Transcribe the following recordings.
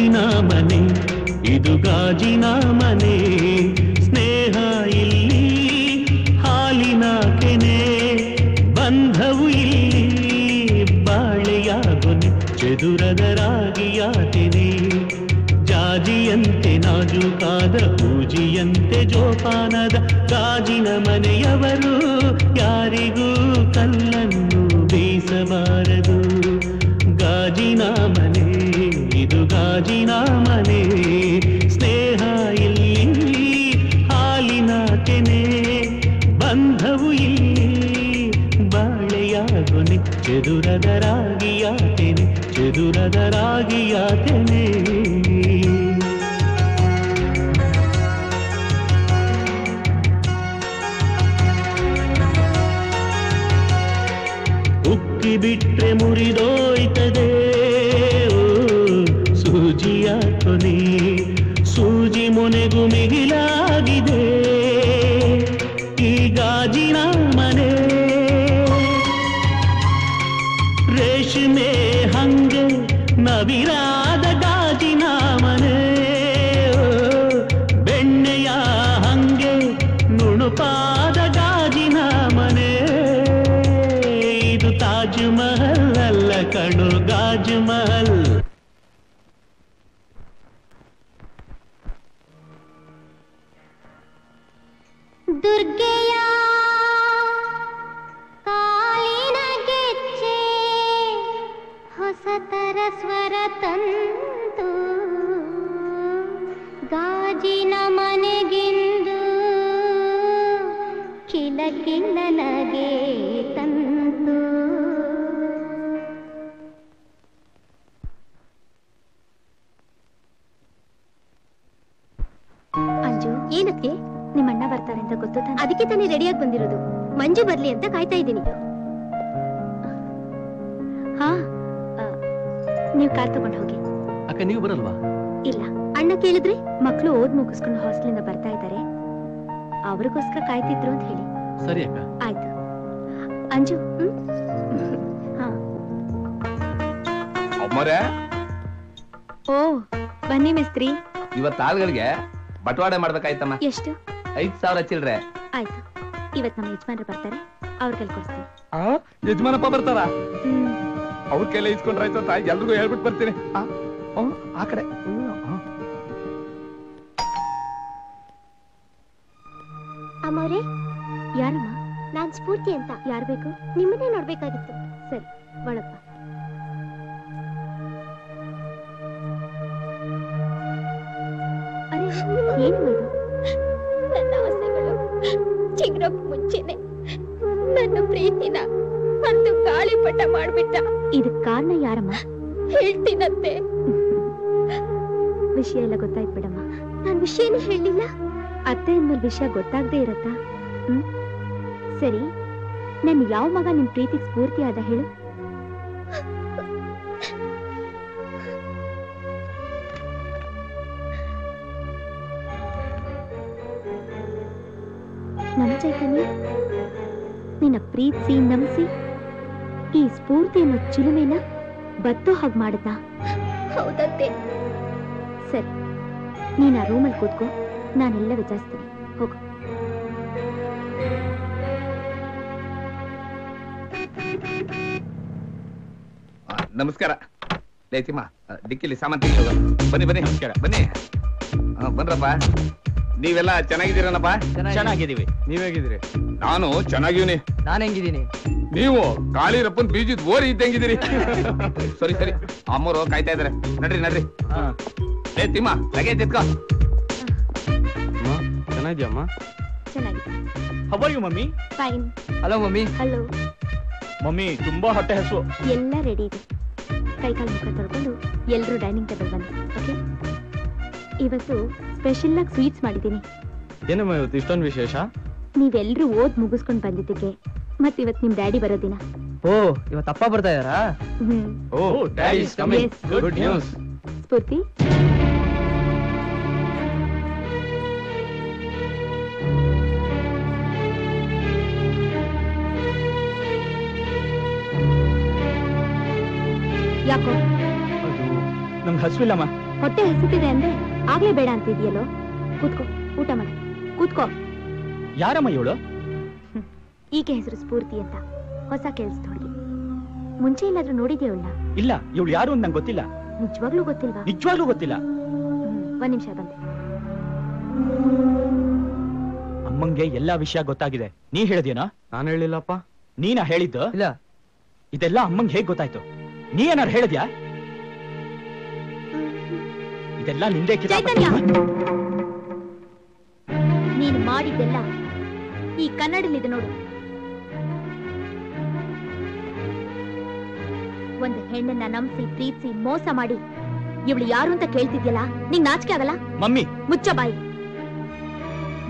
ಗಾಜಿನ ಮನೆ ಇದು ಗಾಜಿನ ಮನೆ ಸ್ನೇಹ ಇಲ್ಲಿ ಹಾಲಿನ ಕೆನೆ ಬಂಧವು ಇಲ್ಲಿ ಬಾಳೆಯ ಗೊನೆ ಚದುರದರಾಗಿಯಾತೇನೆ ಜಾಜಿಯಂತೆ ನಾಜೂಕಾದ ಪೂಜಿಯಂತೆ ಜೋಪಾನದ ಗಾಜಿನ ಮನೆಯವರು ಯಾರಿಗೂ ಕಲ್ಲನ್ನು ಬೀಸಬಾರದು ಗಾಜಿನ ಮನೆ ಇದು ಗಾಜಿನ ಮನೆ ಸ್ನೇಹ ಇಲ್ಲಿ ಹಾಲಿನ ಕೆನೆ ಬಂಧವು ಇಲ್ಲಿ ಬಾಳೆಯಾಗೊನೆ ಚದುರದರಾಗಿಯಾತೇನೆ ಚದುರದರಾಗಿಯಾತೇನೆ ಉಕ್ಕಿ ಬಿಟ್ರೆ ಮುರಿದೋಯ್ತದೆ ಸೂಜಿಯ ಕೊನೆ ಸೂಜಿ ಮುನೆಗೂ ಮಿಗಿಲಾಗಿದೆ ಈ ಗಾಜಿನ ಮನೆ ರೇಷ್ಮೆ ಹಂಗೆ ನವಿರಾದ ಗಾಜಿನ ಮನೆ ಬೆಣ್ಣೆಯ ಹಂಗೆ ನುಣುಪಾದ ಗಾಜಿನ ಮನೆ ಇದು ತಾಜ್ ಮಹಲ್ ಅಲ್ಲ ಕಣೋ ಗಾಜ್ ಮಹಲ್ दुर्गया कालीन गेच्चे होसतर स्वर तंतु गाजिन मनेगिंदु किलकिलनगे तंतु अंजु ಏನಕ್ಕೆ निम्न बर्तारे अंत गोत्तु अदक्के ताने रेडियागि बंदिरोदु मंजु बरली अंत कायता इद्दीनि हाँ नीवु कार् तगोंडु होगि अक्क नीवु बरल्वा इल्ल अण्ण केळिद्रे मक्कळु ओद मुगिसिकोंडु हास्टेलिंद बर्ता इद्दारे अवरिगोस्कर कायतिद्रु अंत हेळि सरि अक्क आयतु अंजु हाँ अम्मरे ओ बन्नि मिस्त्री इवत्तु आळुगळिगे बटवाडे माडबेकायितम्म एष्टु 5000 ಚಿಲ್ಲರೆ ಆಯ್ತು ಇವತ್ತು ನಮ್ಮ ಯಜಮಾನರು ಬರ್ತಾರೆ ಅವರ ಕೈಲಿ ಕೊಡ್ತೀನಿ ಆ ಯಜಮಾನಪ್ಪ ಬರ್ತಾರಾ ಅವರ ಕೈಲಿ ಇಸ್ಕೊಂಡ್ರೆ ಆಯ್ತು ತಾಯಿ ಎಲ್ಲರಿಗೂ ಹೇಳಿಬಿಟ್ಟು ಬರ್ತೀನಿ ಆ ಆ ಕಡೆ ಅಮ್ಮರೇ ಯಾರಮ್ಮ ನಾನು ಸ್ಫೂರ್ತಿ ಅಂತ ಯಾರು ಬೇಕು ನಿಮ್ಮನ್ನೇ ನೋಡಬೇಕಾಗಿತ್ತು ಸರಿ ಒಳಪ್ಪ ಅರೆ ಏನು ಇದು ನನ್ನ ಆಸೆಗಳು ಚಿಗುರಕ್ಕೆ ಮುಂಚೆನೆ ನನ್ನ ಪ್ರೀತಿನ ಮರೆತು ಗಾಳಿಪಟ ಮಾಡಿಬಿಟ್ಟ ಇದಕ್ಕೆ ಕಾರಣ ಯಾರಮ್ಮ ಹೇಳ್ತೀನಂತೆ ವಿಷಯ ಎಲ್ಲ ಗೊತ್ತಾಯ್ತು ಬಿಡಮ್ಮ ನಾನು ವಿಷಯನೇ ಹೇಳಿಲ್ಲ ಅತ್ತೆ ಅಂದ್ಮೇಲೆ ವಿಷಯ ಗೊತ್ತಾಗದೆ ಇರತ್ತಾ ಸರಿ ನನ್ನ ಯಾವ ಮಗ ನಿನ್ ಪ್ರೀತಿಗೆ ಸ್ಫೂರ್ತಿಯಾದ ಹೇಳು ನನ್ನ ಚೈತನ್ಯ ನಿನ್ನ ಪ್ರೀತಿಸಿ ನಮಿಸಿ ಈ ಸ್ಫೂರ್ತಿಯನ್ನು ಚಿಲುಮೆನ ಬತ್ತೋ ಹಾಗೆ ಮಾಡುತ್ತಾ ಹೌದಂತೆ ಸರಿ ನೀನು ಆ ರೂಮಲ್ಲಿ ಕೂತ್ಕೋ ನಾನೆಲ್ಲ ವಿಚಾರಿಸ್ತೀನಿ ಹೋಗು ನಮಸ್ಕಾರ ಲೇತಿಮ್ಮ ಡಿಕ್ಕಿಲಿ ಸಾಮಾನು ತೆಗೆದು ಬನ್ನಿ ಬನ್ನಿ ನಮಸ್ಕಾರ ಬನ್ನಿ ಬನ್ರಪ್ಪ ನೀವೆಲ್ಲ ಚೆನ್ನಾಗಿದ್ದೀರನಪ್ಪ ಚೆನ್ನಾಗಿದ್ದೀವಿ ನೀವ್ ಹೇಗಿದ್ದೀರಿ ನಾನು ಚೆನ್ನಾಗಿವ್ನಿ ನಾನು ಹೆಂಗಿದ್ದೀನಿ ನೀವು ಕಾಳಿರಪ್ಪನ ಬೀಜದ ಓರಿ ಇದ್ದಂಗಿದ್ದೀರಿ ಸರಿ ಸರಿ ಅಮ್ಮರು ಕಾಯ್ತಾ ಇದಾರೆ ನಡ್ರಿ ನಡ್ರಿ ಏ ತಿಮ್ಮ ಲಗೇಜ್ ಎತ್ಕೋ ಚೆನ್ನಾಗಿಯಮ್ಮ ಚೆನ್ನಾಗಿದೆ how are you mummy fine hello mummy hello mummy ತುಂಬಾ ಹೊಟ್ಟೆ ಹಸು ಎಲ್ಲ ರೆಡಿ ಇದೆ ಕೈ ಕಾಲು ಮುಖ ತೊಳ್ಕೊಂಡು ಎಲ್ಲರೂ ಡೈನಿಂಗ್ ಟೇಬಲ್ ಬನ್ನಿ ಓಕೆ ಇವತ್ತು ಸ್ಪೆಷಲ್ ಆಗಿ ಸ್ವೀಟ್ಸ್ ಮಾಡಿದ್ದೀನಿ ಏನಮ್ಮ ಇವತ್ತು ಇಷ್ಟೊಂದು ವಿಶೇಷ ನೀವೆಲ್ಲರೂ ಓದ್ ಮುಗಿಸ್ಕೊಂಡು ಬಂದಿದ್ದಕ್ಕೆ ಮತ್ತೆ ಇವತ್ತು ನಿಮ್ಮ ಡ್ಯಾಡಿ ಬರೋ ದಿನ ಓ ಇವತ್ತು ಅಪ್ಪ ಬರ್ತಾ ಇದ್ದಾರಾ oh daddy is coming good news Spoorthi ಯಾಕೋ ನಮ್ಮ ಹಸುವಿಲ್ಲಮ್ಮ ಹೊಟ್ಟೆ ಹಸಿತಿದೆ ಅಂದ್ರೆ ಆಗ್ಲೇ ಬೇಡ ಅಂತ ಇದೆಯಲ್ಲೋ ಕೂತ್ಕೋ ಊಟ ಮಾಡು ಕೂತ್ಕೋ ಯಾರಮ್ಮ ಇವಳು ಈಕೆ ಹೆಸರು ಸ್ಪೂರ್ತಿ ಅಂತ ಹೊಸ ಕೆಲಸದ ಹುಡುಗಿ ಮುಂಚೆ ಏನಾದರೂ ನೋಡಿದೆಯಲ್ಲ ಇಲ್ಲ ಇವಳು ಯಾರು ಅಂತ ನನಗೆ ಗೊತ್ತಿಲ್ಲ ನಿಜವಾಗ್ಲೂ ಗೊತ್ತಿಲ್ವಾ ನಿಜವಾಗ್ಲೂ ಗೊತ್ತಿಲ್ಲ ಒಂದು ನಿಮಿಷ ಬಂದೆ ಅಮ್ಮಂಗೆ ಎಲ್ಲಾ ವಿಷಯ ಗೊತ್ತಾಗಿದೆ ನೀ ಹೇಳಿದೆನಾ ನಾನು ಹೇಳಿಲ್ಲಪ್ಪ ನೀನಾ ಹೇಳಿದ್ದು ಇಲ್ಲ ಇದೆಲ್ಲ ಅಮ್ಮಂಗೆ ಹೇಗೆ ಗೊತ್ತಾಯ್ತು ನೀ ಏನಾದರೂ ಹೇಳಿದ್ಯಾ ಇದೆಲ್ಲ ನಿಂದೆ ಚೈತನ್ಯ ನೀನು ಮಾಡಿದ್ದೆಲ್ಲ ಈ ಕನ್ನಡಲಿದೆ ನೋಡು ಒಂದು ಹೆಣ್ಣನ್ನ ನಂಬಿಸಿ ಪ್ರೀತಿಸಿ ಮೋಸ ಮಾಡಿ ಇವಳು ಯಾರು ಅಂತ ಕೇಳ್ತಿದ್ಯಲ್ಲ ನಿಂಗೆ ನಾಚಿಕೆ ಆಗಲ್ಲ ಮಮ್ಮಿ ಮುಚ್ಚ ಬಾಯಿ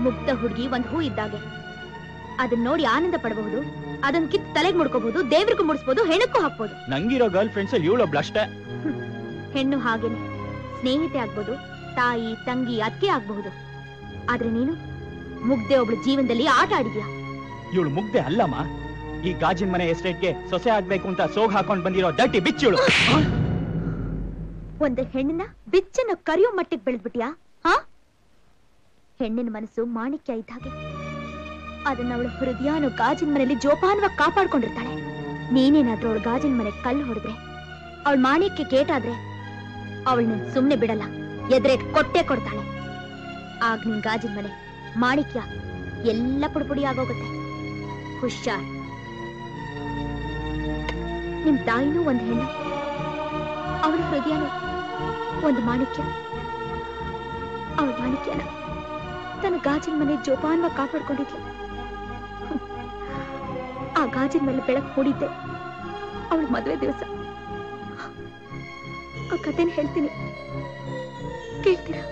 ಮುಕ್ತ ಹುಡುಗಿ ಒಂದು ಹೂ ಇದ್ದಾಗೆ ಅದನ್ನ ನೋಡಿ ಆನಂದ ಪಡಬಹುದು ಅದನ್ನ ಕಿತ್ತು ತಲೆಗೆ ಮುಡ್ಕೋಬಹುದು ದೇವ್ರಿಗೂ ಮುಡಿಸಬಹುದು ಹೆಣಕ್ಕೂ ಹಾಕ್ಬಹುದು ನಂಗಿರೋ ಗರ್ಲ್ ಫ್ರೆಂಡ್ಸ್ ಇವಳೊಬ್ಳು ಅಷ್ಟೇ ಹೆಣ್ಣು ಹಾಗೇನೆ ಸ್ನೇಹಿತೆ ಆಗ್ಬಹುದು ತಾಯಿ ತಂಗಿ ಅತ್ತೆ ಆಗ್ಬಹುದು ಆದ್ರೆ ನೀನು ಮುಗ್ದೆ ಒಬ್ಳು ಜೀವನದಲ್ಲಿ ಆಟ ಆಡಿದ್ಯಾ ಇವಳು ಮುಗ್ದೆ ಅಲ್ಲಮ್ಮ ಈ ಗಾಜಿನ ಮನೆ ಎಸ್ಟೇಟ್ಗೆ ಸೊಸೆ ಆಗ್ಬೇಕು ಅಂತ ಸೋಗ್ ಹಾಕೊಂಡು ಬಂದಿರೋ ದಟ್ಟಿ ಬಿಚ್ಚುಳು ಒಂದು ಹೆಣ್ಣಿನ ಬಿಚ್ಚನ್ನು ಕರಿಯೋ ಮಟ್ಟಿಗೆ ಬೆಳೆದ್ಬಿಟ್ಯಾ ಹಾ ಹೆಣ್ಣಿನ ಮನಸ್ಸು ಮಾಣಿಕ್ಯ ಇದ್ದಾಗೆ ಅದನ್ನ ಅವಳು ಹೃದಯನು ಗಾಜಿನ ಮನೆಯಲ್ಲಿ ಜೋಪಾನವಾಗಿ ಕಾಪಾಡ್ಕೊಂಡಿರ್ತಾಳೆ ನೀನೇನಾದ್ರೂ ಅವಳು ಗಾಜಿನ ಮನೆ ಕಲ್ಲು ಹೊಡೆದ್ರೆ ಅವಳ ಮಾಣಿಕ್ಯ ಕೇಟಾದ್ರೆ ಅವಳು ನಿನ್ ಸುಮ್ನೆ ಬಿಡಲ್ಲ ಎದ್ರೆ ಕೊಟ್ಟೆ ಕೊಡ್ತಾಳೆ ಆಗ ನಿನ್ ಗಾಜಿನ ಮನೆ ಮಾಣಿಕ್ಯ ಎಲ್ಲ ಪುಡಿಪುಡಿ ಆಗೋಗುತ್ತೆ ಹುಷಾರ್ ನಿಮ್ ತಾಯಿನೂ ಒಂದು ಹೆಣ್ಣು ಅವಳ ಹೃದಯನೂ ಒಂದು ಮಾಣಿಕ್ಯ ಅವಳ ಮಾಣಿಕ್ಯನ ತನ್ನ ಗಾಜಿನ ಮನೆ ಜೋಪಾನವಾಗಿ ಕಾಪಾಡ್ಕೊಂಡಿದ್ಲು ಆ ಗಾಜಿನ ಮೇಲೆ ಬೆಳಕು ಮೂಡಿದ್ದೆ ಅವಳ ಮದುವೆ ದಿವಸ ಆ ಕಥೆನ ಹೇಳ್ತೀನಿ ಕೇಳ್ತೀರಾ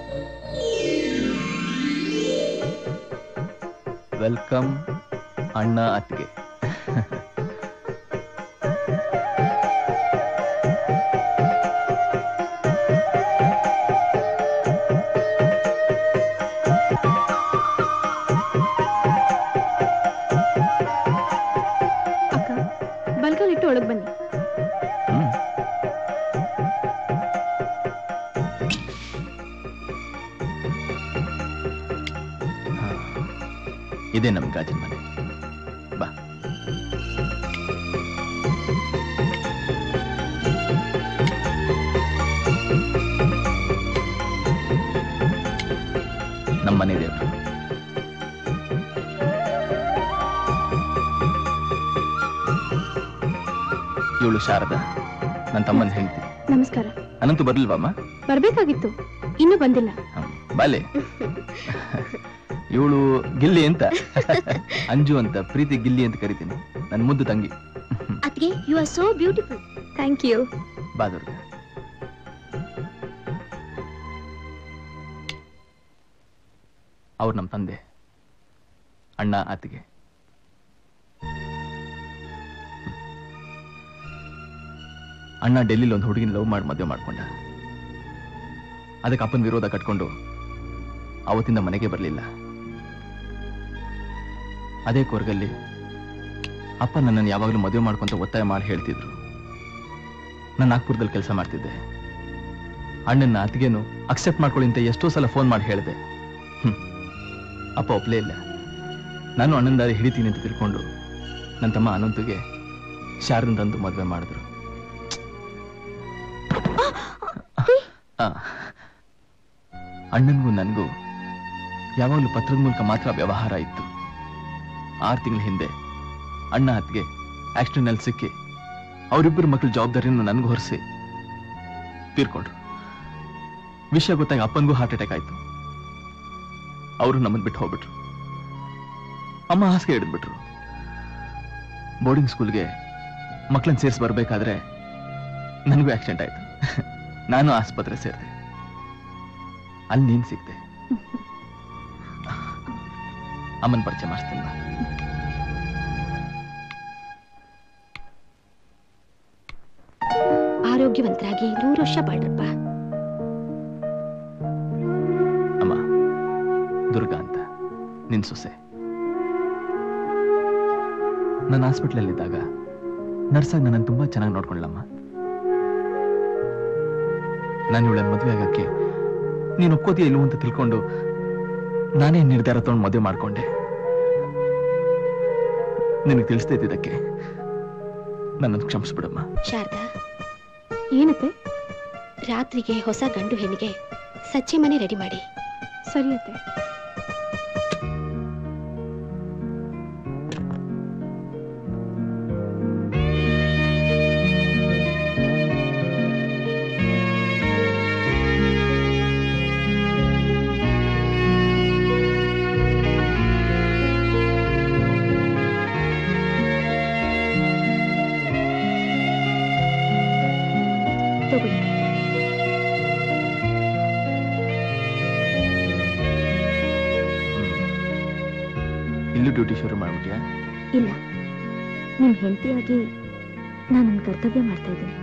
ವೆಲ್ಕಮ್ ಅಣ್ಣ ಅತ್ತಿಗೆ ಇದೇ ನಮ್ ಗಾಜಿನ ಮನೆ ಬಾ ನಮ್ಮ ಮನೆ ದೇವ್ರು ಇವಳು ಶಾರದಾ ನನ್ನ ತಮ್ಮನ ಹೆಂಡತಿ ನಮಸ್ಕಾರ ಅನಂತು ಬರ್ಲಿಲ್ವಾಮ್ಮ ಬರ್ಬೇಕಾಗಿತ್ತು ಇನ್ನೂ ಬಂದಿಲ್ಲ ಬಾಲೆ ಇವಳು ಗಿಲ್ಲಿ ಅಂತ ಅಂಜು ಅಂತ ಪ್ರೀತಿ ಗಿಲ್ಲಿ ಅಂತ ಕರಿತೀನಿ ನನ್ನ ಮುದ್ದು ತಂಗಿ ಅತ್ತಿಗೆ you are so beautiful thank you ಬಾದುರ್ಗ ಅವ್ರು ನಮ್ಮ ತಂದೆ ಅಣ್ಣ ಅತ್ತಿಗೆ ಅಣ್ಣ ಡೆಲ್ಲಿಲಿ ಒಂದು ಹುಡುಗಿನ ಲವ್ ಮಾಡಿ ಮದುವೆ ಮಾಡ್ಕೊಂಡ ಅದಕ್ಕೆ ಅಪ್ಪನ ವಿರೋಧ ಕಟ್ಕೊಂಡು ಅವತ್ತಿಂದ ಮನೆಗೆ ಬರಲಿಲ್ಲ ಅದೇ ಕೊರ್ಗಲ್ಲಿ ಅಪ್ಪ ನನ್ನನ್ನು ಯಾವಾಗಲೂ ಮದುವೆ ಮಾಡ್ಕೊಂತ ಒತ್ತಾಯ ಮಾಡಿ ಹೇಳ್ತಿದ್ರು ನಾನು ನಾಗ್ಪುರದಲ್ಲಿ ಕೆಲಸ ಮಾಡ್ತಿದ್ದೆ ಅಣ್ಣನ ಅತ್ತಿಗೆನು ಅಕ್ಸೆಪ್ಟ್ ಮಾಡ್ಕೊಳ್ಳಿ ಅಂತ ಎಷ್ಟೋ ಸಲ ಫೋನ್ ಮಾಡಿ ಹೇಳಿದೆ ಅಪ್ಪ ಒಪ್ಲೇ ಇಲ್ಲ ನಾನು ಅಣ್ಣನ ದಾರಿ ಹಿಡಿತೀನಿ ಅಂತ ತಿಳ್ಕೊಂಡು ನನ್ನ ತಮ್ಮ ಅನಂತುಗೆ ಶಾರದಂದು ಮದುವೆ ಮಾಡಿದ್ರು ಅಣ್ಣನಿಗೂ ನನಗೂ ಯಾವಾಗಲೂ ಪತ್ರದ ಮೂಲಕ ಮಾತ್ರ ವ್ಯವಹಾರ ಇತ್ತು 6 ತಿಂಗಳ ಹಿಂದೆ ಅಣ್ಣ ಅತ್ತಿಗೆ ಆಕ್ಸಿಡೆಂಟ್ನಲ್ಲಿ ಸಿಕ್ಕಿ ಅವರಿಬ್ಬರು ಮಕ್ಕಳ ಜವಾಬ್ದಾರಿಯನ್ನು ನನಗೂ ಹೊರಿಸಿ ತೀರ್ಕೊಂಡ್ರು ವಿಷಯ ಗೊತ್ತಾಗ ಅಪ್ಪನಿಗೂ ಹಾರ್ಟ್ ಅಟ್ಯಾಕ್ ಆಯಿತು ಅವರು ನಮ್ಮನ್ನು ಬಿಟ್ಟು ಹೋಗ್ಬಿಟ್ರು ಅಮ್ಮ ಹಾಸಿಗೆ ಹಿಡಿದ್ಬಿಟ್ರು ಬೋರ್ಡಿಂಗ್ ಸ್ಕೂಲ್ಗೆ ಮಕ್ಕಳನ್ನು ಸೇರಿಸಿ ಬರಬೇಕಾದ್ರೆ ನನಗೂ ಆಕ್ಸಿಡೆಂಟ್ ಆಯಿತು ನಾನು ಆಸ್ಪತ್ರೆ ಸೇರಿದೆ ಅಲ್ಲಿ ನೀನು ಸಿಕ್ತೆ ಅಮ್ಮನ ಪರಿಚಯ ಮಾಡಿಸ್ತೀನಿ ಆರೋಗ್ಯವಂತರಾಗಿ 100 ವರ್ಷ ಬಾಳಪ್ಪ ಅಮ್ಮ ದುರ್ಗಾ ಅಂತ ನಿನ್ ಸೊಸೆ ನಾನು ಹಾಸ್ಪಿಟ್ಲಲ್ಲಿದ್ದಾಗ ನರ್ಸಾಗಿ ನನ್ನನ್ನು ತುಂಬಾ ಚೆನ್ನಾಗಿ ನೋಡ್ಕೊಳ್ಳಮ್ಮ ನಾನು ಇವಳನ್ನ ಮದುವೆ ಆಗಕ್ಕೆ ನೀನು ಒಪ್ಪೋದಿ ಇಲ್ಲೋ ಅಂತ ತಿಳ್ಕೊಂಡು ನಾನೇ ನಿರ್ಧಾರ ತಗೊಂಡು ಮದುವೆ ಮಾಡ್ಕೊಂಡೆ. ನಿನಗೆ ತಿಳಿಸ್ತಾ ಇದ್ದಕ್ಕೆ ನನ್ನನ್ನು ಕ್ಷಮಿಸ್ಬಿಡಮ್ಮ. ಶಾರದಾ ಏನತ್ತೆ? ರಾತ್ರಿಗೆ ಹೊಸ ಗಂಡು ಹೆಣ್ಣಿಗೆ ಸಚ್ಚಿ ಮನೆ ರೆಡಿ ಮಾಡಿ. ಸರಿ ಅತ್ತೆ. ಇಲ್ಲ, ನಿಮ್ಮ ಹೆಂಡತಿಯಾಗಿ ನಾನು ನನ್ನ ಕರ್ತವ್ಯ ಮಾಡ್ತಾ ಇದ್ದೀನಿ.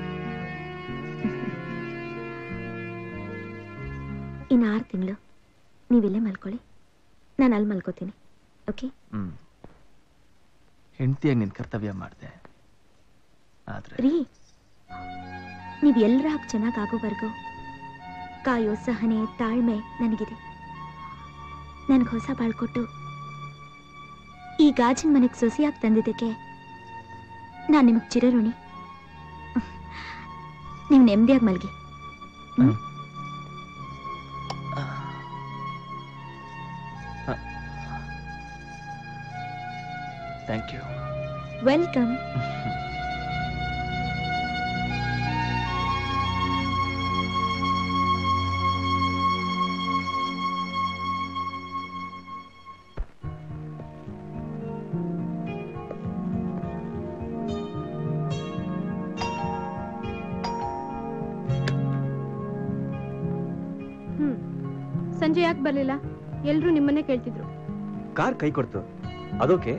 ಇನ್ನು 6 ತಿಂಗಳು ನೀವಿಲ್ಲೇ ಮಲ್ಕೊಳ್ಳಿ, ನಾನು ಅಲ್ಲಿ ಮಲ್ಕೋತೀನಿ. ಓಕೆ? ಹೆಂಡತಿಯಾಗಿ ನಿನ್ನ ಕರ್ತವ್ಯ ಮಾಡಿದೆ, ಆದ್ರೆ ರೀ ನೀವು ಎಲ್ಲರ ಹಾಗೆ ಚೆನ್ನಾಗಿ ಆಗೋವರೆಗೂ ಕಾಯೋ ಸಹನೆ ತಾಳ್ಮೆ ನನಗಿದೆ. ನನಗೆ ಹೊಸ ಬಾಳ್ಕೊಟ್ಟು ಈ ಗಾಜಿನ ಮನೆಗೆ ಸೊಸೆಯಾಗಿ ತಂದಿದ್ದಕ್ಕೆ ನಾನು ನಿಮಗೆ ಚಿರಋಣಿ. ನೀವು ನೆಮ್ಮದಿಯಾಗಿ ಮಲಗಿ. Thank you. ವೆಲ್ಕಮ್. ಯಾಕೆ ಬರಲಿಲ್ಲ? ಎಲ್ಲರೂ ನಿಮ್ಮನ್ನೇ ಕೇಳ್ತಿದ್ರು. ಕಾರ್ ಕೈ ಕೊಡ್ತು, ಅದೋಕೆ.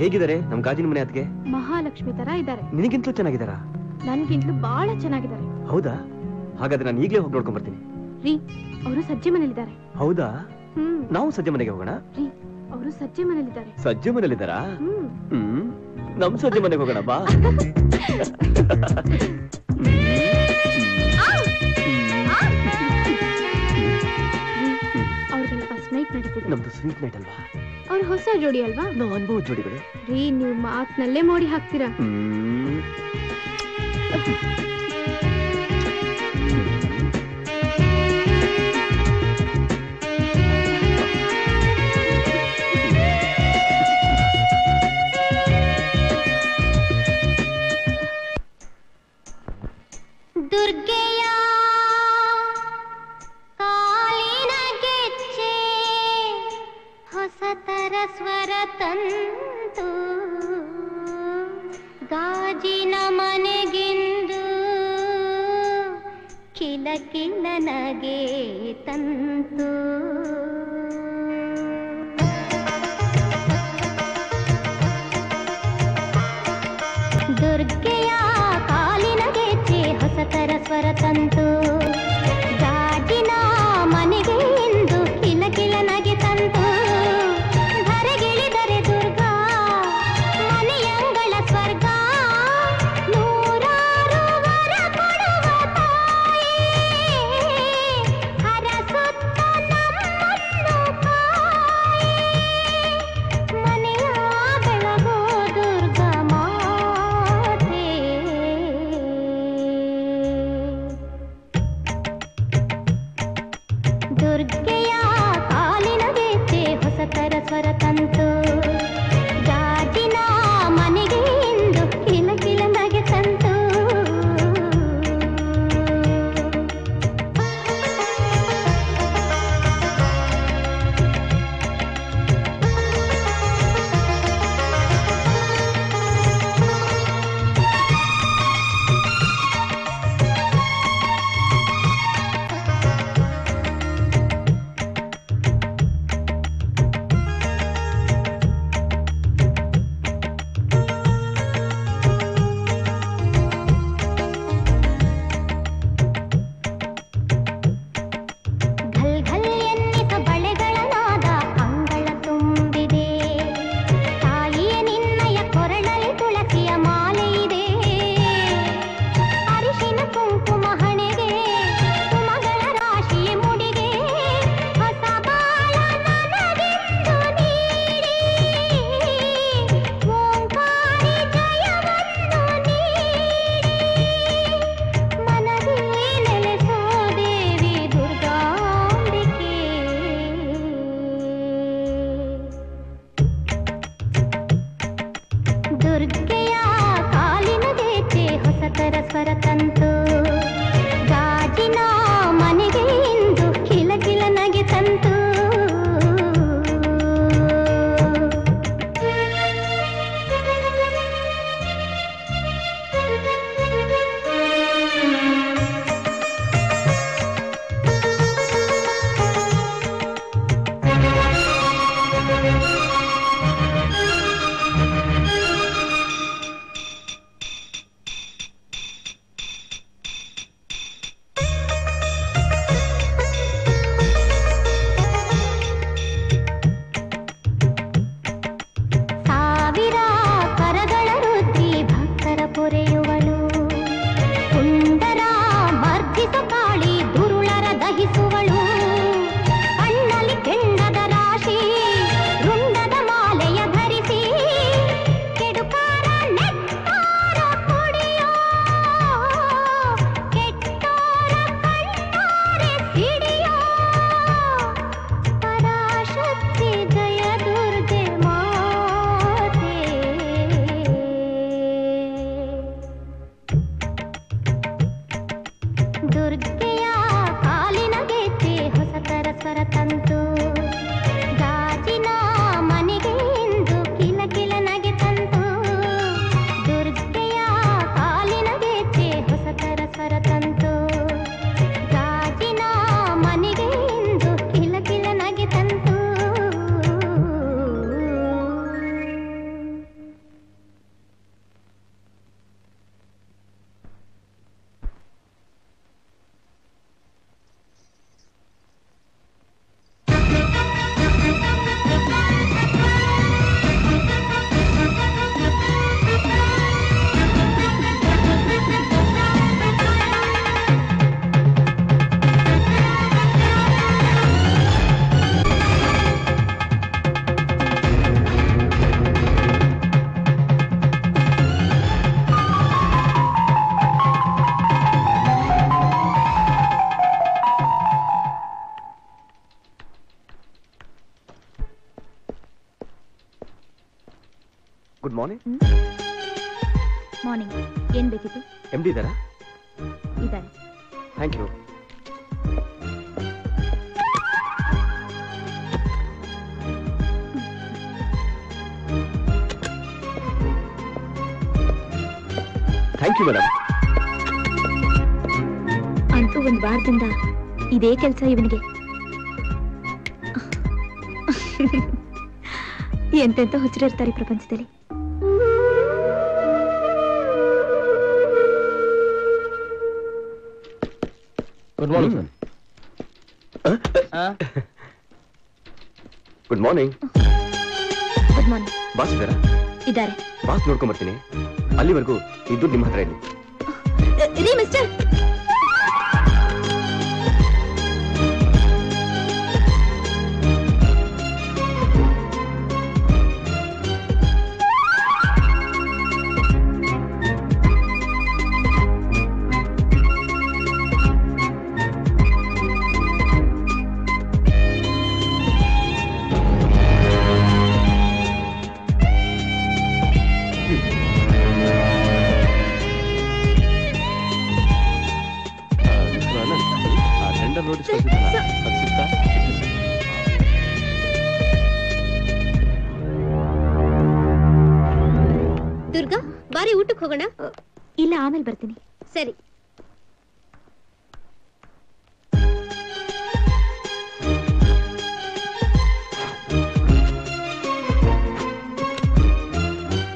ಹೇಗಿದ್ದಾರೆ ನಮ್ಮ ಗಾಜಿನ ಮನೆ ಅತ್ತಿಗೆ? ಮಹಾಲಕ್ಷ್ಮಿ ತರ ಇದ್ದಾರೆ. ನಿನಗಿಂತಲೂ ಚೆನ್ನಾಗಿದ್ದಾರಾ? ನನಗಿಂತಲೂ ಬಹಳ ಚೆನ್ನಾಗಿದ್ದಾರೆ. ಹೌದಾ? ಹಾಗಾದ್ರೆ ನಾನು ಈಗಲೇ ಹೋಗಿ ನೋಡ್ಕೊಂಡು ಬರ್ತೀನಿ. ರೀ, ಅವರು ಸಜ್ಜೆ ಮನೆಯಲ್ಲಿದ್ದಾರೆ. ಹೌದಾ? ನಾವು ಸಜ್ಜೆ ಮನೆಗೆ ಹೋಗೋಣ. ರೀ, ಅವರು ಸಜ್ಜೆ ಮನೆಯಲ್ಲಿದ್ದಾರೆ. ಸಜ್ಜೆ ಮನೆಯಲ್ಲಿದ್ದಾರಾ? ನಮ್ಮ ಸಜ್ಜೆ ಮನೆಗೆ ಹೋಗೋಣ ಬಾ. ನಮ್ದು ಸ್ವೀಟ್ ನೈಟ್ ಅಲ್ವಾ? ಅವ್ರ ಹೊಸ ಜೋಡಿ ಅಲ್ವಾ? ನಾವು ಅನುಭವ ಜೋಡಿಗಳು ರೀ. ನೀವು ಮಾತಿನಲ್ಲೇ ಮೋಡಿ ಹಾಕ್ತೀರಾ. ದುರ್ಗೆಯ ಕಾಲಿನ ದೇಚೆ ಹೊಸತರ ಸ್ವರತಂತು ಗಾಜಿನ ಮನೆಗೆ ಇಂದು ಕಿಲಕಿಲ ನಗೆ ತಂತು ಇದೇ ಕೆಲಸ ಇವನಿಗೆ ಎಂತೆಂತ ಹುಚ್ಚರಿರ್ತಾರೆ ಪ್ರಪಂಚದಲ್ಲಿ. Good morning. Good morning. Good morning. Boss ಇದ್ದಾರಾ? ಇದ್ದಾರೆ. ಬಾಸ್ ನೋಡ್ಕೊಂಬರ್ತೀನಿ, ಅಲ್ಲಿವರೆಗೂ ಇದ್ದು ನಿಮ್ಮ ಹತ್ರ ಇರಲಿ. ರೀ ಮಿಸ್ಟರ್ ಬರ್ತೀನಿ. ಸರಿ.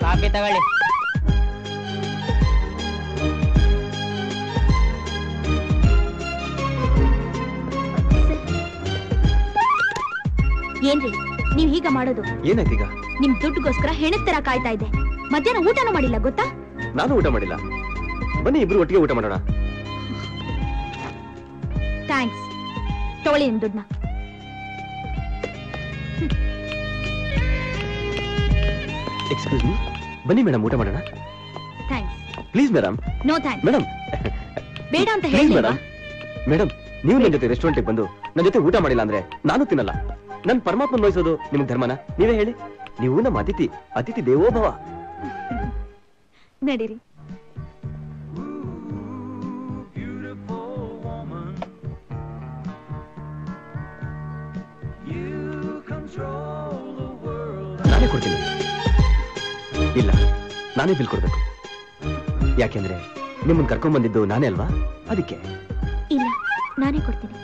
ಕಾಫಿ ತಗೊಳ್ಳಿ. ಏನ್ರಿ ನೀವ್ ಹೀಗ ಮಾಡೋದು? ಏನಾಯ್ತೀಗ? ನಿಮ್ ದುಡ್ಡುಗೋಸ್ಕರ ಹೆಣದ್ ತರ ಕಾಯ್ತಾ ಇದೆ. ಮಧ್ಯಾಹ್ನ ಊಟನೂ ಮಾಡಿಲ್ಲ ಗೊತ್ತಾ? ನಾನು ಊಟ ಮಾಡಿಲ್ಲ. ಬನ್ನಿ ಇಬ್ರು ಒಟ್ಟಿಗೆ ಊಟ ಮಾಡೋಣ. ಥ್ಯಾಂಕ್ಸ್. ತಗೊಳ್ಳಿ ನಿಮ್ ದುಡ್ಡನ್ನ. ಎಕ್ಸ್ಕ್ಯೂಸ್ ಮೀ, ಬನ್ನಿ ಮೇಡಮ್ ಊಟ ಮಾಡೋಣ. Thanks. Please madam. No thanks madam. ಬೇಡ ಅಂತ ಹೇಳಿ ಮೇಡಮ್. ಮೇಡಮ್ ನೀವು ನನ್ನ ಜೊತೆ ರೆಸ್ಟೋರೆಂಟ್ಗೆ ಬಂದು ನನ್ನ ಜೊತೆ ಊಟ ಮಾಡಿಲ್ಲ ಅಂದ್ರೆ ನಾನು ತಿನ್ನಲ್ಲ. ನನ್ನ ಪರಮಾತ್ಮನ ನೋಯಿಸೋದು ನಿಮ್ಗೆ ಧರ್ಮನ? ನೀವೇ ಹೇಳಿ. ನೀವು ನಮ್ಮ ಅತಿಥಿ. ಅತಿಥಿ ದೇವೋಭವ. नडीरी नाने कोड्तीनि इल्ल नाने बिल कोडबेकु याकेंद्रे निम्मन्न कर्कोंड बंदिद्दु नाने अल्वा अदक्के इल्ल नाने कोड्तीनि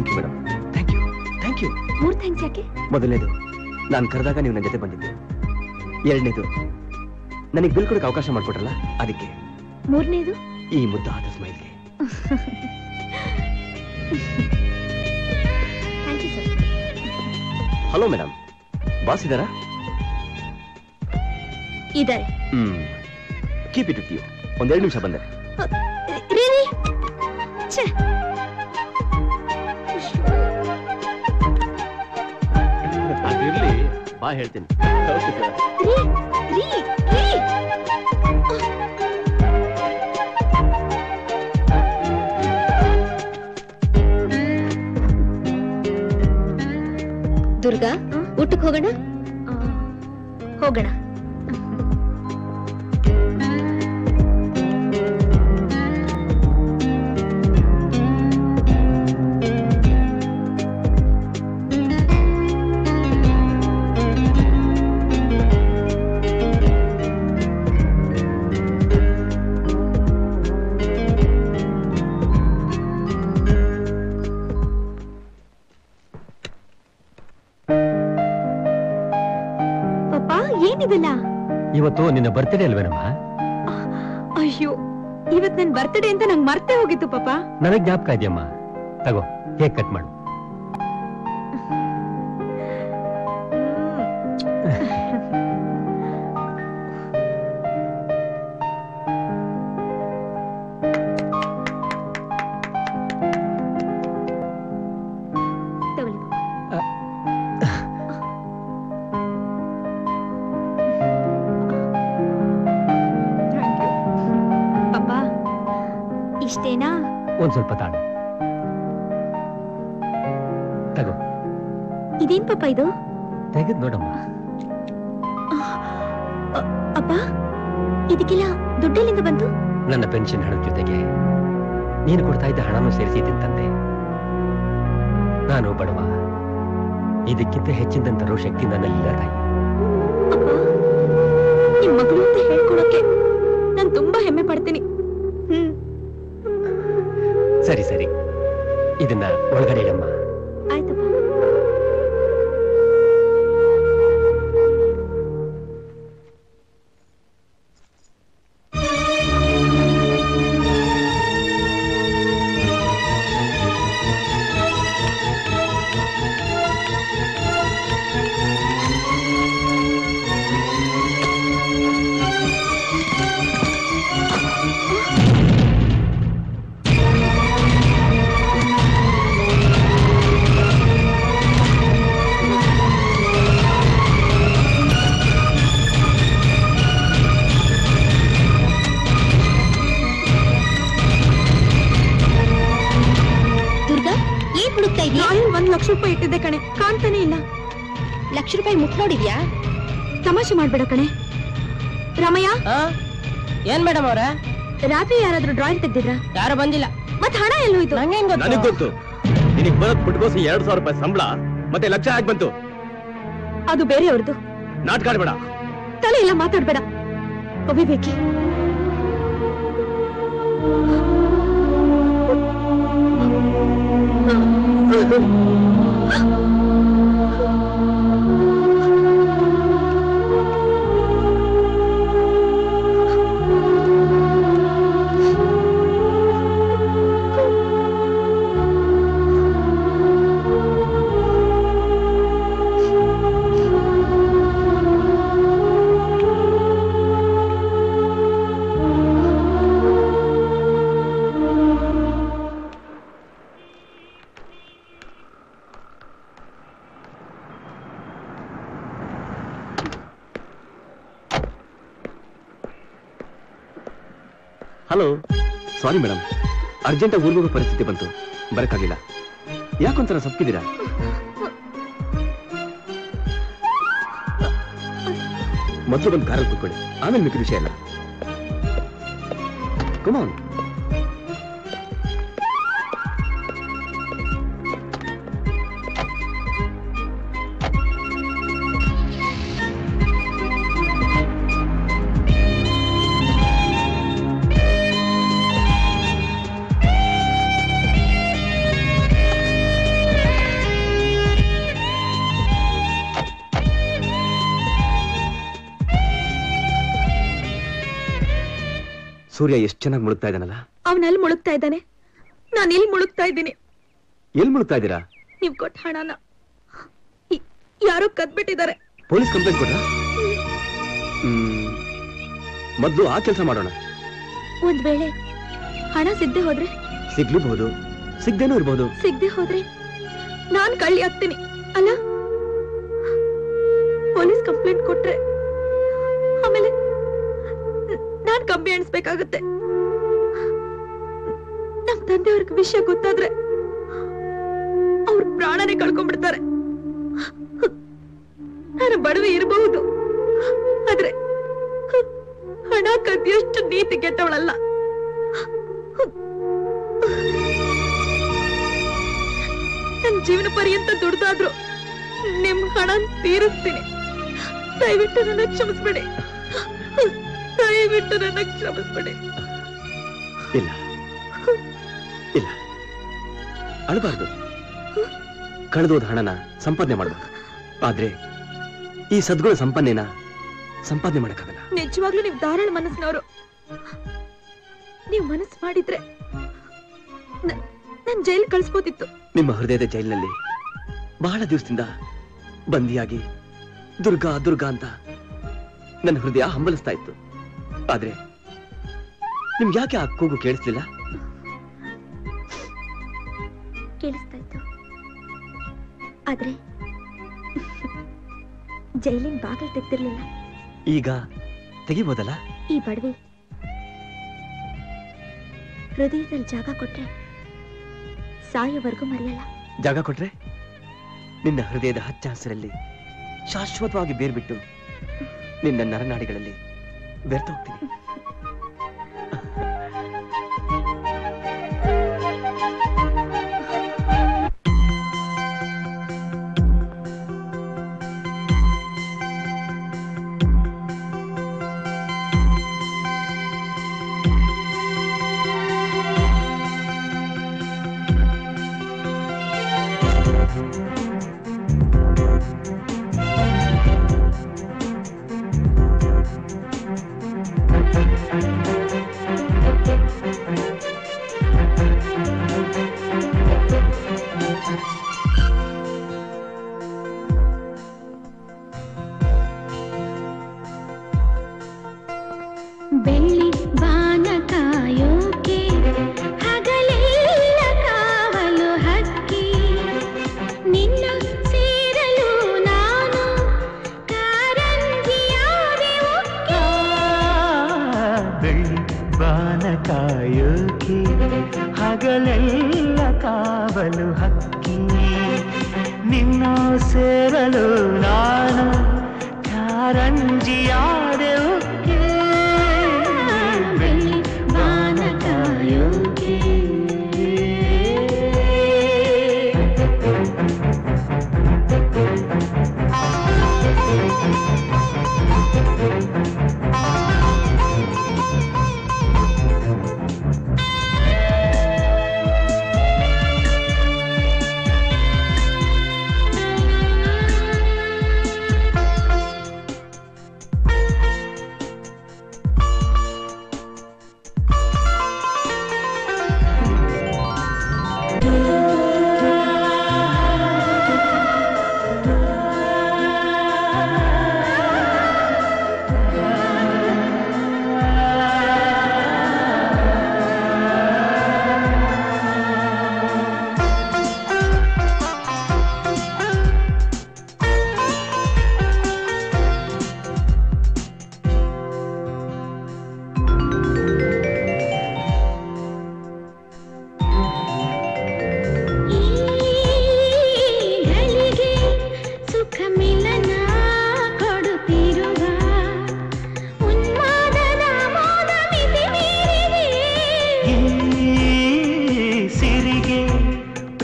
thank you madam thank you more thanks याके ಮೊದಲನೇದು ನಾನು ಕರೆದಾಗ ನೀವು ನನ್ನ ಜೊತೆ ಬಂದಿದ್ದೆ ಎರಡನೇದು ನನಗೆ ಬಿಲ್ ಕೊಡಕ್ಕೆ ಅವಕಾಶ ಮಾಡಿಕೊಟ್ರಲ್ಲ ಅದಕ್ಕೆ ಮೂರನೇದು ಈ ಮುದ್ದಾದ ಸ್ಮೈಲ್ಗೆ thank you sir hello madam boss ಇದ್ದಾರಾ ಇದ್ದಾರೆ ಕೀಪ್ ಇಟ್ ವಿತ್ ಯು ಒಂದು 2 ನಿಮಿಷ ಬಂದೆ ರೀರಿ ಛೆ ಅದಿರಲಿ ಬಾ ಹೇಳ್ತೀನಿ ಓಕೆ ಸರ್ ರೀ ರೀ दुर्गा ಊಟಕ್ಕೆ ಹೋಗಣ ಹೋಗಣ बर्थडे अल्वेनम्मा अय्यो इवत्तु नन्न बर्थडे अंत नानु मर्ते होगित्तु पापा ननगे ज्ञापक इदेयम्मा तगो केक कट माडु ಶಕ್ತಿ ನನ್ನಲ್ಲಿಲ್ಲ ತಾಯಿ ಅಪ್ಪ ನಿಮ್ಮ ಮಗಳು ಅಂತ ಹೇಳ್ಕೊಳಕ್ಕೆ ನಾನು ತುಂಬಾ ಹೆಮ್ಮೆ ಪಡ್ತೀನಿ ಸರಿ ಸರಿ ಇದನ್ನ ಒಳಗಡೆ ಇಡಮ್ಮ ಆಯ್ತಪ್ಪ ರಾತ್ರಿ ಯಾರಾದ್ರೂ ಡ್ರಾಯಿಂಗ್ ತೆಗ್ದಿದ್ರಾ ಯಾರು ಬಂದಿಲ್ಲ ಮತ್ತೆ ಹಣ ಎಲ್ಲೂ ಇತ್ತು ನನಗೆ ಗೊತ್ತು ನಿನಗೆ ಬರೋದು ಬಿಟ್ಕೋಸಿ 2000 ರೂಪಾಯಿ ಸಂಬಳ ಮತ್ತೆ ಲಕ್ಷ ಯಾಕೆ ಬಂತು ಅದು ಬೇರೆಯವರದು ನಾಟಕ ಆಡಬೇಡ ತಲೆ ಇಲ್ಲ ಮಾತಾಡಬೇಡ ಒಬಿಬೇಕಿ मैडम अर्जेंट ऊर्ग परिस्थिति बंतु बरकागिल्ल याकोंतर सप्पिदीरा मद्लु बंद कार कुत्कोळ्ळि आमेले मिक्किद विषय अल्ल कम ऑन सूर्य ಎಷ್ಟು ಚೆನ್ನಾಗಿ ಮುಳುಗ್ತಾ ಇದ್ದಾನಲ್ಲ ಅವನು ಅಲ್ಲಿ ಮುಳುಗ್ತಾ ಇದ್ದಾನೆ ನಾನು ಇಲ್ಲಿ ಮುಳುಗ್ತಾ ಇದ್ದೀನಿ ಎಲ್ಲಿ ಮುಳುಗ್ತಾ ಇದ್ದೀರಾ ನೀವು ಕೊಟ್ಟ ಹಣನ ಯಾರು ಕದ್ಬಿಟ್ಟಿದ್ದಾರೆ ಪೊಲೀಸ್ ಕಂಪ್ಲೇಂಟ್ ಕೊಡ್ರಾ ಮೊದಲು ಆ ಕೆಲಸ ಮಾಡೋಣ ಒಂದು ವೇಳೆ ಹಣ ಸಿಗದೆ ಹೋದ್ರೆ ಸಿಗಲೂಬಹುದು ಸಿಗದೇನೂ ಇರಬಹುದು ಸಿಗದೆ ಹೋದ್ರೆ ನಾನು ಕಳ್ಳಿ ಆಗ್ತೀನಿ ಅಲ್ಲ ಪೊಲೀಸ್ ಕಂಪ್ಲೇಂಟ್ ಕೊಟ್ರೆ ಆಮೇಲೆ नान कंबी एणसुत्ते नम तंदेयवरिगे विषय गोत्ताद्रे प्राणने कळ्कोंड्बिडुत्तारे नानु बडवे इरबहुदु आद्रे हण कद्यष्टु नीति केट्टवळल्ल नन्न जीवन पर्यंत दुडिदाद्रू निम्म हण तीरिस्तीनि दयविट्टु नन्नन्न क्षमिसबिडि दयविट्टु नन्नन्न क्षमिसबिडि इल्ल इल्ल अळबारदु कळेदोद हणन संपादने माडबेकु आद्रे ई सद्गुण संपन्नेन संपादने माडक्कागल्ल निजवाग्लू नीवु धाराळ मनस्सिनवरु नीवु मनस्सु माडिद्रे नन्न जैलिगे कळिसबोदित्तु निम्म हृदयद जैलिनल्लि बहळ दिवसदिंद बंदियागि दुर्गा दुर्गा अंत नन्न हृदय हंबलिस्ता इत्तु आद्रे निम्गे याके आ ಕೂಗು ಕೇಳಿಸಲಿಲ್ಲ ಕೇಳಿಸ್ತಾ ಇತ್ತು ಆದ್ರೆ ಜೈಲಿನ ಬಾಗಿಲು ತೆಗೆದಿರಲಿಲ್ಲ ಈಗ ತೆಗಿಬೋದಲ್ಲ ಈ ಬಡವಿ ಹೃದಯದಲ್ಲಿ ಜಾಗ ಕೊಟ್ರೆ ಸಾಯೋವರೆಗೂ ಮರೆಯಲ್ಲ ಜಾಗ ಕೊಟ್ರೆ ನಿನ್ನ ಹೃದಯದ ಹಚ್ಚ ಹಸಿರಲ್ಲಿ ಶಾಶ್ವತವಾಗಿ ಬೇರ್ಬಿಟ್ಟು ನಿನ್ನ ನರನಾಡಿಗಳಲ್ಲಿ व्यर्थ होती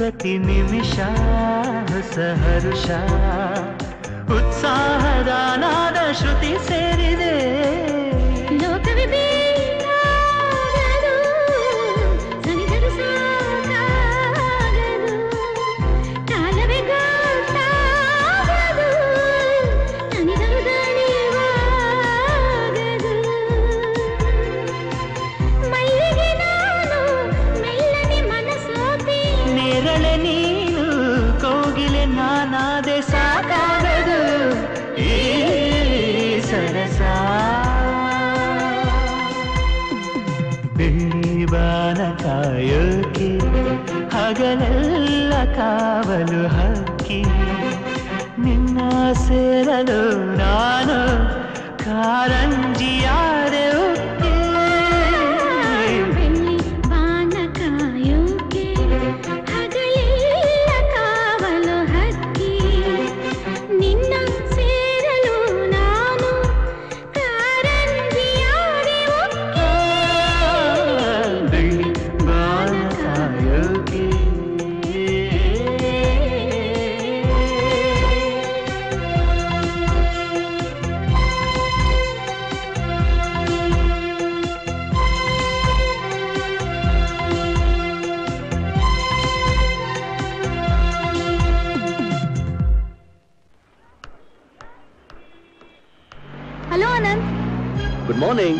ಪ್ರತಿ ನಿಮಿಷ ಹೊಸ ಹರ್ಷ ಉತ್ಸಾಹದ ನಾದ ಶ್ರುತಿ ಸೇರಿದೆ ಲೋಕವಿದೆ ನಾನು ಸನಿದರು ಸಾಗದು ತಾಳವೇ ಗೊತ್ತಾಗದು ಸನಿದರು ದಣಿವಾಗದು ಮೈಲಿಗೆ ನಾನು ಮೆಲ್ಲನೆ ಮನಸೋತಿ ನೇರಳೆ ನೀನು ಕೋಗಿಲೆ ನಾನಾದೆ ಸಾಕಾಗದು ಈ ಸರಸ ಕಾಯೋಕೆ ಹಗಲೆಲ್ಲ ಕಾವಲು ಹಕ್ಕಿ ನಿನ್ನ ಸೇರಲು ನಾನು ಕಾರಂಜಿಯಾದೆ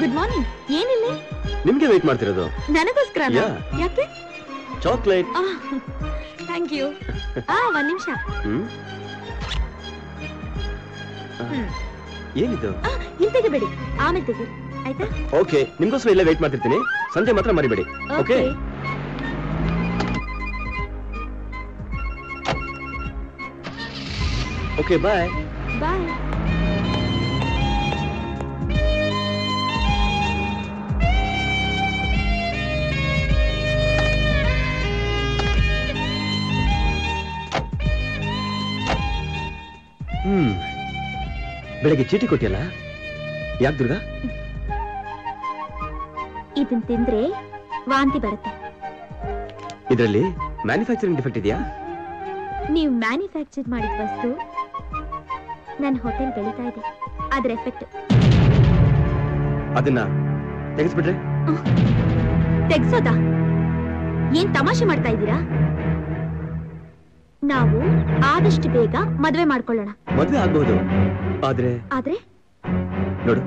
गुड मॉर्निंग निम्गे वेट माड्तिरोदु ननगोस्कर याके चॉकलेट थैंक यू ओंद निमिष एनिदु इंतगे बेडी आमेले तेगे आयता ओके निमगोस्कर इल्ले वेट माड्तिर्तीनि संजे मात्र मरिबेडी ओके ओके बाय बाय बेगे चीटी कोटियाला याक दुर्गा इदन तिंद्रे वांति बरुत्ते इदरल्ली मैन्युफैक्चरिंग डिफेक्ट इदिया नीवु मैन्युफैक्चर माडिद वस्तु नन्न होटेल बेळिता इदे अदर इफेक्ट अदन्न तेगिसिबिट्रे तेगिसोदा येन तमाशे माड्ता इदीरा नावु आदष्टु बेग मदुवे माड्कोळ्ळोण मदुवे आगबहुदु आदरे आदरे नोडु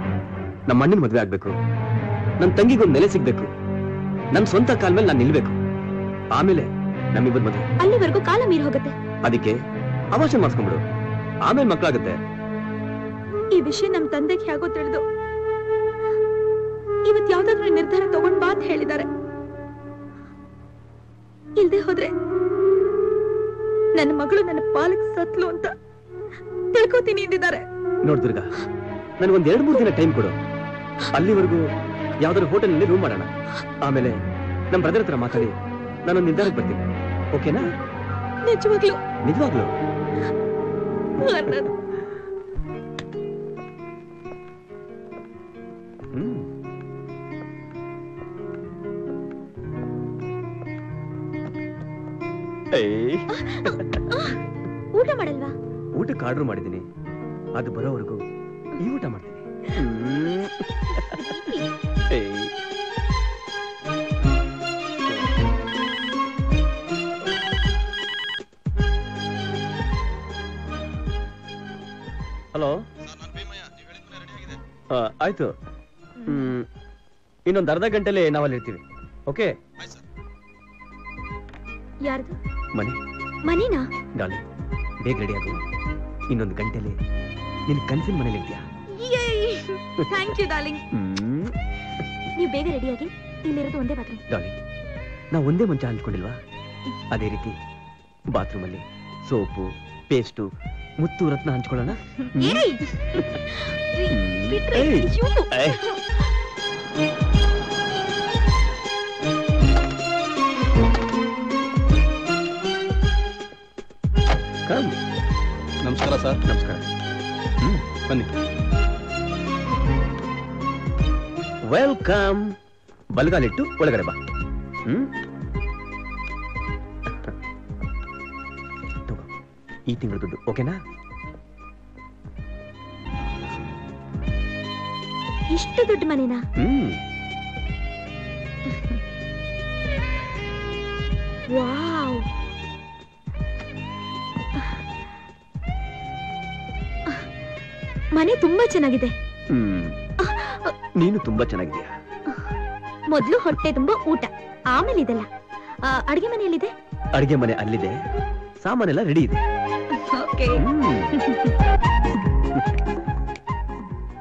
नम्म अण्णन मदुवे आगबेकु नन्न तंगिगे ओंदु नेले सिगबेकु नन्न सोंत काल मेले नानु निल्बेकु आमेले नम्मिब्बर मदुवे अल्लिवरेगू काल मीरि होगुत्ते अदक्के अवश्य माड्स्कोंबिडु आमेले मक्कळागुत्ते ई विषय नम्म तंदेगे हागो ತಿಳಿದು ಇವತ್ತು ಯಾವುದಾದರೂ ನಿರ್ಧಾರ ತಗೊಂಡು ಬಾ ಅಂತ ಹೇಳಿದ್ದಾರೆ ಇಲ್ಲದೆ ಹೋದ್ರೆ ನನ್ನ ಮಗಳು ನನ್ನ ಪಾಲಕ್ಕೆ ಸತ್ತಲು ಅಂತ ತಿಳ್ಕೋತೀನಿ ಅಂದಿದ್ದಾರೆ ನೋಡ್ ದುರ್ಗಾ ನನಗೆ ಒಂದು 2-3 ದಿನ ಟೈಮ್ ಕೊಡು ಅಲ್ಲಿವರೆಗೂ ಯಾವ್ದಾದ್ರು ಹೋಟೆಲ್ ನಲ್ಲಿ ರೂಮ್ ಮಾಡೋಣ ಆಮೇಲೆ ನಮ್ಮ ಬ್ರದರ್ ಹತ್ರ ಮಾತಾಡಿ ನಾನು ನಿರ್ಧಾರಕ್ಕೆ ಬರ್ತೀನಿ ಓಕೆನಾ ನಿಜವಾಗ್ಲೂ ನಿಜವಾಗ್ಲೂ ಊಟ ಮಾಡಲ್ವಾ ಊಟಕ್ಕೆ ಆರ್ಡರ್ ಮಾಡಿದೀನಿ ಅದು ಬರೋವರೆಗೂ ಈ ಊಟ ಮಾಡ್ತೀನಿ ಹಲೋ ಆಯ್ತು ಇನ್ನೊಂದು ಅರ್ಧ ಗಂಟೆಲಿ ನಾವಲ್ಲಿ ಇರ್ತೀವಿ ಓಕೆ ಯಾರ್ದು ಮನೆ ಮನೆನಾ ಡಾಲಿ ಬೇಗ ರೆಡಿ ಆಗು ಇನ್ನೊಂದು ಗಂಟೆಲಿ ನಿನ್ನ ಕನ್ಸಿನ ಮನೆಯಲ್ಲಿ ಇದ್ದೀಯಾ ಥ್ಯಾಂಕ್ ಯು ಡಾರ್ಲಿಂಗ್ ನೀವು ಬೇಗ ರೆಡಿ ಆಗಿ ಇಲ್ಲಿರೋದು ಒಂದೇ ಬಾತ್ರೂಮ್ ಡಾರ್ಲಿಂಗ್ ನಾವು ಒಂದೇ ಮಂಚ ಹಂಚ್ಕೊಂಡಿಲ್ವಾ ಅದೇ ರೀತಿ ಬಾತ್ರೂಮಲ್ಲಿ ಸೋಪು ಪೇಸ್ಟು ಮುತ್ತು ರತ್ನ ಹಂಚ್ಕೊಳ್ಳೋಣ ನಮಸ್ಕಾರ ಸರ್ ನಮಸ್ಕಾರ ಬನ್ನಿ ವೆಲ್ಕಮ್ ಬಲಗಾಲಿಟ್ಟು ಒಳಗಡೆ ಬಾ ಈ ತಿಂಗಳ ದುಡ್ಡು ಓಕೆನಾ? ಇಷ್ಟು ದುಡ್ಡು ಮನೆನಾ? ವಾವ್ ಮನೆ ತುಂಬಾ ಚೆನ್ನಾಗಿದೆ. ನೀನು ತುಂಬಾ ಚೆನ್ನಾಗಿದ್ದೀಯಾ. ಮೊದಲು ಹೊಟ್ಟೆ ತುಂಬಾ ಊಟ, ಆಮೇಲೆ ಇದೆಲ್ಲ. ಅಡಿಗೆ ಮನೆ ಎಲ್ಲಿದೆ? ಅಡಿಗೆ ಮನೆ ಅಲ್ಲಿದೆ, ಸಾಮಾನೆಲ್ಲ ರೆಡಿ ಇದೆ. ಓಕೆ,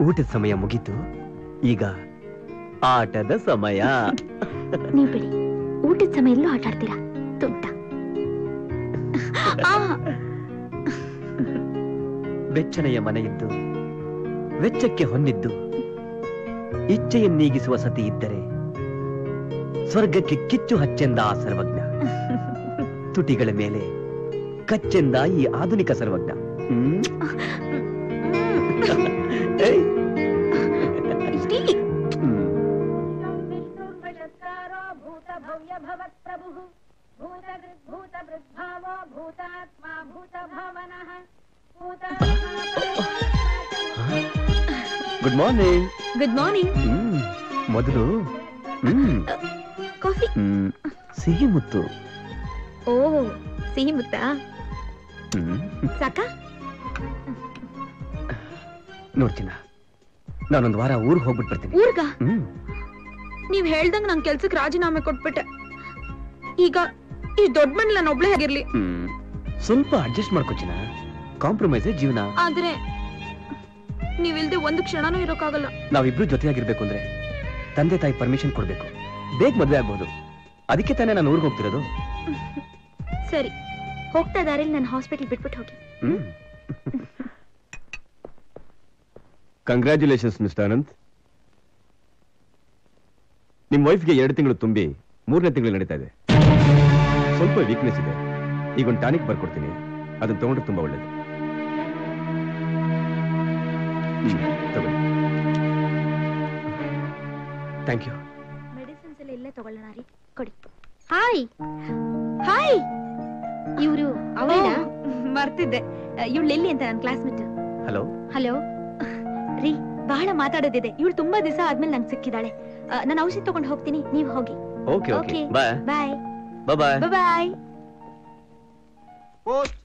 ಊಟದ ಸಮಯ ಮುಗೀತು, ಈಗ ಆಟದ ಸಮಯ. ನೀವು ಬಿಡಿ, ಊಟದ ಸಮಯ ಎಲ್ಲೂ ಆಟ ಆಡ್ತೀರಾ? ತುಟ್ಟ ಬೆಚ್ಚನೆಯ ಮನೆಯಿದ್ದು ವೆಚ್ಚಕ್ಕೆ ಹೊಂದಿದ್ದು ಇಚ್ಛೆಯನ್ನೀಗಿಸುವ ಸತಿ ಇದ್ದರೆ ಸ್ವರ್ಗಕ್ಕೆ ಕಿಚ್ಚು ಹಚ್ಚೆಂದ ಆ ಸರ್ವಜ್ಞ, ತುಟಿಗಳ ಮೇಲೆ ಕಚ್ಚೆಂದ ಈ ಆಧುನಿಕ ಸರ್ವಜ್ಞ. Good morning. Good morning. ಮೊದಲು ಕಾಫಿ. ಸಿಹಿ ಮುತ್ತು. ಓ, ಸಿಹಿ ಮುತ್ತ ಸಾಕ? ನೋಡ್ತೀನ, ನಾನೊಂದು ವಾರ ಊರಿಗೆ ಹೋಗ್ಬಿಟ್ಟು ಬರ್ತೀನಿ. ಊರ್ಗ? ನೀವ್ ಹೇಳ್ದಂಗ ನನ್ ಕೆಲ್ಸಕ್ಕೆ ರಾಜೀನಾಮೆ ಕೊಟ್ಬಿಟ್ಟೆ. ಈಗ ಈ ದೊಡ್ಡ ಮನೇಲಿ ನಾನು ಒಬ್ಳೆ ಆಗಿರ್ಲಿ? ಸ್ವಲ್ಪ ಅಡ್ಜಸ್ಟ್ ಮಾಡ್ಕೊಚಿನ, ಕಾಂಪ್ರಮೈಸ್ ಜೀವನ. ಆದ್ರೆ ನೀವಿಲ್ದೆ ಒಂದು ಕ್ಷಣನೂ ಇರೋಕ್ಕಾಗಲ್ಲ. ನಾವಿಬ್ರು ಜೊತೆಯಾಗಿರ್ಬೇಕು ಅಂದ್ರೆ ತಂದೆ ತಾಯಿ ಪರ್ಮಿಷನ್ ಕೊಡ್ಬೇಕು, ಬೇಗ ಮದ್ವೆ ಆಗ್ಬಹುದು. ಅದಕ್ಕೆ ತಾನೇ ನಾನು ಊರಿಗೆ ಹೋಗ್ತಿರೋದು. ಸರಿ, ಹೋಗ್ತಾ ದಾರಿಲಿ ನಾನು ಹಾಸ್ಪಿಟಲ್ ಬಿಟ್ಬಿಟ್ಟು ಹೋಗಿ. ಕಂಗ್ರಾಚ್ಯುಲೇಷನ್ಸ್ ಮಿಸ್ಟರ್ ಅನಂತ್, ನಿಮ್ ವೈಫ್ಗೆ 2 ತಿಂಗಳು ತುಂಬಿ 3ನೇ ತಿಂಗಳು ನಡೀತಾ ಇದೆ. ಸ್ವಲ್ಪ ವೀಕ್ನೆಸ್ ಇದೆ, ಈಗ ಒಂದು ಟಾನಿಕ್ ಬರ್ಕೊಡ್ತೀನಿ, ಅದನ್ನ ತಗೊಂಡ್ರೆ ತುಂಬಾ ಒಳ್ಳೇದು. Thank you. ಮೆಡಿಸಿನ್ಸ್ ಎಲ್ಲ ಇಲ್ಲೇ ತಗೊಳ್ಳೋಣ ರೀ, ಕೊಡಿ. ಹಾಯ್ ಹಾಯ್, ಇವರು ಅವಳೇನಾ? ಮರ್ತಿದ್ದೆ, ಇವಳು ಲಿಲ್ಲಿ ಅಂತ, ನನ್ನ ಕ್ಲಾಸ್ಮೇಟ್. ಹಲೋ ಹಲೋ ರೀ, ಬಹಳ ಮಾತಾಡೋದಿದೆ. ಇವಳು ತುಂಬಾ ದಿವಸ ಆದ್ಮೇಲೆ ನಂಗೆ ಸಿಕ್ಕಿದಾಳೆ. ನಾನು ಔಷಧಿ ತಗೊಂಡು ಹೋಗ್ತೀನಿ, ನೀವು ಹೋಗಿ. Okay okay, bye bye bye bye. Post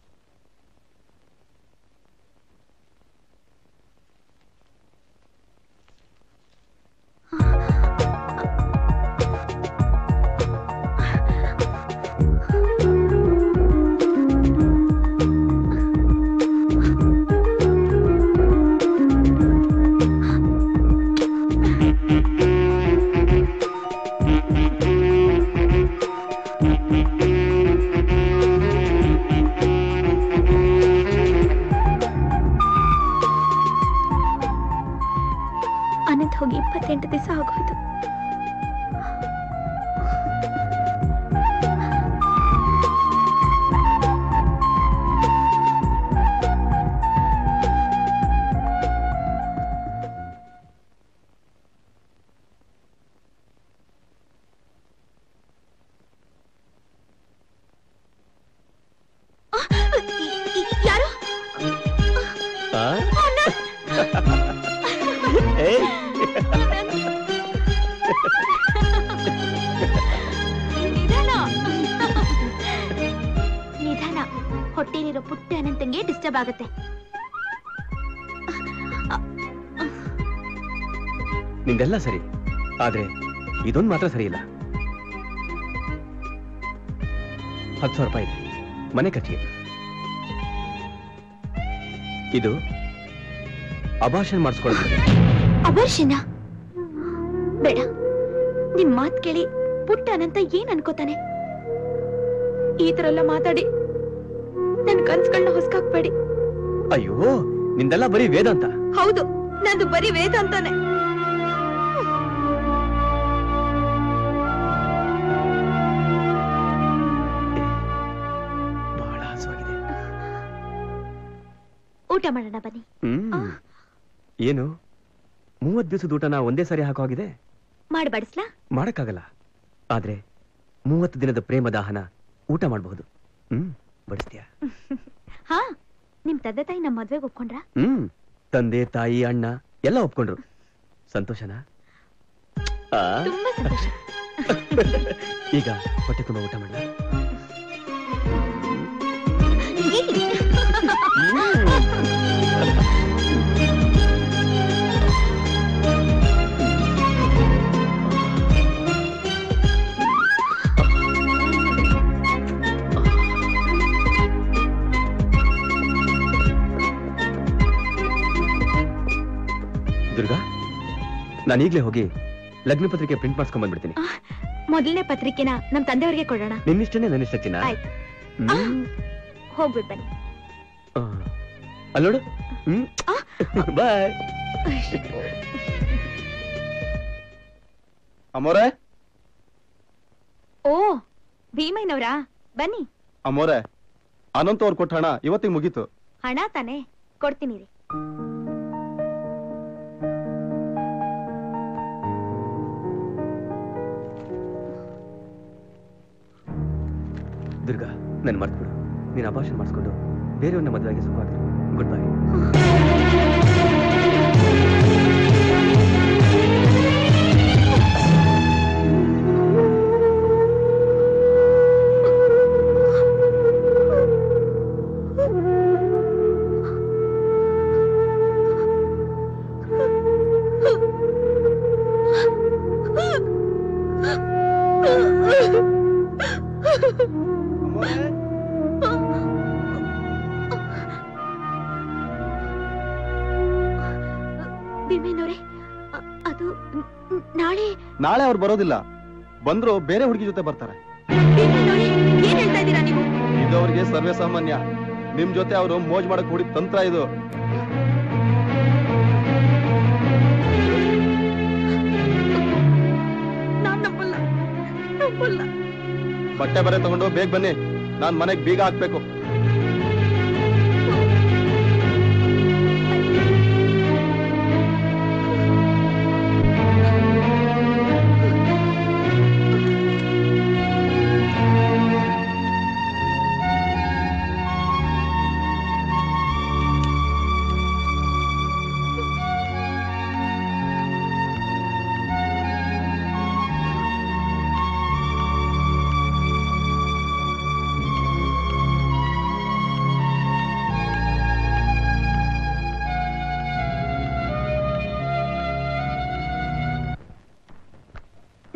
ಸರಿ, ಆದ್ರೆ ಇದೊಂದು ಮಾತ್ರ ಸರಿ ಇಲ್ಲ. 10,000 ರೂಪಾಯಿ ಇದೆ ಮನೆ ಖರ್ಚಿಗೆ. ಇದು ಅಬಾರ್ಷನ್ ಮಾಡಿಸ್ಕೊಳ್ಳೋದು. ಅಬಾರ್ಷನ್ ಬೇಡ. ನಿಮ್ ಮಾತು ಕೇಳಿ ಪುಟ್ಟನಂತ ಏನ್ ಅನ್ಕೋತಾನೆ? ಈ ತರ ಎಲ್ಲ ಮಾತಾಡಿ ನನ್ ಕನ್ಸುಗಳನ್ನ ಹೊಸಕಾಕ್ಬೇಡಿ. ಅಯ್ಯೋ, ನಿಂದೆಲ್ಲ ಬರೀ ವೇದಾಂತ. ಹೌದು, ನಂದು ಬರೀ ವೇದಾಂತಾನೆ. ಬನ್ನಿ. ಏನು 30 ದಿವಸದ ಊಟನ ಒಂದೇ ಸಾರಿ ಹಾಕುವಾಗಿದೆ? ಮಾಡಬಡಿಸ್ಲಾ? ಮಾಡಕ್ಕಾಗಲ್ಲ, ಆದ್ರೆ 30 ದಿನದ ಪ್ರೇಮ ದಾಹನ ಊಟ ಮಾಡಬಹುದು. ಬಡಿಸ್ತೀಯಾ? हाँ निम तदे ताई नम मद्वेगे ओप्कोंड्रा तंदे ताई अण्ण एल्ल ओप्कोंड्रु संतोषना तुम्बा संतोष ಈಗ ಹೊಟ್ಟೆ ತುಂಬಾ ಊಟ ಮಾಡೋಣ दुर्गा ನಾನು ಈಗಲೇ ಹೋಗಿ लग्न पत्रिके प्रिंट मार्स्कोंड बंद्बिड्तीनि मोदलने पत्रिकेना नम्म तंदेवरिगे कोडोण निम्मिष्टने नन्निष्टचिन आयितु होगिबिड्बन्नि अल्लोडु बाय अमोरे ओ भीमयनवरा बन्नि अमोरे अनंत अवर कोट्ट हण इवत्तिगे मुगीतु हण ताने कोड्तीनि री दुर्गा नन मर्तबिडु नीन अभाषण माडिसिकोंडु बेरेयवन्न मदुवेगे सुख आगु गुड बाय नाळे अवरु बरोदिल्ल बंद्रो बेरे हुडुगी जोते बर्तारे सर्वे सामान्य निम जोते अवरु मोज माडोके हुडुग तंत्र इदु बट्टे बरे तगोंडु बेग बन्नि नानु मनेगे बीग हाकबेकु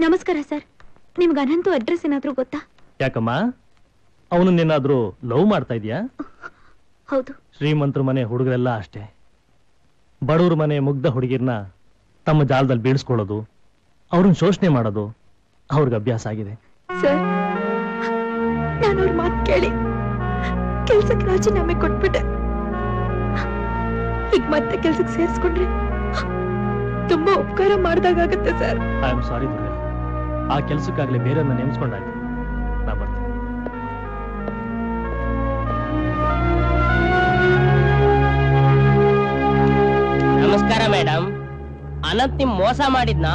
नमस्कार सर निम्गे अनंत अड्रेस ಏನಾದರೂ ಗೊತ್ತಾ ಯಾಕಮ್ಮ ಅವನನ್ನೇನಾದರೂ ಲವ್ ಮಾಡ್ತಾ ಇದೀಯಾ ಹೌದು ಶ್ರೀಮಂತರ ಮನೆ ಹುಡುಗರೆಲ್ಲ ಅಷ್ಟೇ ಬಡವರ ಮನೆ ಮುಗ್ಧ ಹುಡುಗಿರನ್ನ ತಮ್ಮ ಜಾಲದಲ್ಲಿ ಬೀಳಿಸಿಕೊಳ್ಳೋದು ಅವರನ್ನು ಶೋಷಣೆ ಮಾಡೋದು ಅವರಿಗೆ ಅಭ್ಯಾಸ ಆಗಿದೆ ಸರ್ ನಾನು ಅವರ ಮಾತು ಕೇಳಿ ಕೆಲಸಕ್ಕೆ ರಾಜೀನಾಮೆ ಕೊಟ್ಬಿಟ್ಟೆ ಈಗ ಮತ್ತೆ ಕೆಲಸಕ್ಕೆ ಸೇರಿಸಿಕೊಂಡ್ರೆ ತುಂಬಾ ಉಪಕಾರ ಮಾಡಿದಾಗ ಆಗುತ್ತೆ sir I am sorry Durga ಆ ಕೆಲಸಕ್ಕಾಗಲೇ ಬೇರೆನ್ನ ನೇಮಿಸಿಕೊಂಡಾಯ್ತು ನಾನು ಬರ್ತೀನಿ ನಮಸ್ಕಾರ ಮೇಡಮ್ ಅನಂತ್ ನಿಮ್ ಮೋಸ ಮಾಡಿದ್ನ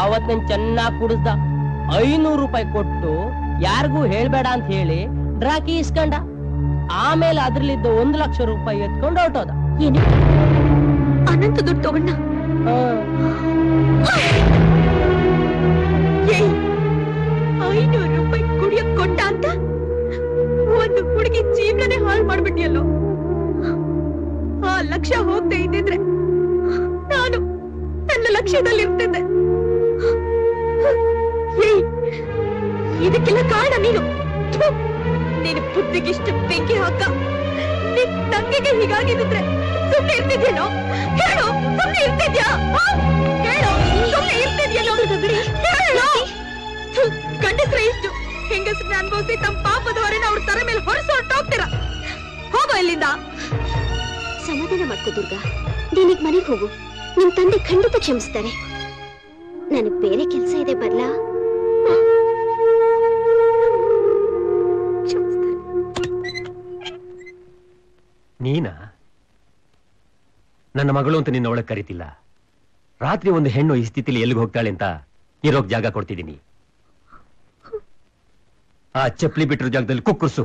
ಆವತ್ತು ನಾನು ಚೆನ್ನಾಗಿ ಕುಡಿಸ್ದ 500 ರೂಪಾಯಿ ಕೊಟ್ಟು ಯಾರಿಗೂ ಹೇಳ್ಬೇಡ ಅಂತ ಹೇಳಿ ಡ್ರಾಕಿ ಇಸ್ಕೊಂಡ ಆಮೇಲೆ ಅದರಲ್ಲಿದ್ದ 1 ಲಕ್ಷ ರೂಪಾಯಿ ಎತ್ಕೊಂಡು ಹೊರಟೋದ ಏನು ಅನಂತ್ ದುಡ್ಡು ತಗೊಂಡ ಜೀವನನೇ ಹಾಳು ಮಾಡ್ಬಿಟ್ಟಿಯಲ್ಲೋ ಆ ಲಕ್ಷ ಹೋಗ್ತಾ ಇದ್ದಿದ್ರೆ ನಾನು ನನ್ನ ಲಕ್ಷ್ಯದಲ್ಲಿ ಇರ್ತಿದ್ದೆ ಇದಕ್ಕೆಲ್ಲ ಕಾರಣ ನೀನು ನೀನು ಬುದ್ಧಿಗಿಷ್ಟು ಬೆಂಕಿ ಹಾಕ ನಿನ್ ತಂಗಿಗೆ ಹೀಗಾಗಿದ್ರೆ ಸುಮ್ಮನೆ ಇರ್ತಿದ್ಯೇನೋ ಹೇಳು ಸುಮ್ಮನೆ ಇರ್ತಿದ್ಯಾ ಹೇಳು ಸುಮ್ಮನೆ ಇರ್ತಿದ್ಯೇನೋ ಹೇಳು ಗಂಡಸ್ರೆ ಇಷ್ಟು ಹೆಂಗಸ್ರನ್ನ ಅನುಭವಿಸಿ ತಮ್ಮ ಪಾಪದ ಹೊರೆನ ಅವ್ರ ತರ ಮೇಲೆ ಹೊರಸು ಹೊರಟೋಗ್ತೀರಾ ಹೋಗೋ ಇಲ್ಲಿಂದ ಸಮಾಧಾನ ಮಾಡ್ಕೋ ದುರ್ಗಾ ನೀನೀಗ ಮನೆಗೆ ಹೋಗು ನಿಮ್ ತಂದೆ ಖಂಡಿತ ಕ್ಷಮಿಸ್ತಾರೆ ನನಗೆ ಬೇರೆ ಕೆಲಸ ಇದೆ ಬರ್ಲಾ ನೀನಾ ನನ್ನ ಮಗಳು ಅಂತ ನಿನ್ನ ಒಳಗೆ ಕರೀತಿಲ್ಲ ರಾತ್ರಿ ಒಂದು ಹೆಣ್ಣು ಈ ಸ್ಥಿತಿಲಿ ಎಲ್ಲಿಗೆ ಹೋಗ್ತಾಳೆ ಅಂತ ಇರೋಕ್ ಜಾಗ ಕೊಡ್ತಿದ್ದೀನಿ ಆ ಚಪ್ಪಲಿ ಬಿಟ್ಟರು ಜಾಗದಲ್ಲಿ ಕುಕ್ಕುರ್ಸು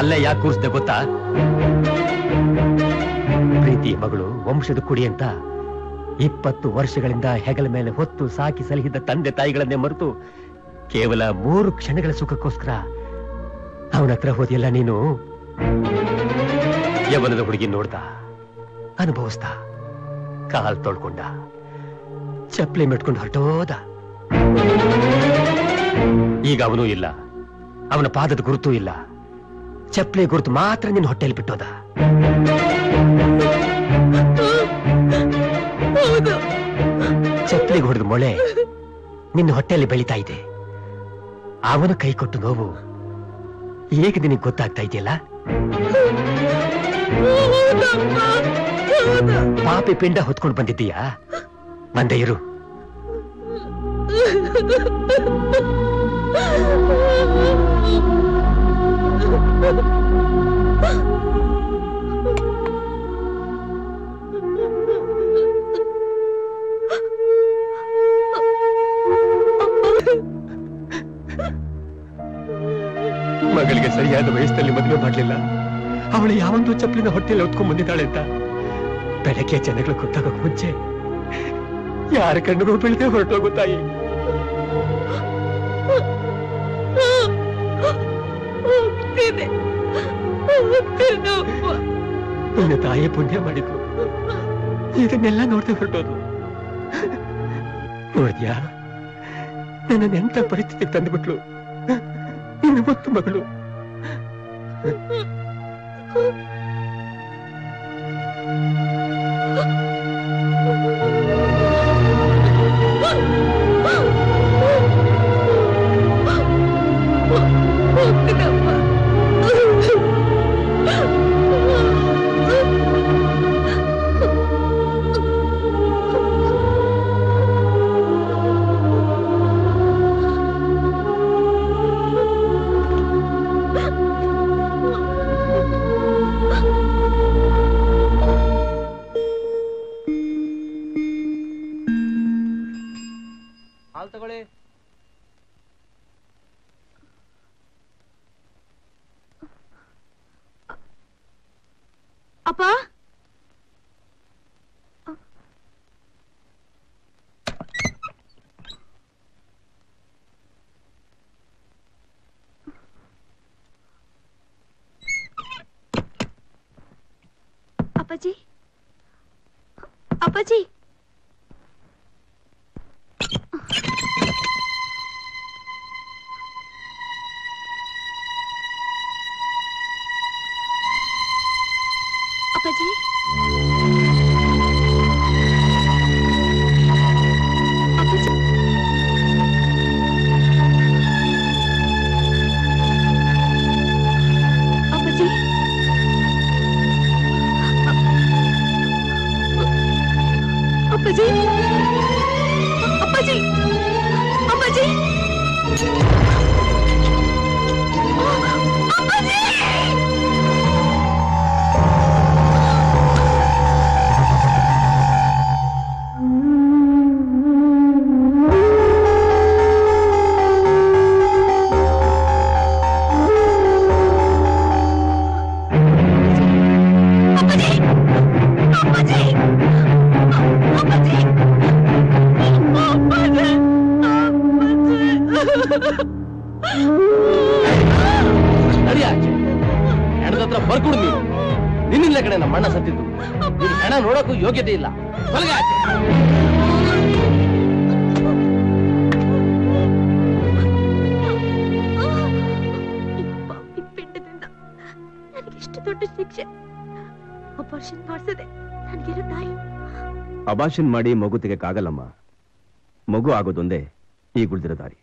ಅಲ್ಲೇ ಯಾಕೆ ಕೂರಿಸಿದೆ ಗೊತ್ತಾ? ಪ್ರೀತಿ ಮಗಳು ವಂಶದ ಕುಡಿ ಅಂತ 20 ವರ್ಷಗಳಿಂದ ಹೆಗಲ ಮೇಲೆ ಹೊತ್ತು ಸಾಕಿ ಸಲಹಿದ ತಂದೆ ತಾಯಿಗಳನ್ನೇ ಮರೆತು ಕೇವಲ 3 ಕ್ಷಣಗಳ ಸುಖಕ್ಕೋಸ್ಕರ ಅವನ ಹತ್ರ ಹೋದಿಯಲ್ಲ ನೀನು. ಯವನದ ಹುಡುಗಿ ನೋಡ್ದ, ಅನುಭವಿಸ್ದ, ಕಾಲ್ ತೊಳ್ಕೊಂಡ, ಚಪ್ಪಲಿ ಮೆಟ್ಕೊಂಡು ಹೊರಟೋದ. ಈಗ ಅವನೂ ಇಲ್ಲ, ಅವನ ಪಾದದ ಗುರುತೂ ಇಲ್ಲ, ಚಪ್ಪಲಿ ಗುರುತು ಮಾತ್ರ ನಿನ್ನ ಹೊಟ್ಟೆಯಲ್ಲಿ ಬಿಟ್ಟೋದ. ಚಪ್ಪಲಿಗೆ ಹೊಡೆದ ಮೊಳೆ ನಿನ್ನ ಹೊಟ್ಟೆಯಲ್ಲಿ ಬೆಳೀತಾ ಇದೆ. ಅವನು ಕೈ ಕೊಟ್ಟು ನೋವು ಈಗ ನಿನಗೆ ಗೊತ್ತಾಗ್ತಾ ಇದೆಯಲ್ಲ. ಪಾಪಿ ಪಿಂಡ ಹೊತ್ಕೊಂಡು ಬಂದಿದ್ದೀಯಾ? ಬಂದೆ ಇರು. ಮಗಳಿಗೆ ಸರಿಯಾದ ವಯಸ್ಸಲ್ಲಿ ಮದುವೆ ಮಾಡಲಿಲ್ಲ, ಅವಳು ಯಾವೊಂದು ಚಪ್ಪಲಿನ ಹೊಟ್ಟೆಯಲ್ಲಿ ಹೊತ್ಕೊಂಡ್ ಬಂದಿದ್ದಾಳೆ ಅಂತ ಬೆಳಗ್ಗೆ ಜನಗಳು ಗೊತ್ತಾಗಕ್ಕೆ ಮುಂಚೆ ಯಾರ ಕಣ್ಣುಗಳು ಬೆಳೆದೇ ಹೊರಟೋಗು ತಾಯಿ. ನಿನ್ನ ತಾಯಿ ಪುಣ್ಯ ಮಾಡಿದ್ರು, ಇದನ್ನೆಲ್ಲ ನೋಡದೆ ಹೊರಟೋದು. ನೋಡಿದ್ಯಾ, ನನ್ನನ್ನು ಎಂತ ಪರಿಸ್ಥಿತಿಗೆ ತಂದುಬಿಟ್ಲು ನಿನ್ನ ಗೊತ್ತು ಮಗಳು. ಅಬಾಷನ್ ಮಾಡಿ ಮಗು ತೆಗೆಕ್ಕಾಗಲ್ಲಮ್ಮ. ಮಗು ಆಗೋದೊಂದೇ ಈ ಗುಳಿದಿರೋ ದಾರಿ.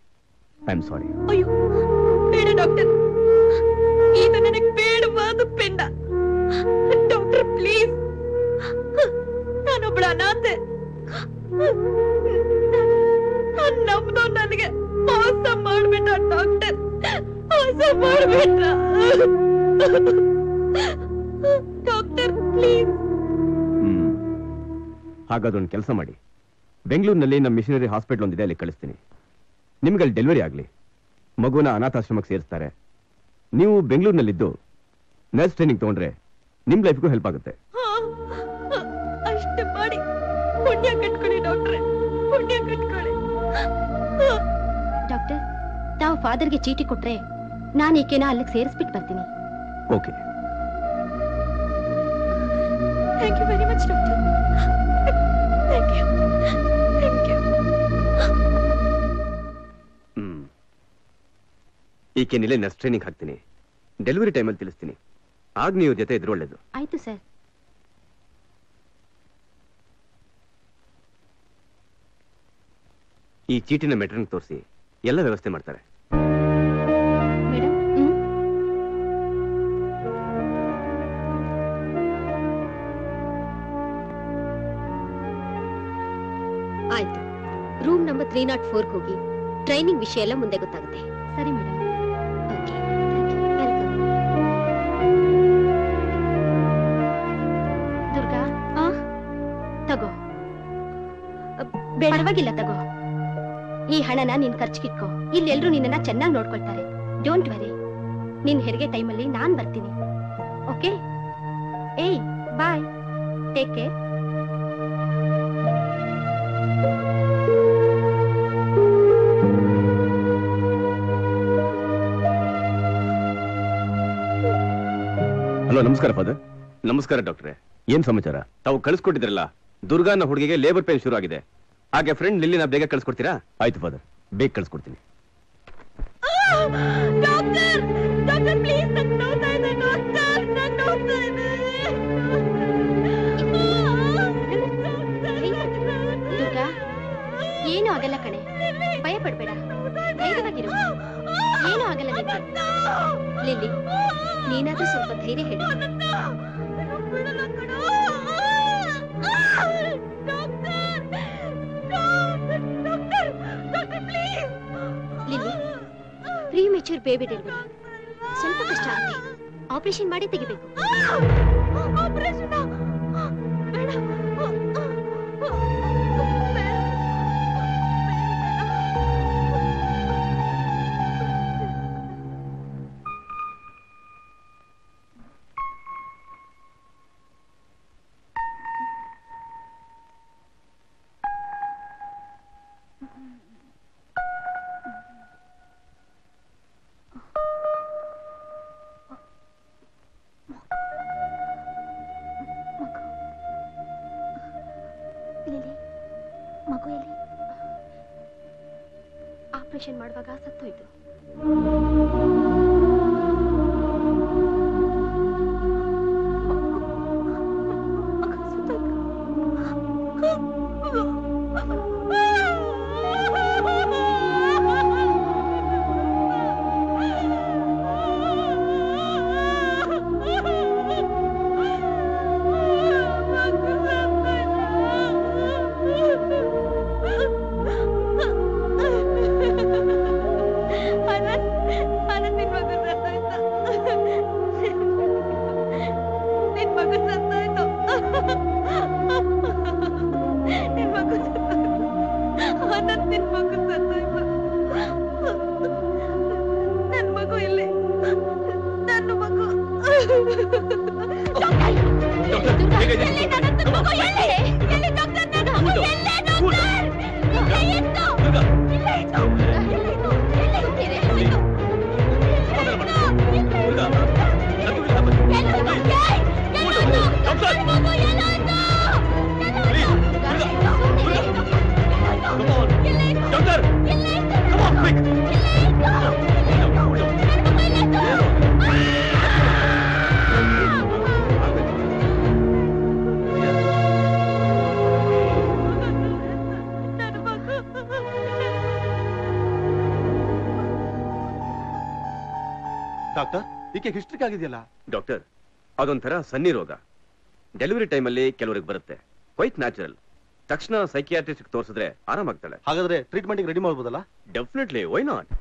I am sorry. ಅಯ್ಯೋ ಬೇಡ ಡಾಕ್ಟರ್, ಇದು ನನಗೆ ಬೇಡವಾದ ಪಿಂಡ. ಡಾಕ್ಟರ್ ಪ್ಲೀಸ್, ನಾನೊಬ್ಳ ಅನಾಥೆ, ನಮ್ದು ನನಗೆ ಮೋಸ ಮಾಡ್ಬಿಟ್ಟ ಡಾಕ್ಟರ್, ಮೋಸ ಮಾಡ್ಬಿಟ್ಟ ಡಾಕ್ಟರ್ ಪ್ಲೀಸ್. ಹಾಗಾದೊಂದು ಕೆಲಸ ಮಾಡಿ, ಬೆಂಗಳೂರಿನಲ್ಲಿ ನಮ್ಮ ಮಿಷನರಿ ಹಾಸ್ಪಿಟಲ್ ಒಂದಿದೆ, ಅಲ್ಲಿ ಕಳಿಸ್ತೀನಿ. ನಿಮ್ಗೆ ಅಲ್ಲಿ ಡೆಲಿವರಿ ಆಗಲಿ, ಮಗುನ ಅನಾಥಾಶ್ರಮಕ್ಕೆ ಸೇರಿಸ್ತಾರೆ. ನೀವು ಬೆಂಗಳೂರಿನಲ್ಲಿದ್ದು नर्स ट्रेनिंग तोंड्रे निम लाइफ को हेल्प आगुत्ते अष्टे माडि पुण्य कट्कोळ्ळि डॉक्टर पुण्य कट्कोळ्ळि डॉक्टर ताव फादर गे चीटी कोट्रे नानु ಈಕೆನ ಅಲ್ಲಿಗೆ ಸೇರಿಸ್ಬಿಟ್ಟು ಬರ್ತೀನಿ okay thank you very much doctor thank you ಈಕೆನಿಲ್ಲ ನರ್ಸ್ ಟ್ರೈನಿಂಗ್ ಹಾಕ್ತೀನಿ ಡೆಲಿವರಿ ಟೈಮ್ ಅಲ್ಲಿ ತಿಳಿಸ್ತೀನಿ ಆಗ ನೀವು ಜೊತೆ ಇದ್ರೆ ಒಳ್ಳೆಯದು ಆಯ್ತು ಸರ್ ಈ ಚೀಟಿನ ಮೆಟರ್ನಿಗೆ ತೋರಿಸಿ ಎಲ್ಲ ವ್ಯವಸ್ಥೆ ಮಾಡ್ತಾರೆ रूम नंबर 304 होगी ट्रेनिंग विषय ಎಲ್ಲ ಮುಂದೆ ಗೊತ್ತಾಗುತ್ತೆ ಸರಿ ಮೇಡಂ ಓಕೆ ವೆಲ್ಕಮ್ ದುರ್ಗಾ ಆ ತಗೋ ಬೇಡವಾಗಿಲ್ಲ ತಗೋ ಈ ಹಣನ ನಿನ್ನ ಖರ್ಚಿಗೆ ಇಟ್ಕೋ ಇಲ್ಲಿ ಎಲ್ಲರೂ ನಿನ್ನನ್ನ ಚೆನ್ನಾಗಿ ನೋಡ್ಕೊಳ್ತಾರೆ ಡೋಂಟ್ ವರಿ ನಿನ್ನ ಹೆರಿಗೆ ಟೈಮ್ ಅಲ್ಲಿ ನಾನು ಬರ್ತೀನಿ ಓಕೆ ಏಯ್ ಬೈ ಟೇಕ್ ಕೇರ್ हेलो नमस्कार फादर नमस्कार डॉक्टर ऐन समाचार तावु कळिसिकोट्टिद्रल्ल दुर्गान हुडुगिगे लेबर पेन शुरु आगिदे आगे फ्रेंड लिलिना बेग कळिसिकोड्तीरा आयतु फादर बेग कळिसिकोड्तीनि डॉक्टर डॉक्टर प्लीज नन्नु नोड्ता इदे डॉक्टर नन्नु नोड्ता इदे दुर्गा ಏನು ಆಗಲ್ಲ ಕಣೆ ಭಯಪಡಬೇಡ ಧೈರ್ಯವಾಗಿರು ಏನು ಆಗಲ್ಲ ಲಿಲ್ಲಿ ನೀನಾದ್ರೂ ಸ್ವಲ್ಪ ಧೈರ್ಯ ಹೇಳು ಲಿಲ್ಲಿ ಪ್ರೀಮೆಚೂರ್ ಬೇಬಿ ಡೆಲಿವರಿ ಸ್ವಲ್ಪ ಕಷ್ಟ ಆಗುತ್ತೆ ಆಪರೇಷನ್ ಮಾಡಿ ತೆಗಿಬೇಕು डॉक्टर अदर सन्नी रोग डेलीवरी टाइम बे क्वैट न्याचुरल तक साइकियाट्रिस्ट तोर्सद्रे आराम treatment ready definitely why not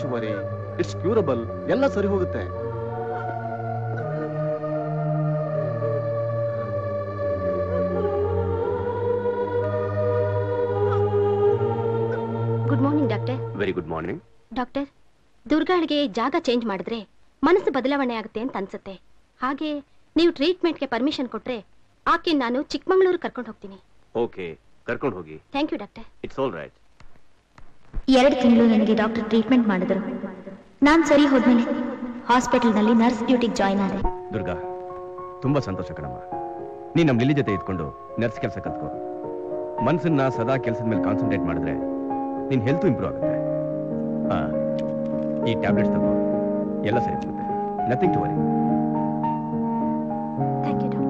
don't worry, it's curable, ಎಲ್ಲ ಸರಿ ಹೋಗುತ್ತೆ. Good morning doctor. Very good morning doctor. ದುರ್ಗಾಳಿಗೆ ಜಾಗ ಚೇಂಜ್ ಮಾಡಿದ್ರೆ ಮನಸ್ಸು ಬದಲಾವಣೆ ಆಗುತ್ತೆ ಅಂತ ಅನ್ಸುತ್ತೆ. ಹಾಗೆ ನೀವು ಟ್ರೀಟ್ಮೆಂಟ್ ಗೆ ಪರ್ಮಿಷನ್ ಕೊಟ್ರೆ ಆಕೆ ನಾನು ಚಿಕ್ಕಮಗಳೂರು ಕರ್ಕೊಂಡು ಹೋಗ್ತೀನಿ. ಓಕೆ, ಕರ್ಕೊಂಡು ಹೋಗಿ. Thank you doctor. It's all right. 2 ತಿಂಗಳು ನನಗೆ ಡಾಕ್ಟರ್ ಟ್ರೀಟ್ಮೆಂಟ್ ಮಾಡಿದ್ರು. ನಾನು ಸರಿ ಹೋದ್ಮೇಲೆ ಹಾಸ್ಪಿಟಲ್ ನಲ್ಲಿ ನರ್ಸ್ ಡ್ಯೂಟಿಗೆ ಜಾಯಿನ್ ಆದೆ. ದುರ್ಗಾ, ತುಂಬಾ ಸಂತೋಷ ಕಣಮ್ಮ. ನೀನು ನಮ್ಮ ಲಿಲಿ ಜೊತೆ ಇದ್ಕೊಂಡು ನರ್ಸ್ ಕೆಲಸ ಕಲ್ತ್ಕೋ. ಮನಸ್ಸನ್ನ ಸದಾ ಕೆಲಸದ ಮೇಲೆ ಕಾನ್ಸಂಟ್ರೇಟ್ ಮಾಡಿದ್ರೆ ನಿನ್ನ ಹೆಲ್ತ್ ಇಂಪ್ರೂವ್ ಆಗುತ್ತೆ. ಈ ಟ್ಯಾಬ್ಲೆಟ್ಸ್ ತಗೋ, ಎಲ್ಲ ಸರಿ ಹೋಗುತ್ತೆ. Nothing to worry. Thank you doctor. Thank you.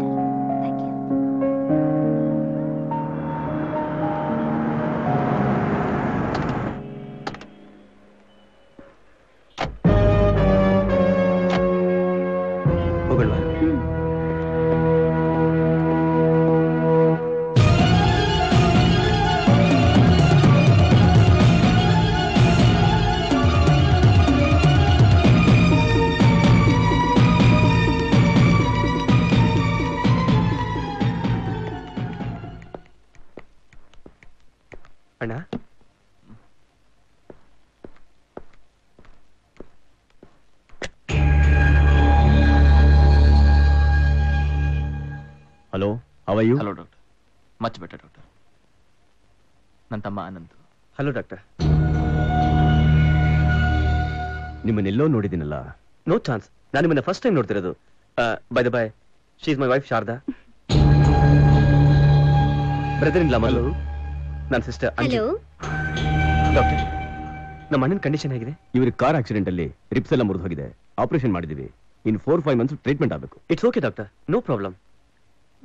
Hello doctor. Much better doctor. ನನ್ನ ತಮ್ಮ Anand. Hello doctor. ನಿಮ್ಮನ್ನೆಲ್ಲೋ ನೋಡಿದಿನಲ್ಲ. No chance. ನಾನು ನಿಮ್ಮನ್ನ ಫಸ್ಟ್ ಟೈಮ್ ನೋಡ್ತಿರೋದು. By the by, she is my wife Sharda. Brother in law Manu. ನನ್ನ ಸಿಸ್ಟರ್ ಅಂಜು. Hello. Doctor, ನಮ್ಮ ಅಣ್ಣನ condition ಹೇಗಿದೆ? ಇವರಿಗೆ ಕಾರ್ ಆಕ್ಸಿಡೆಂಟ್ ಅಲ್ಲಿ ರಿಬ್ಸ್ ಎಲ್ಲ ಮುರಿದು ಹೋಗಿದೆ. ಆಪರೇಷನ್ ಮಾಡಿದೀವಿ. ಇನ್ 4-5 ಮಂತ್ಸ್ ಟ್ರೀಟ್ಮೆಂಟ್ ಆಗಬೇಕು. It's okay doctor, no problem.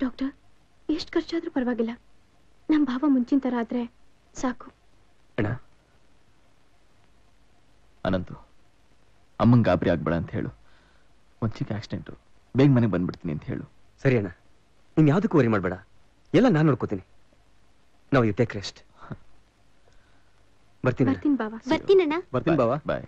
Doctor, ಎಷ್ಟು ಖರ್ಚಾದ್ರೂ ಪರವಾಗಿಲ್ಲ. ನಮ್ಮ ಭಾವ ಮುಂಚಿನ ತರ ಆದ್ರೆ ಸಾಕು. ಅಣ್ಣ ಅನಂತು, ಅಮ್ಮಂಗೆ ಗಾಬರಿ ಆಗ್ಬೇಡ ಅಂತ ಹೇಳು. ಒಂದು ಚಿಕ್ಕ ಆಕ್ಸಿಡೆಂಟು, ಬೇಗ ಮನೆಗೆ ಬಂದ್ಬಿಡ್ತೀನಿ ಅಂತ ಹೇಳು. ಸರಿ ಅಣ್ಣ, ನೀನು ಯಾವುದಕ್ಕೂ ವರಿ ಮಾಡಬೇಡ, ಎಲ್ಲ ನಾನು ನೋಡ್ಕೋತೀನಿ. ನಾವು ಯು ಟೇಕ್ ರೆಸ್ಟ್. ಬರ್ತೀನಿ ಬಾವಾ. ಬಾಯ್.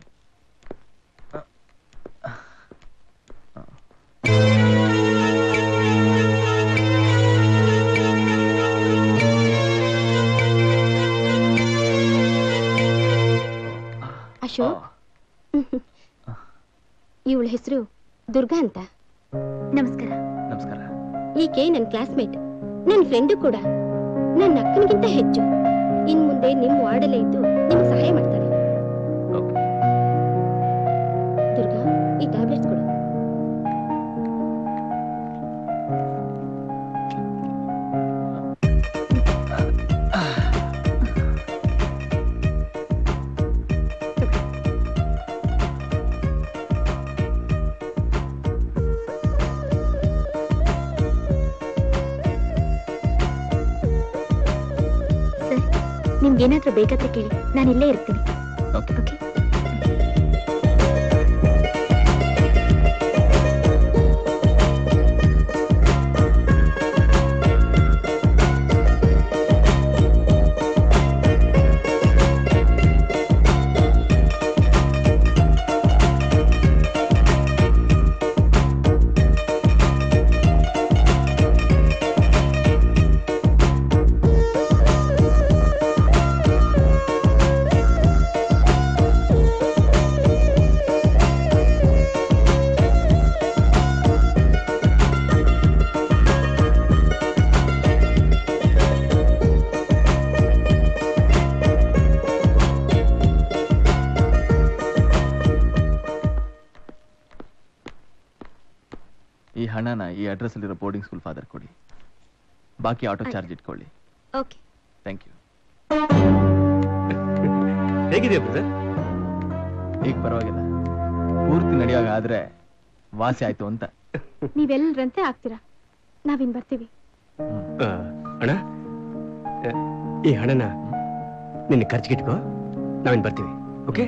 ಇವಳ ಹೆಸರು ದುರ್ಗಾ ಅಂತ. ನಮಸ್ಕಾರ. ನಮಸ್ಕಾರ. ಈಕೆ ನನ್ನ ಕ್ಲಾಸ್ಮೇಟ್, ನನ್ನ ಫ್ರೆಂಡು ಕೂಡ. ನನ್ನ ಅಕ್ಕನಿಗಿಂತ ಹೆಚ್ಚು. ಇನ್ ಮುಂದೆ ನಿಮ್ಮ ವಾರ್ಡಲ್ಲೇ ಇದ್ದು ನಿಮ್ಗೆ ಸಹಾಯ ಮಾಡ್ತಾರೆ. ದುರ್ಗಾ, ಈ ಟ್ಯಾಬ್ಲೆಟ್ಸ್ ಕೊಡು. ಏನಾದ್ರೂ ಬೇಕಂತ ಕೇಳಿ, ನಾನು ಇಲ್ಲೇ ಇರ್ತೀನಿ. Okay okay. ಹಣನ ಈ ಅಡ್ರೆಸ್ ಅಲ್ಲಿರೋ ಬೋರ್ಡಿಂಗ್ ಸ್ಕೂಲ್ ಫಾದರ್ ಕೊಡಿ. ಬಾಕಿ ಆಟೋ ಚಾರ್ಜ್ ಇಟ್ಕೊಳ್ಳಿ. Okay, thank you. ಹೇಗಿದೆಯಾ ಬ್ರದರ್? ಈಗ ಪರವಾಗಿಲ್ಲ, ಪೂರ್ತಿ ನಡೆಯುವಾಗ ಆದ್ರೆ ವಾಸಿ ಆಯ್ತು ಅಂತ. ನೀವೆಲ್ಲರಂತೆ ಆಗ್ತೀರಾ. ನಾವಿನ್ ಬರ್ತೀವಿ. ಅಣ್ಣ, ಈ ಹಣನ ನಿನ್ನ ಖರ್ಚಿಗೆ ಇಟ್ಕೋ. ನಾವಿನ್ ಬರ್ತೀವಿ. ಓಕೆ.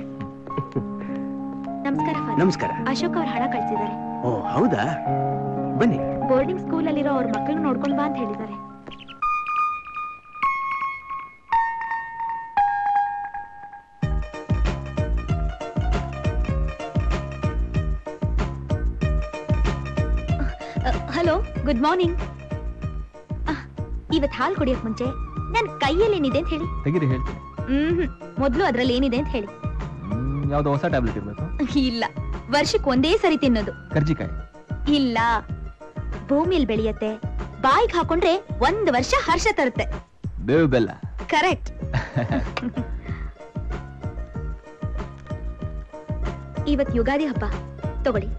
ನಮಸ್ಕಾರ. ನಮಸ್ಕಾರ. ಅಶೋಕ್ ಅವ್ರ ಹಣ ಕಳಿಸಿದ್ದಾರೆ. ಓ ಹೌದಾ, ಬನ್ನಿ. ಬೋರ್ಡಿಂಗ್ ಸ್ಕೂಲ್ ಅಲ್ಲಿರೋ ಅವ್ರ ಮಕ್ಕಳನ್ನ ನೋಡ್ಕೊಂಡು ಬಾ ಅಂತ ಹೇಳಿದ್ದಾರೆ. हलो गुड मॉर्निंग इवत हाल कुड़ियक मुंचे नन कैयल्ली एनिदे ಅಂತ ಹೇಳಿ ತೆಗಿರಿ ಹೇಳ್ತೀನಿ ಮೊದಲು ಅದರಲ್ಲಿ ಏನಿದೆ ಅಂತ ಹೇಳಿ ಯಾವುದು ಹೊಸ ಟ್ಯಾಬ್ಲೆಟ್ ಇರಬೇಕು ಇಲ್ಲ ವರ್ಷಕ್ಕೆ ಒಂದೇ ಸರಿ ತಿನ್ನೋದು ಕರ್ಜಿಕಾಯಿ ಇಲ್ಲ ಭೂಮಿಯಲ್ಲಿ ಬೆಳೆಯುತ್ತೆ ಬಾಯಿಗೆ ಹಾಕೊಂಡ್ರೆ ಒಂದು ವರ್ಷ ಹರ್ಷ ತರುತ್ತೆ ಬೇವು ಬೆಲ್ಲ ಕರೆಕ್ಟ್ ಇವತ್ತು ಯುಗಾದಿ ಹಬ್ಬ ತಗೊಳ್ಳಿ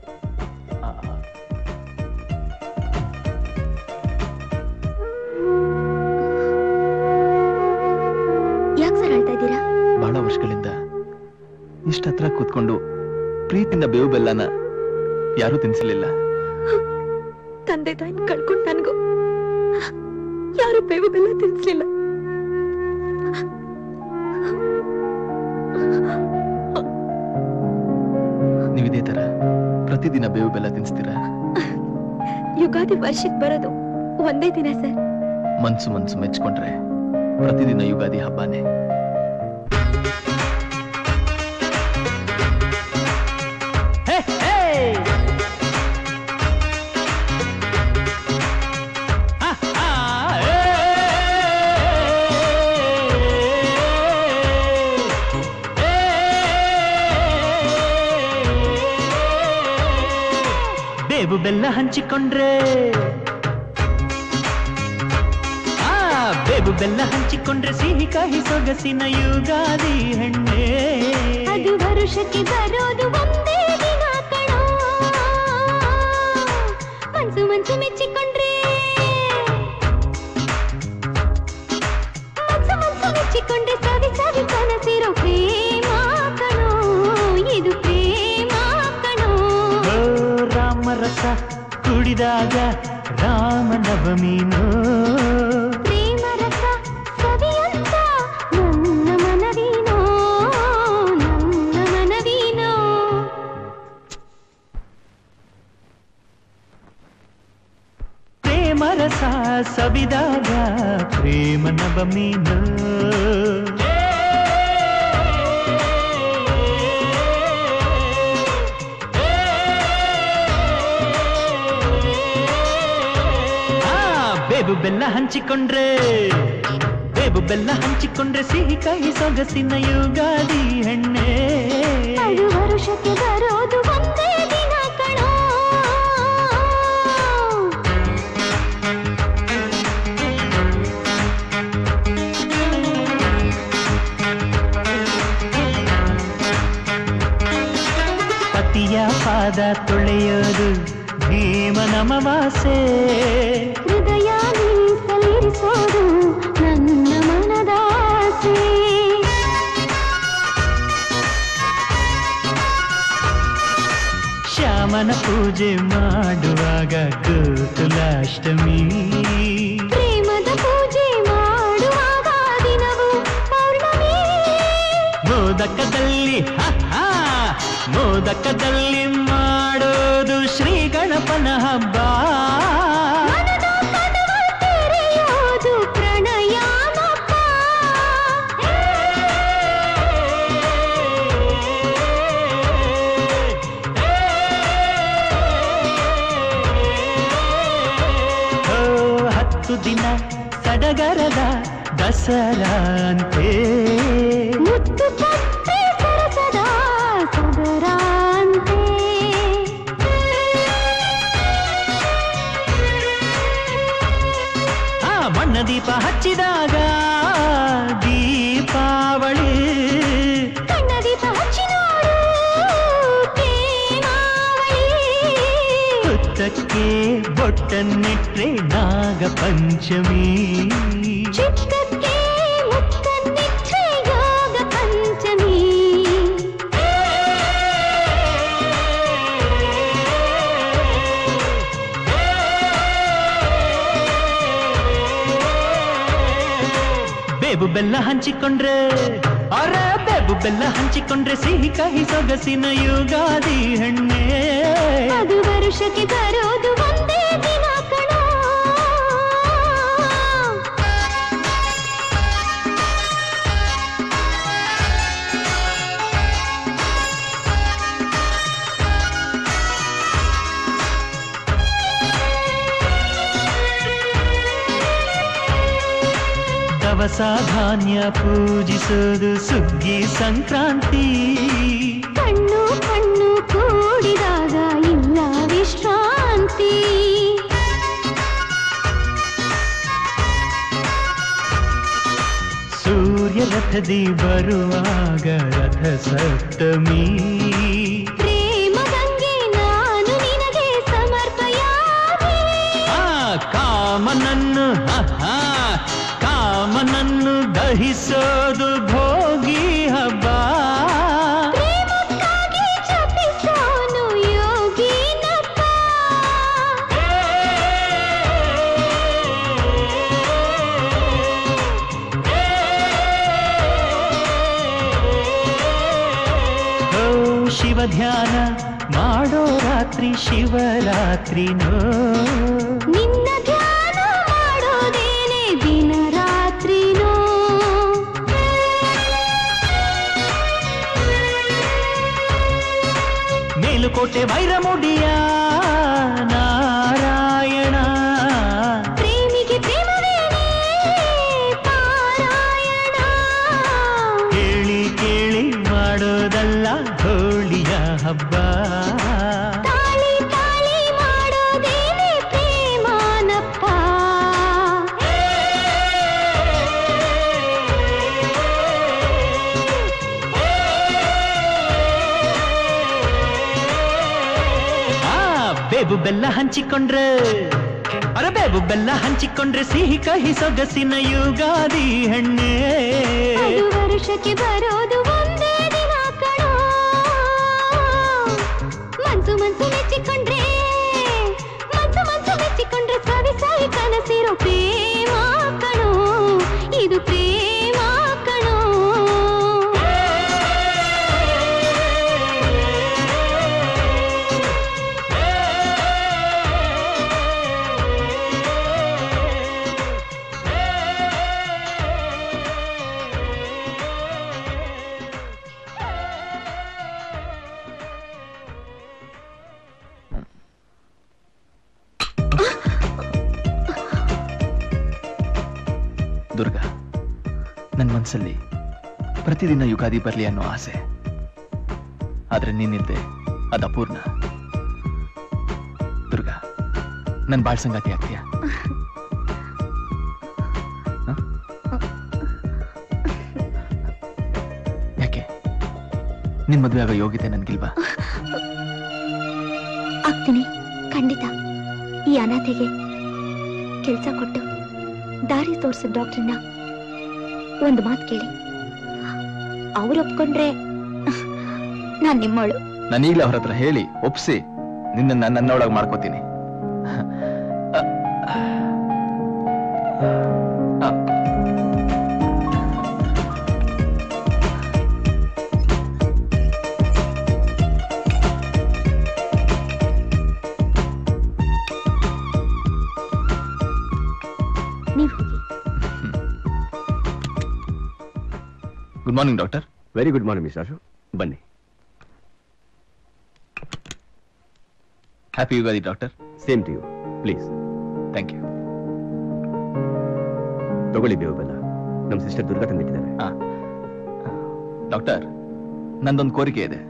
ಇಷ್ಟ ಹತ್ರ ಕೂತ್ಕೊಂಡು ಪ್ರೀತಿಯಿಂದ ಬೇವು ಬೆಲ್ಲನ ಯಾರು ತಿನ್ನಿಸಲಿಲ್ಲ ತಂದೆ ತಾಯಿನ ಕಳ್ಕೊಂಡು ನನಗೂ ಯಾರು ಬೇವು ಬೆಲ್ಲ ತಿನ್ನಿಸಲಿಲ್ಲ ನೀವು ಇದೇ ತರ ಪ್ರತಿದಿನ ಬೇವು ಬೆಲ್ಲ ತಿನ್ನಿಸ್ತೀರಾ ಯುಗಾದಿ ವರ್ಷಕ್ಕೆ ಬರೋದು ಒಂದೇ ದಿನ ಸರ್ ಮನಸು ಮನಸು ಮೆಚ್ಚಿಕೊಂಡ್ರೆ ಪ್ರತಿದಿನ ಯುಗಾದಿ ಹಬ್ಬನೇ ಬೇವು ಬೆಲ್ಲ ಹಂಚಿಕೊಂಡ್ರೆ ಆ ಬೇವು ಬೆಲ್ಲ ಹಂಚಿಕೊಂಡ್ರೆ ಸಿಹಿ ಕಹಿ ಸೊಗಸಿನ ಯುಗಾದಿ ಹೆಣ್ಣೆ ಅದು ವರುಷಕ್ಕೆ ಬರೋದು ಒಂದೇ ದಿನ ಕಣೋ ಮನಸು ಮನಸು ಮೆಚ್ಚಿಕೊಂಡ್ರೆ ಮನಸು ಮನಸು ಮೆಚ್ಚಿಕೊಂಡ್ರೆ ಸವಿ ಸವಿ ಕನಸಿರೋ ಪ್ರೇಮ ಕಣೋ ಇದು ರಸ ಕುಡಿದಾಗ ರಾಮನವಮಿನೋ ಪ್ರೇಮ ರಸ ಸವಿಯಂತ ನನ್ನ ಮನವಿನೋ ನನ್ನ ಮನವಿನೋ ಪ್ರೇಮ ರಸ ಸವಿದಾಗ ಪ್ರೇಮ ನವಮಿನೋ ಬೇವು ಬೆಲ್ಲ ಹಂಚಿಕೊಂಡ್ರೆ ಸಿಹಿ ಕಹಿ ಸೊಗಸಿನ ಯುಗಾದಿ ಹೆಣ್ಣೆ ಅದು ವರುಷಕ್ಕೆ ಬರೋದು ಒಂದೇ ದಿನ ಕಣೋ ಪತಿಯ ಪಾದ ತೊಳೆಯೋದು ಭೀಮ ನಮವಾಸೆ ಸೋದು ನನ್ನ ಮನದಾಸೆ ಶ್ಯಾಮನ ಪೂಜೆ ಮಾಡುವಾಗ ಗೋಕುಲಾಷ್ಟಮಿ ಪ್ರೇಮದ ಪೂಜೆ ಮಾಡುವಾಗ ದಿನವು ಪೌರ್ಣಮಿ ಮೋದಕದಲ್ಲಿ ಹಾ ಮೋದಕದಲ್ಲಿ ಮಾಡೋದು ಶ್ರೀ ಗಣಪನ ಹಬ್ಬ ಸಡಗರದ ದಸರಾಂತೆ ಮುತ್ತು ಪತ್ತೆ ಸರಸದ ಸದರಾಂತೆ ಆ ಬಣ್ಣ ದೀಪ ಹಚ್ಚಿದಾಗ ದೀಪಾವಳಿ ಕಣ್ಣ ದೀಪ ಹಚ್ಚಿನೋಡು ಹುತ್ತಕ್ಕೆ ಬೊಟ್ಟನ್ನಿಟ್ರೆ ನಾಗಪಂಚಮಿ ಚಿಕ್ಕಕ್ಕೆ ಮುತ್ತನ್ನಿಟ್ರೆ ನಾಗಪಂಚಮಿ ಬೇವು ಬೆಲ್ಲ ಹಂಚಿಕೊಂಡ್ರೆ ಅರೆ ಬೇವು ಬೆಲ್ಲ ಹಂಚಿಕೊಂಡ್ರೆ ಸಿಹಿ ಕಹಿ ಸೊಗಸಿನ ಯುಗಾದಿ ಹೆಣ್ಣೆ ಅದು ವರುಷಕ್ಕೆ ಬರೋದು ದವಸ ಧಾನ್ಯ ಪೂಜಿಸುವುದು ಸುಗ್ಗಿ ಸಂಕ್ರಾಂತಿ. ಕಣ್ಣು ಕಣ್ಣು ಕೂಡಿದಾಗ ಇಲ್ಲ ವಿಶ್ರಾಂತಿ. ಸೂರ್ಯ ರಥದಿ ಬರುವಾಗ ರಥ ಸಪ್ತಮಿ. ಕಾಮನನ್ನು ಕಾಮನನ್ನು ದಹಿಸೋದು ಭೋಗಿ ಹಬ್ಬ. ಪ್ರೇಮಕ್ಕಾಗಿ ಜಪಿಸೋನು ಯೋಗಿನಪ್ಪ. ಓ ಶಿವ ಧ್ಯಾನ ಮಾಡೋ ರಾತ್ರಿ ಶಿವರಾತ್ರಿನೋ. ಕೋಟೆ ವೈರಮುಡಿಯ ನಾರಾಯಣ ಪ್ರೇಮಿಗೆ ಪ್ರೇಮವೇನೇ ಪಾರಾಯಣ. ಕೇಳಿ ಕೇಳಿ ಮಾಡೋದಲ್ಲ ಹೋಳಿಯ ಹಬ್ಬ. ತಾಳಿ ತಾಳಿ ಮಾಡೋದೇನೆ ಪ್ರೇಮಾನಪ್ಪ. ಬೇಬು ಬೆಲ್ಲ ಹಂಚಿಕೊಂಡ್ರೆ ಅರೆ ಬೇಬು ಬೆಲ್ಲ ಹಂಚಿಕೊಂಡ್ರೆ ಸಿಹಿ ಕಹಿ ಸೊಗಸಿನ ಯುಗಾದಿ ಹೆಣ್ಣೆ. ವರ್ಷಕ್ಕೆ ಬರೋದು ಒಂದೇ ದಿನ ಕಣೋ. ಮನ್ಸು ಮನ್ಸು ಮೆಚ್ಚಿಕೊಂಡ್ರೆ ಮನ್ಸು ಮನ್ಸು ಮೆಚ್ಚಿಕೊಂಡ್ರೆ ಸವಿ ಸವಿ ಕನಸಿರೋ ಪ್ರೇಮ ಕಣೋ. ಇದು ಪ್ರೇಮ ಕಣೋ. ದುರ್ಗಾ, ನನ್ನ ಮನಸ್ಸಲ್ಲಿ ಪ್ರತಿದಿನ ಯುಗಾದಿ ಬರಲಿ ಅನ್ನೋ ಆಸೆ. ಆದರೆ ನೀನಿಲ್ಲದೆ ಅದು ಅಪೂರ್ಣ. ದುರ್ಗಾ, ನನ್ನ ಬಾಳ್ ಸಂಗಾತಿ ಆಗ್ತೀಯಾ? ಯಾಕೆ ನಿನ್ ಮದುವೆ ಆಗೋ ಯೋಗ್ಯತೆ ನನ್ಗಿಲ್ವಾ? ಆಗ್ತೀನಿ ಖಂಡಿತ. ಈ ಅನಾಥೆಗೆ ಕೆಲಸ ಕೊಟ್ಟು ದಾರಿ ತೋರಿಸಿದ ಡಾಕ್ಟರ್ನ ಒಂದು ಮಾತು ಕೇಳಿ, ಅವ್ರು ಒಪ್ಕೊಂಡ್ರೆ ನಾನು ನಿಮ್ಮವಳು. ನಾನೀಗಲೇ ಅವ್ರ ಹತ್ರ ಹೇಳಿ ಒಪ್ಸಿ ನಿನ್ನ ನನ್ನೊಳಗೆ ಮಾಡ್ಕೋತೀನಿ. Good morning doctor. Very good morning miss Ashu. ಬನ್ನಿ. Happy Ugadi doctor. Same to you. Please. Thank you. ತಗೊಳ್ಳಿ ಬೇವು ಬೆಲ್ಲ, ನಮ್ಮ ಸಿಸ್ಟರ್ ದುರ್ಗಾ ತಂದಿಟ್ಟಿದ್ದಾರೆ. ಡಾಕ್ಟರ್, ನಂದೊಂದು ಕೋರಿಕೆ ಇದೆ.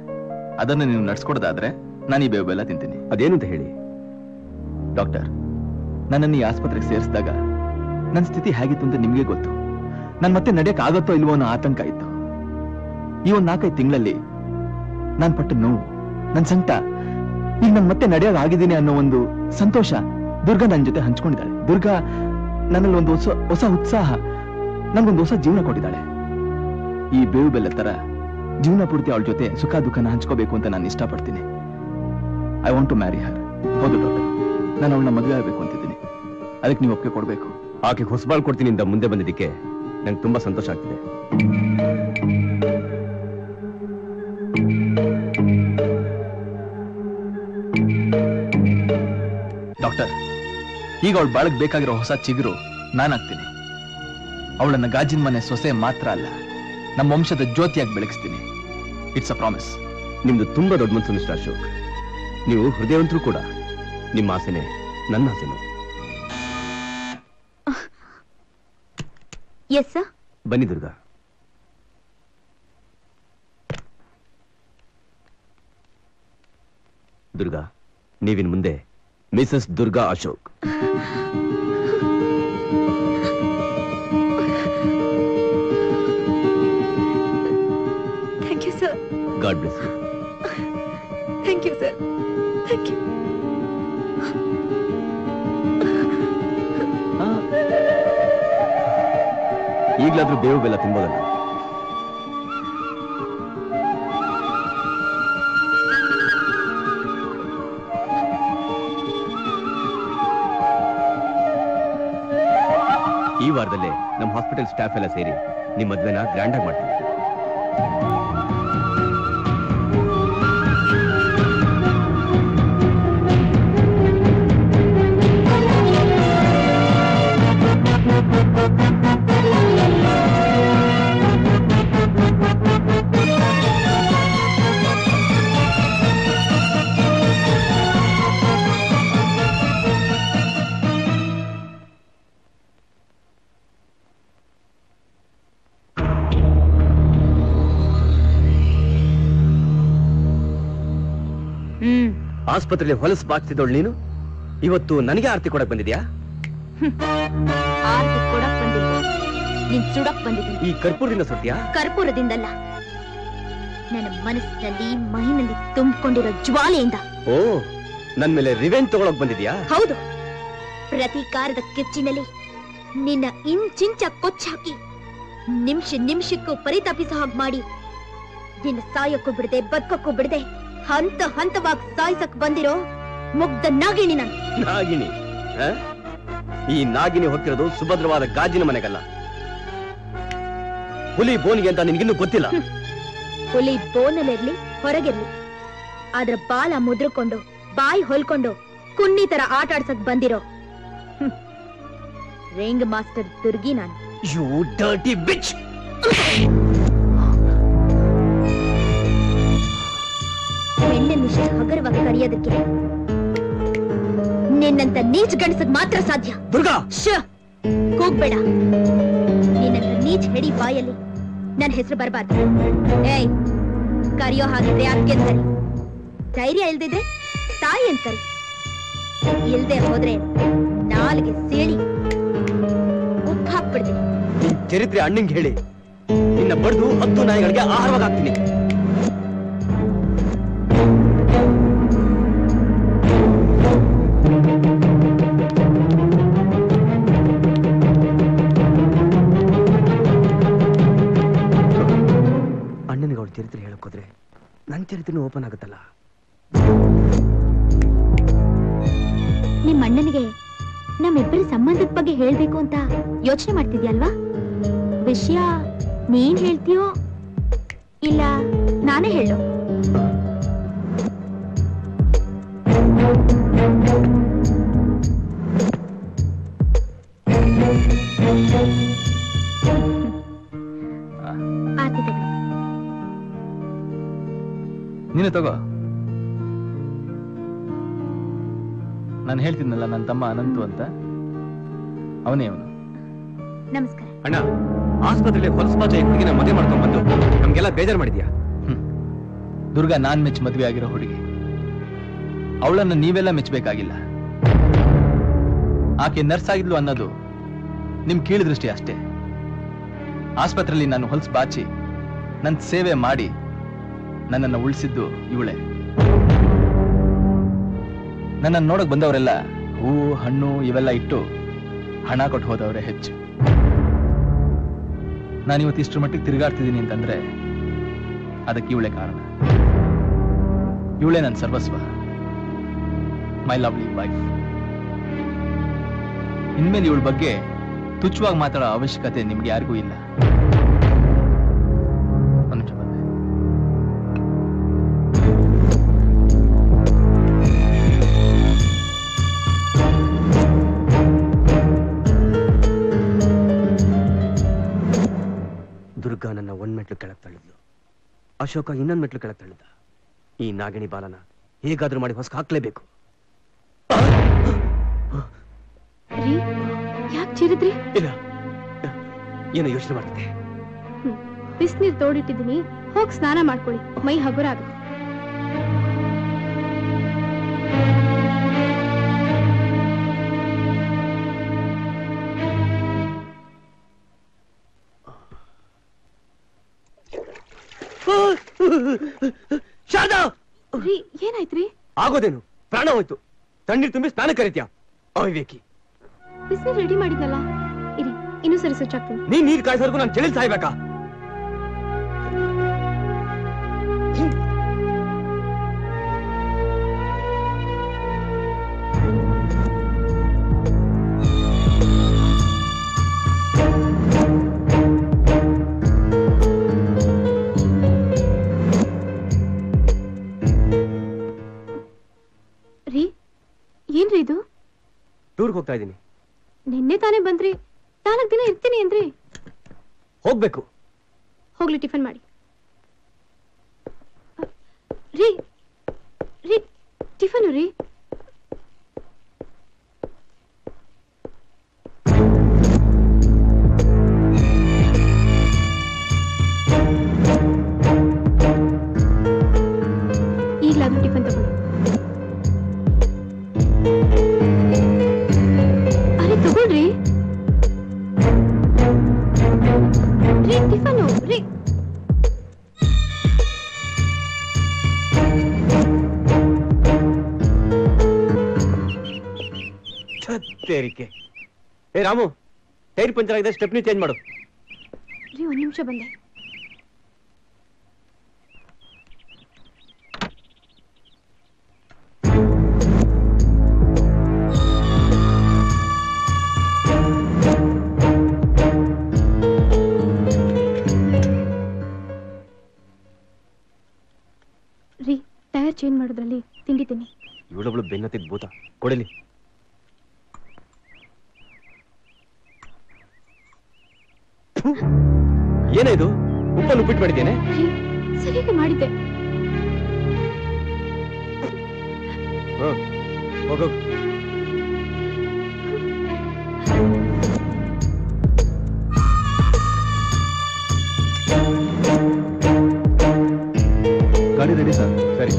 ಅದನ್ನು ನೀವು ನಡೆಸ್ಕೊಡೋದಾದ್ರೆ ನಾನು ಈ ಬೇವು ಬೆಲ್ಲ ತಿಂತೀನಿ. ಅದೇನು ಅಂತ ಹೇಳಿ ಡಾಕ್ಟರ್. ನನ್ನನ್ನು ಈ ಆಸ್ಪತ್ರೆಗೆ ಸೇರಿಸಿದಾಗ ನನ್ನ ಸ್ಥಿತಿ ಹೇಗಿತ್ತು ಅಂತ ನಿಮಗೆ ಗೊತ್ತು. ನಾನು ಮತ್ತೆ ನಡೆಯಕ್ಕೆ ಆಗತ್ತೋ ಇಲ್ವೋ ಅನ್ನೋ ಆತಂಕ ಇತ್ತು. ಈ ಒಂದು 4-5 ತಿಂಗಳಲ್ಲಿ ನಾನು ಪಟ್ಟ ನೋವು, ನನ್ನ ಸಂಕಟ, ಈಗ ನಾನು ಮತ್ತೆ ನಡೆಯೋಕೆ ಆಗಿದ್ದೀನಿ ಅನ್ನೋ ಒಂದು ಸಂತೋಷ ದುರ್ಗಾ ನನ್ನ ಜೊತೆ ಹಂಚ್ಕೊಂಡಿದ್ದಾಳೆ. ದುರ್ಗಾ ನನ್ನಲ್ಲಿ ಒಂದು ಹೊಸ ಉತ್ಸಾಹ, ನನಗೊಂದು ಹೊಸ ಜೀವನ ಕೊಟ್ಟಿದ್ದಾಳೆ. ಈ ಬೇವು ಬೆಲ್ಲ ತರ ಜೀವನ ಪೂರ್ತಿ ಅವಳ ಜೊತೆ ಸುಖ ದುಃಖನ ಹಂಚ್ಕೋಬೇಕು ಅಂತ ನಾನು ಇಷ್ಟಪಡ್ತೀನಿ. I want to marry her. ಹೌದು ಡಾಕ್ಟರ್, ನಾನು ಅವಳನ್ನ ಮದುವೆ ಆಗಬೇಕು ಅಂತಿದ್ದೀನಿ. ಅದಕ್ಕೆ ನೀವು ಒಪ್ಪಿಗೆ ಕೊಡಬೇಕು. ಆಕೆ ಹೊಸಬಾಳ್ ಕೊಡ್ತೀನಿ ಅಂತ ಮುಂದೆ ಬಂದಿದ್ದಕ್ಕೆ ನಂಗೆ ತುಂಬಾ ಸಂತೋಷ ಆಗ್ತಿದೆ. ಡಾಕ್ಟರ್, ಈಗ ಅವಳು ಬಾಳಕ್ ಬೇಕಾಗಿರೋ ಹೊಸ ಚಿಗುರು ನಾನಾಗ್ತೀನಿ. ಅವಳನ್ನ ಗಾಜಿನ ಮನೆ ಸೊಸೆ ಮಾತ್ರ ಅಲ್ಲ, ನಮ್ಮ ವಂಶದ ಜ್ಯೋತಿಯಾಗಿ ಬೆಳಗಿಸ್ತೀನಿ. It's a promise. ನಿಮ್ದು ತುಂಬಾ ದೊಡ್ಡ ಮನಸ್ಸು ಮಿಸ್ಟರ್ ಅಶೋಕ್. ನೀವು ಹೃದಯವಂತರೂ ಕೂಡ. ನಿಮ್ಮ ಆಸೆನೆ ನನ್ನ ಆಸೆನು. Yes, sir. Bani Durga. Durga, Nevin Munde, Mrs. Durga Ashok. Thank you, sir. God bless you. Thank you, sir. Thank you. ಈಗಲಾದರೂ ಬೇವು ಬೆಲ್ಲ ತಿನ್ನೋದಲ್ಲ. ಈ ವಾರದಲ್ಲೇ ನಮ್ಮ ಹಾಸ್ಪಿಟಲ್ ಸ್ಟಾಫ್ ಎಲ್ಲ ಸೇರಿ ನಿಮ್ಮ ಮದುವೆನ ಗ್ರ್ಯಾಂಡ್ ಆಗಿ ಮಾಡ್ತೀವಿ. ಆಸ್ಪತ್ರೆಯಲ್ಲಿ ಹೊಲಸು ಬಾಗ್ತಿದ್ದೋಳು ನೀನು ಇವತ್ತು ನನಗೆ ಆರತಿ ಕೊಡಕ್ಕೆ ಬಂದಿದ್ಯಾ? ಆರತಿ ಕೊಡಕ್ಕೆ ಬಂದಿಲ್ಲ, ನೀನು ಸುಡಕ್ಕೆ ಬಂದಿದ್ದೀನಿ. ಈ ಕರ್ಪೂರದಿಂದ ಸುಡ್ತೀಯಾ? ಕರ್ಪೂರದಿಂದಲ್ಲ, ನನ್ನ ಮನಸ್ಸಿನಲ್ಲಿ ಮೈನಲ್ಲಿ ತುಂಬಿಕೊಂಡಿರೋ ಜ್ವಾಲೆಯಿಂದ. ಓ, ನನ್ನ ಮೇಲೆ ರಿವೆಂಜ್ ತಗೊಳಕ್ ಬಂದಿದ್ಯಾ? ಹೌದು, ಪ್ರತೀಕಾರದ ಕಿಚ್ಚಿನಲ್ಲಿ ನಿನ್ನ ಇಂಚಿಂಚ ಕೊಚ್ಚಾಕಿ ನಿಮಿಷ ನಿಮಿಷಕ್ಕೂ ಪರಿತಾಪಿಸೋ ಹಾಗೆ ಮಾಡಿ ನಿನ್ನ ಸಾಯಕ್ಕೂ ಬಿಡದೆ ಬದುಕಕ್ಕೂ ಬಿಡದೆ ಹಂತ ಹಂತವಾಗಿ ಸಾಯಿಸಕ್ ಬಂದಿರೋ ಮುಗ್ಧ ನಾಗಿಣಿ ನಾನು. ನಾಗಿಣಿ? ಈ ನಾಗಿಣಿ ಹೊತ್ತಿರೋದು ಸುಭದ್ರವಾದ ಗಾಜಿನ ಮನೆಗಲ್ಲ, ಹುಲಿ ಬೋನಿಗೆ ಅಂತ ನಿನ್ಗಿನ್ನೂ ಗೊತ್ತಿಲ್ಲ. ಹುಲಿ ಬೋನಲ್ಲಿರ್ಲಿ ಹೊರಗಿರ್ಲಿ, ಅದ್ರ ಬಾಲ ಮುದ್ರಕೊಂಡು ಬಾಯಿ ಹೊಲ್ಕೊಂಡು ಕುನ್ನಿ ತರ ಆಟ ಆಡ್ಸಕ್ ಬಂದಿರೋ ರಿಂಗ್ ಮಾಸ್ಟರ್ ದುರ್ಗಿ ನಾನು. ಯು ಡರ್ಟಿ ಬಿಚ್. ಹಗರವಾಗಿ ಕರೆಯೋದಕ್ಕೆ ನಿನ್ನಂತ ನೀಚ ಗಣಸಕ್ ಮಾತ್ರ ಸಾಧ್ಯ. ದುರ್ಗಾ, ಕೂಗ್ಬೇಡ. ನಿನ್ನಂತ ನೀಚ ಹೆಡಿ ಬಾಯಲ್ಲಿ ನನ್ನ ಹೆಸರು ಬರಬಾರ್ದು. ಏಯ್, ಕರೆಯೋ ಹಾಗಿದ್ರೆ ಅಕ್ಕೆ ಅಂತಾರೆ, ಧೈರ್ಯ ಇಲ್ದಿದ್ರೆ ತಾಯಿ ಅಂತಾರೆ, ಇಲ್ದೆ ಹೋದ್ರೆ ನಾಲ್ಗೆ ಸೇಳಿ ಉಪ್ಪು ಹಾಕ್ಬಿಡ್ತೀನಿ. ಚರಿತ್ರೆ ಅಣ್ಣಂಗೆ ಹೇಳಿ, ನಿನ್ನ ಬಡ್ದು 10 ನಾಯಿಗಳಿಗೆ ಆಹಾರವಾಗ್ತೀನಿ. ಚರಿತ್ರೆ ಹೇಳಕ್ಕೋದ್ರೆ ನನ್ನ ಚರಿತ್ರೆನೂ ಓಪನ್ ಆಗುತ್ತಲ್ಲ. ನಿಮ್ಮ ಅಣ್ಣನಿಗೆ ನಮ್ಮಿಬ್ಬರ ಸಂಬಂಧದ ಬಗ್ಗೆ ಹೇಳ್ಬೇಕು ಅಂತ ಯೋಚನೆ ಮಾಡ್ತಿದ್ಯಲ್ವಾ? ವಿಷಯ ನೀನ್ ಹೇಳ್ತೀಯೋ ಇಲ್ಲ ನಾನೇ ಹೇಳೋ? ನೀನು ತಗೋ, ನಾನು ಹೇಳ್ತೀನಲ್ಲ ನನ್ನ ತಮ್ಮ ಅನಂತು ಅಂತ, ಅವನೇ ಅವನು. ನಮಸ್ಕಾರ ಅಣ್ಣ. ಆಸ್ಪತ್ರೆಯಲ್ಲಿ ಹೊಲಸಪಾತ ಹುಡುಗಿನ ಮದುವೆ ಮಾಡ್ಕೊಂಡ್ ಬಂದು ನಮ್ಗೆಲ್ಲ ಬೇಜಾರು ಮಾಡಿದ್ಯಾ? ದುರ್ಗಾ ನಾನ್ ಮೆಚ್ಚ್ ಮದುವೆ ಆಗಿರೋ ಹುಡುಗಿ, ಅವಳನ್ನು ನೀವೆಲ್ಲ ಮೆಚ್ಚಬೇಕಾಗಿಲ್ಲ. ಆಕೆ ನರ್ಸ್ ಆಗಿದ್ಲು ಅನ್ನೋದು ನಿಮ್ ಕೀಳು ದೃಷ್ಟಿ ಅಷ್ಟೇ. ಆಸ್ಪತ್ರೆಯಲ್ಲಿ ನಾನು ಹೊಲಸು ಬಾಚಿ ನನ್ನ ಸೇವೆ ಮಾಡಿ ನನ್ನನ್ನು ಉಳಿಸಿದ್ದು ಇವಳೆ. ನನ್ನನ್ನು ನೋಡಕ್ ಬಂದವರೆಲ್ಲ ಹೂವು ಹಣ್ಣು ಇವೆಲ್ಲ ಇಟ್ಟು ಹಣ ಕೊಟ್ಟು ಹೋದವರೇ ಹೆಚ್ಚು. ನಾನಿವತ್ತು ಇಷ್ಟರ ಮಟ್ಟಿಗೆ ತಿರುಗಾಡ್ತಿದ್ದೀನಿ ಅಂತಂದ್ರೆ ಅದಕ್ಕೆ ಇವಳೆ ಕಾರಣ. ಇವಳೆ ನನ್ನ ಸರ್ವಸ್ವ, ಮೈ ಲವ್ಲಿ ವೈಫ್. ಇನ್ಮೇಲೆ ಇವಳ ಬಗ್ಗೆ ತುಚ್ಛವಾಗಿ ಮಾತಾಡೋ ಅವಶ್ಯಕತೆ ನಿಮ್ಗೆ ಯಾರಿಗೂ ಇಲ್ಲ. ದುರ್ಗಾ ನನ್ನ ಒಂದ್ ಮೆಟ್ಲು ಕೆಳಗೆ ತಳ್ಳಿದ್ಲು, ಅಶೋಕ ಇನ್ನೊಂದ್ ಮೆಟ್ಲು ಕೆಳಗೆ ತಳ್ಳಿದ. ಈ ನಾಗಿಣಿ ಬಾಲನ ಹೇಗಾದ್ರೂ ಮಾಡಿ ಹೊಸ ಹಾಕ್ಲೇಬೇಕು. ಏನು ಯೋಚನೆ ಮಾಡ್ತಿದ್ದೆ? ಬಿಸಿನೀರು ತೋಡಿಟ್ಟಿದ್ದೀನಿ, ಹೋಗಿ ಸ್ನಾನ ಮಾಡ್ಕೊಳ್ಳಿ, ಮೈ ಹಗುರ ಆಗುತ್ತೆ. ಶಾರದಾ ಏನಾಯ್ತ್ರಿ? ಆಗೋದೇನು, ಪ್ರಾಣ ಹೋಯ್ತು. ತಣ್ಣೀರು ತುಂಬಿ ಸ್ನಾನ ಕರೀತಿಯಾ ಅವಿವೇಕಿ? ಬಿಸಿನೀರು ರೆಡಿ ಮಾಡಿದ್ನಲ್ಲ, ಇರಿ ಇನ್ನೂ ಸರಿ ಸ್ವಚ್ಛ ಆಗ್ತೀನಿ. ನೀನ್ ನೀರು ಕಾಯಿಸೋರ್ಗು ನಾನು ಚಳಿ ಸಾಯ್ಬೇಕಾ? ಹೋಗ್ತಾ ಇದ್ದೀನಿ. ನಿನ್ನೆ ತಾನೇ ಬಂದ್ರಿ, 4 ದಿನ ಇರ್ತೀನಿ ಅಂದ್ರಿ. ಹೋಗ್ಬೇಕು. ಹೋಗ್ಲಿ, ಟಿಫನ್ ಮಾಡಿ. ರೀ ರೀ ಟಿಫನ್ ರೀ. ಈಗಲಾದ್ರೂ ಟಿಫನ್ ತಗೊಳ್ಳಿ. ರಾಮು, ಟೈರ್ ಪಂಚರ್ ಆಗಿದೆ, ಸ್ಟೆಪ್ನಿ ಚೇಂಜ್ ಮಾಡು. ಒಂದು ನಿಮಿಷ ಬಂದೆ. ರೀ, ಟೈರ್ ಚೇಂಜ್ ಮಾಡೋದ್ರಲ್ಲಿ ತಿಂಡಿದ್ದೀನಿ. ಇವಳೊಬ್ಳು ಬೆನ್ನತ್ತಿದ ಭೂತ. ಕೊಡಲಿ. ಏನಾಯ್ತು? ಉಪ್ಪನ್ನು ಉಪ್ಪಿಟ್ಟು ಮಾಡಿದ್ದೇನೆ. ಸರಿಯಾಗಿ ಮಾಡಿದ್ದೆ. ಹೋಗೋ. ಗಾಡಿ ರೆಡಿ ಸರ್. ಸರಿ,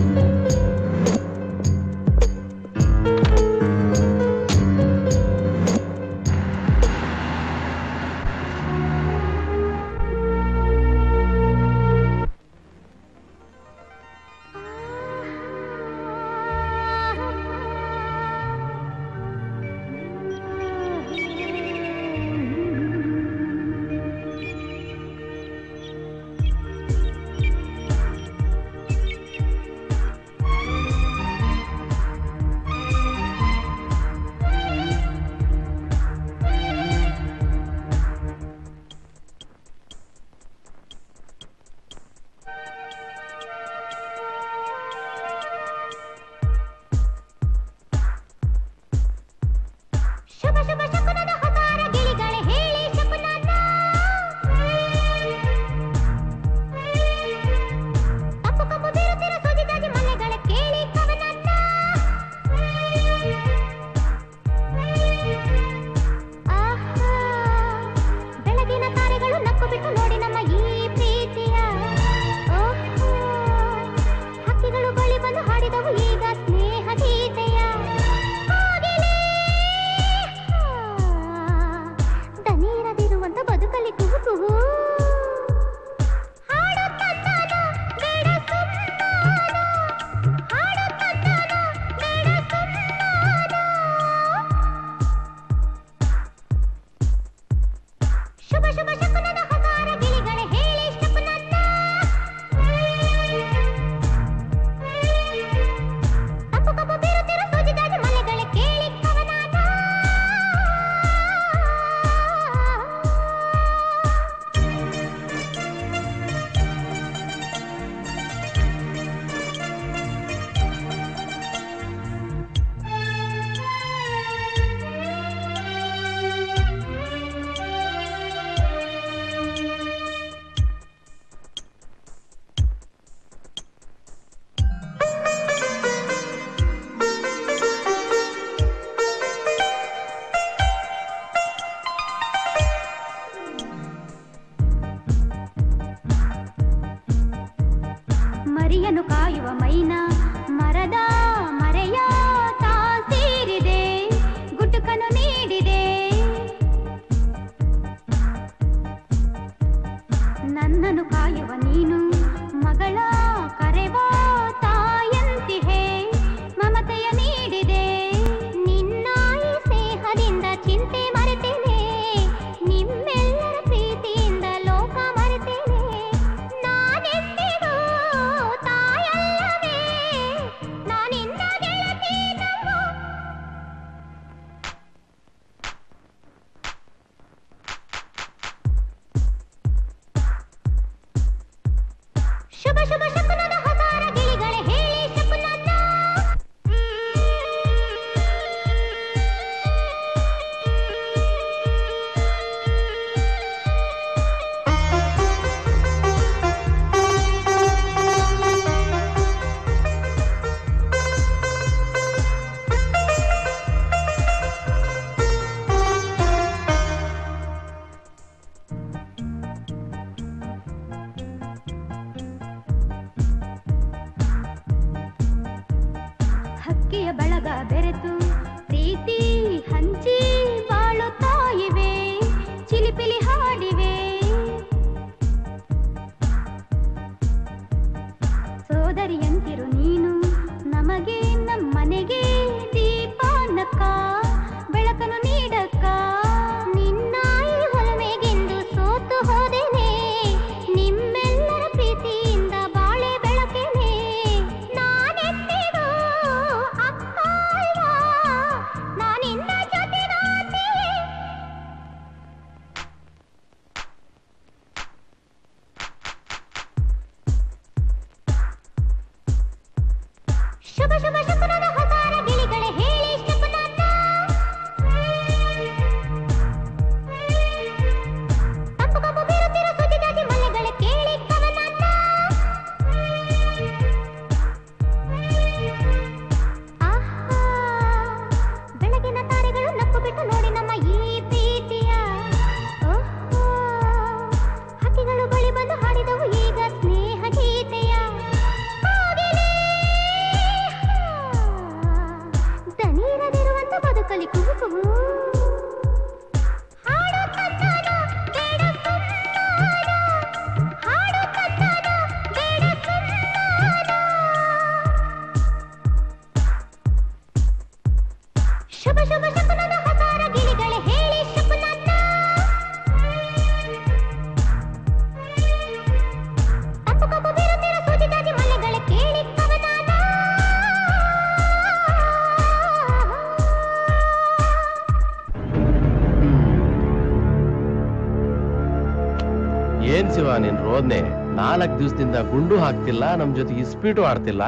गुंडू हाक्तिल्ल नम जो इस्पीटू आड्तिल्ल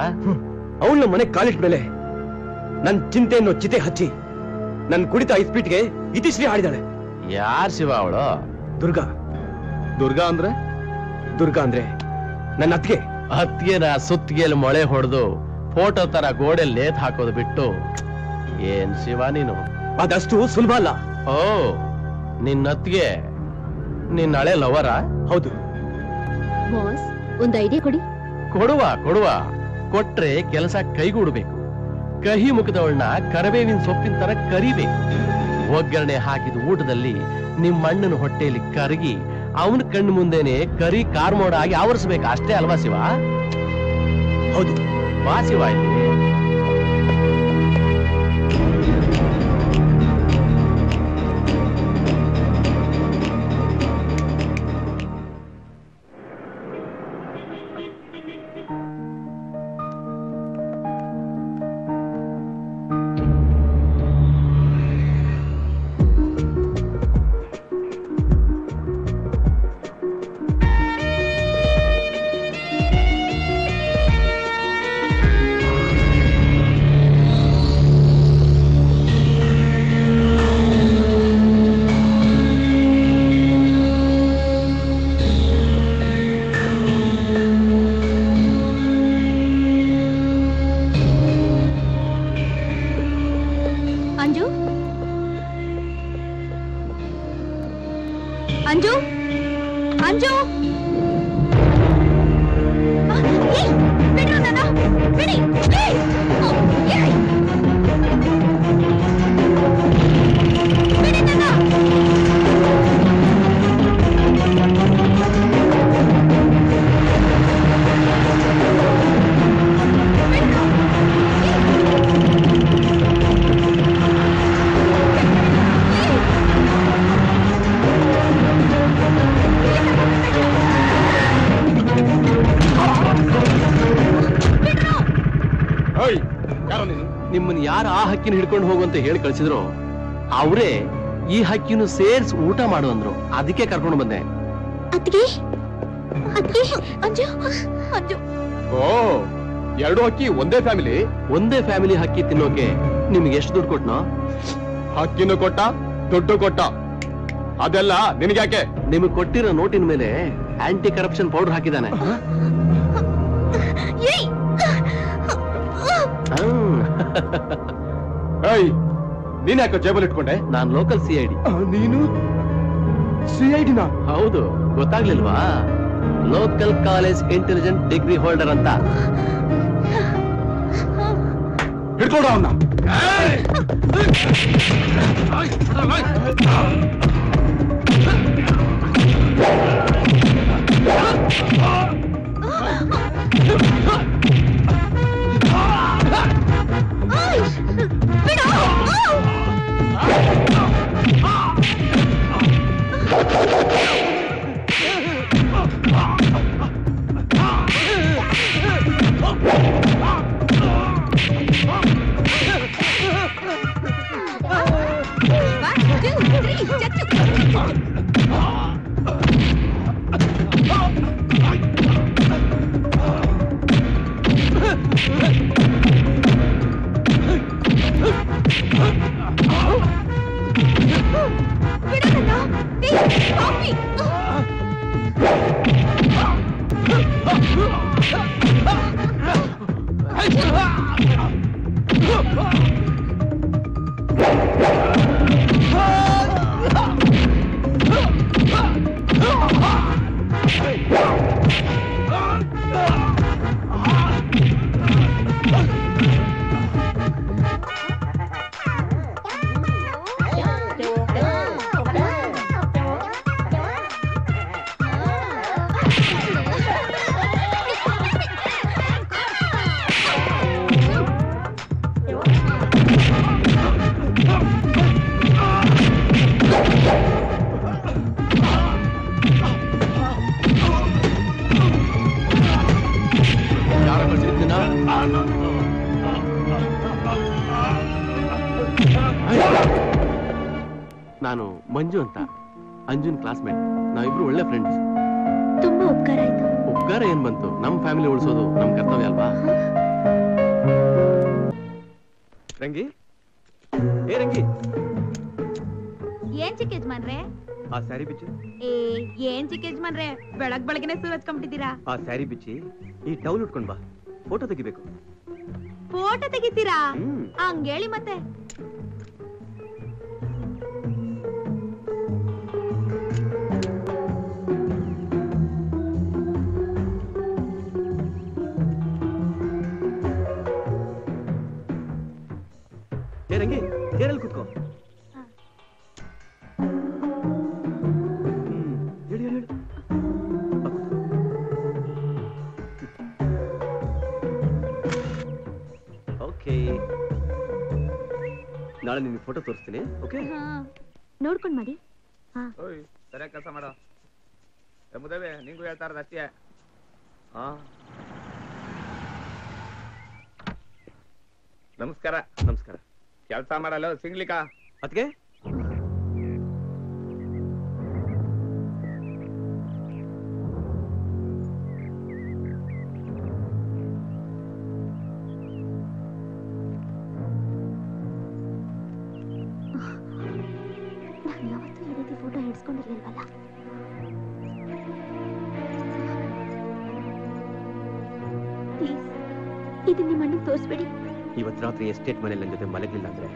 मने कालिट मेले नन्न चिंतेयन्नु चिते हच्चि नन्न कुडित इस्पीट्गे इतिश्री हाडिदाळे यार शिव अवळु दुर्गा दुर्गा अंद्रे नन्न अत्तिगे अत्तिगेन सुत्तिगेयल्लि मोळे होडेदु फोटो ತರ ಗೋಡೆಯಲ್ಲಿ ನೇತ ಹಾಕೋದು ಬಿಟ್ಟು ಏನ್ ಶಿವ ನೀನು ಅದಷ್ಟು ಸುಲಭ ಅಲ್ಲ ಓ ನಿನ್ನ ಅತ್ತಿಗೆ ನಿನ್ನ ಹಳೆ ಲವರಾ ಹೌದು ಬಾಸ್ कोट्रे केलस कैगूडबेकु कही मुखदवळ्ळ करबेविन सोप्पिन तर करिबेकु ओग्गरणे हाकिद ऊटदल्ली निम्म अण्णन होट्टेयल्लि करगी अवन कण्ण मुंदेने करी कार्मोड आगि आवरिसबेकु अष्टे अल्वा शिव हौदु वा शिव हक्किनु सेर्स ऊट माडु अदक्के कर्कोंडु बंदे अत्तिगे अत्तिगे अंजु अंजु ओ एरडु हक्कि ओंदे फ्यामिली हक्कि तिन्नोके निमगे एष्टु दुड्डु कोट्नो हक्किनु कोट्टा दुड्डु कोट्टा अदेल्ल निमगे याके निमगे कोट्टिरो नोटिन मेले आंटी करप्शन पौडर हाकिदाने ಏಯ್ ಏಯ್ ನೀನೇ ಯಾಕೆ ಜೇಬಲ್ ಇಟ್ಕೊಂಡೆ ನಾನು ಲೋಕಲ್ ಸಿಐಡಿ ನೀನು ಸಿಐಡಿನಾ ಹೌದು ಗೊತ್ತಾಗ್ಲಿಲ್ವಾ local college intelligent degree holder ಅಂತ ಹಿಡ್ಕೊಂಡ ಅವನ್ನ ಏಯ್ ಆಯ್ ಆಯ್ ಆಯ್ ಬಿಡು ನಾನು ಮಂಜು ಅಂತ ಅಂಜುನ್ ಕ್ಲಾಸ್ಮೇಟ್. ನಾವಿಬ್ರು ಒಳ್ಳೆ ಫ್ರೆಂಡ್ಸ್. ತುಂಬಾ ಉಪಕಾರ ಆಯ್ತು. ಉಪಕಾರ ಏನ್ ಬಂತು, ನಮ್ಮ ಫ್ಯಾಮಿಲಿ ಉಳಿಸೋದು ನಮ್ಮ ಕರ್ತವ್ಯ ಅಲ್ವಾ? ರಂಗಿ, ಏ ರಂಗಿ, ಏನ್ ಚಿಕ್ಕ ಯಜಮಾನ್ರೆ ಆ ಸ್ಯಾರಿ ಬಿಚ್ಚಿ. ಏ ಏನ್ ಚಿಕ್ಕ ಯಜಮಾನ್ರೆ ಬೆಳಗ್ಬೆಳಗ್ಗೆನೆ ಸೂರು ಹಚ್ಕೊಂಡ್ಬಿಟ್ಟಿದ್ದೀರಾ. ಆ ಸ್ಯಾರಿ ಬಿಚ್ಚಿ, ಈ ಟೌಲ್ ಉಟ್ಕೊಂಡ್ ಬಾ, ಫೋಟೋ ತೆಗಿಬೇಕು. ಫೋಟೋ ತೆಗಿತೀರಾ? ಹಂಗೇಳಿ ಮತ್ತೆ. ರಂಗಿ ಏರಲ್ಲಿ ಕುತ್ಕೋ. ಓಕೆ, ನಾಳೆ ನಿಮಗೆ ಫೋಟೋ ತೋರಿಸ್ತೀನಿ. ಓಕೆ, ನೋಡ್ಕೊಂಡು ಮಾಡಿ. ಓಯ್ ಸರಿಯಾಗಿ ಕೆಲಸ ಮಾಡೋ ಮುದೇವೆ, ನಿಂಗೂ ಹೇಳ್ತಾ ಇರೋದು ಅಷ್ಟೇ. ನಮಸ್ಕಾರ. ನಮಸ್ಕಾರ. ಕೆಲಸ ಮಾಡಲ್ಲ ಸಿಂಗ್ಲಿಕಾ ಅದಕ್ಕೆ. ಇವತ್ತು ರಾತ್ರಿ ಎಸ್ಟೇಟ್ ಮನೇಲಿ ನನ್ನ ಜೊತೆ ಮಲಗಲಿಲ್ಲ ಅಂದ್ರೆ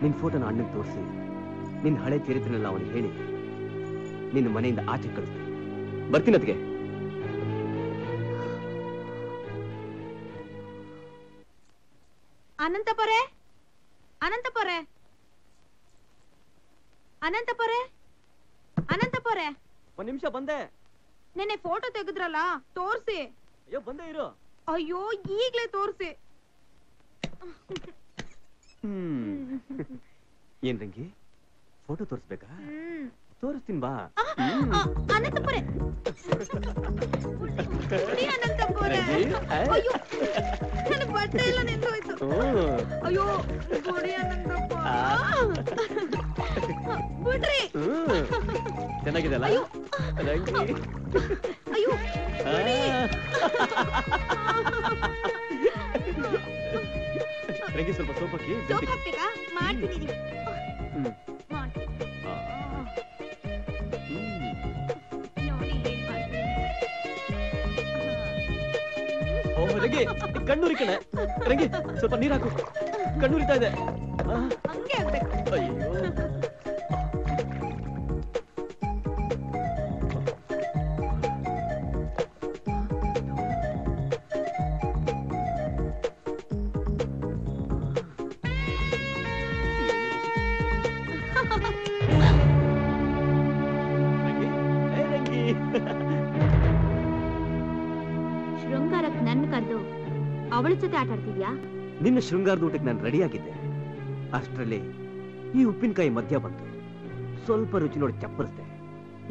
ನಿನ್ ಫೋಟೋನ ಅಣ್ಣಗೆ ತೋರಿಸಿ ನಿನ್ ಹಳೆ ಚರಿತ್ರೆನೆಲ್ಲ ಅವನಿಗೆ ಹೇಳಿ ನಿನ್ನ ಮನೆಯಿಂದ ಆಚೆ ಕಳಿಸ್ತೀನಿ. ಬರ್ತೀನಿ ಅದಕ್ಕೆ. ಅನಂತಪುರೇ, ಅನಂತಪುರೇ, ಅನಂತಪುರೇ, ಅನಂತಪುರೇ, ಒಂದ್ ನಿಮಿಷ ಬಂದೆ. ನೆನ್ನೆ ಫೋಟೋ ತೆಗೆದ್ರಲ್ಲ ತೋರಿಸಿ. ಅಯ್ಯೋ ಬಂದೆ ಇರು. ಅಯ್ಯೋ ಈಗ್ಲೇ ತೋರಿಸಿ. ಏನ್ ರಂಗಿ ಫೋಟೋ ತೋರಿಸ್ಬೇಕಾ? ತೋರಿಸ್ತೀನಿ ಬಾ. ಅನಂತಪುರ ಬಟ್ಟೆ ಎಲ್ಲ ನೆಂದು ಹೋಯ್ತು. ಅಯ್ಯೋ ಬಿಡ್ರಿ. ಚೆನ್ನಾಗಿದೆಲ್ಲ. ಅಯ್ಯೋ ರಂಗಿ ಸ್ವಲ್ಪ ಸೋಪಕ್ಕೆ ಮಾಡ್ತೀನಿ. ರಂಗಿ ಕಣ್ಣೂರಿ ಕಣೆ. ರಂಗಿ ಸ್ವಲ್ಪ ನೀರ್ ಹಾಕು, ಕಣ್ಣೂರಿತಾ ಇದೆ. ನಿನ್ನ ಶೃಂಗಾರದ ಊಟಕ್ಕೆ ನಾನು ರೆಡಿ ಆಗಿದ್ದೆ, ಅಷ್ಟರಲ್ಲಿ ಈ ಉಪ್ಪಿನಕಾಯಿ ಮಧ್ಯ ಬಂತು. ಸ್ವಲ್ಪ ರುಚಿ ನೋಡಿ ಚಪ್ಪರಿಸ್ದೆ.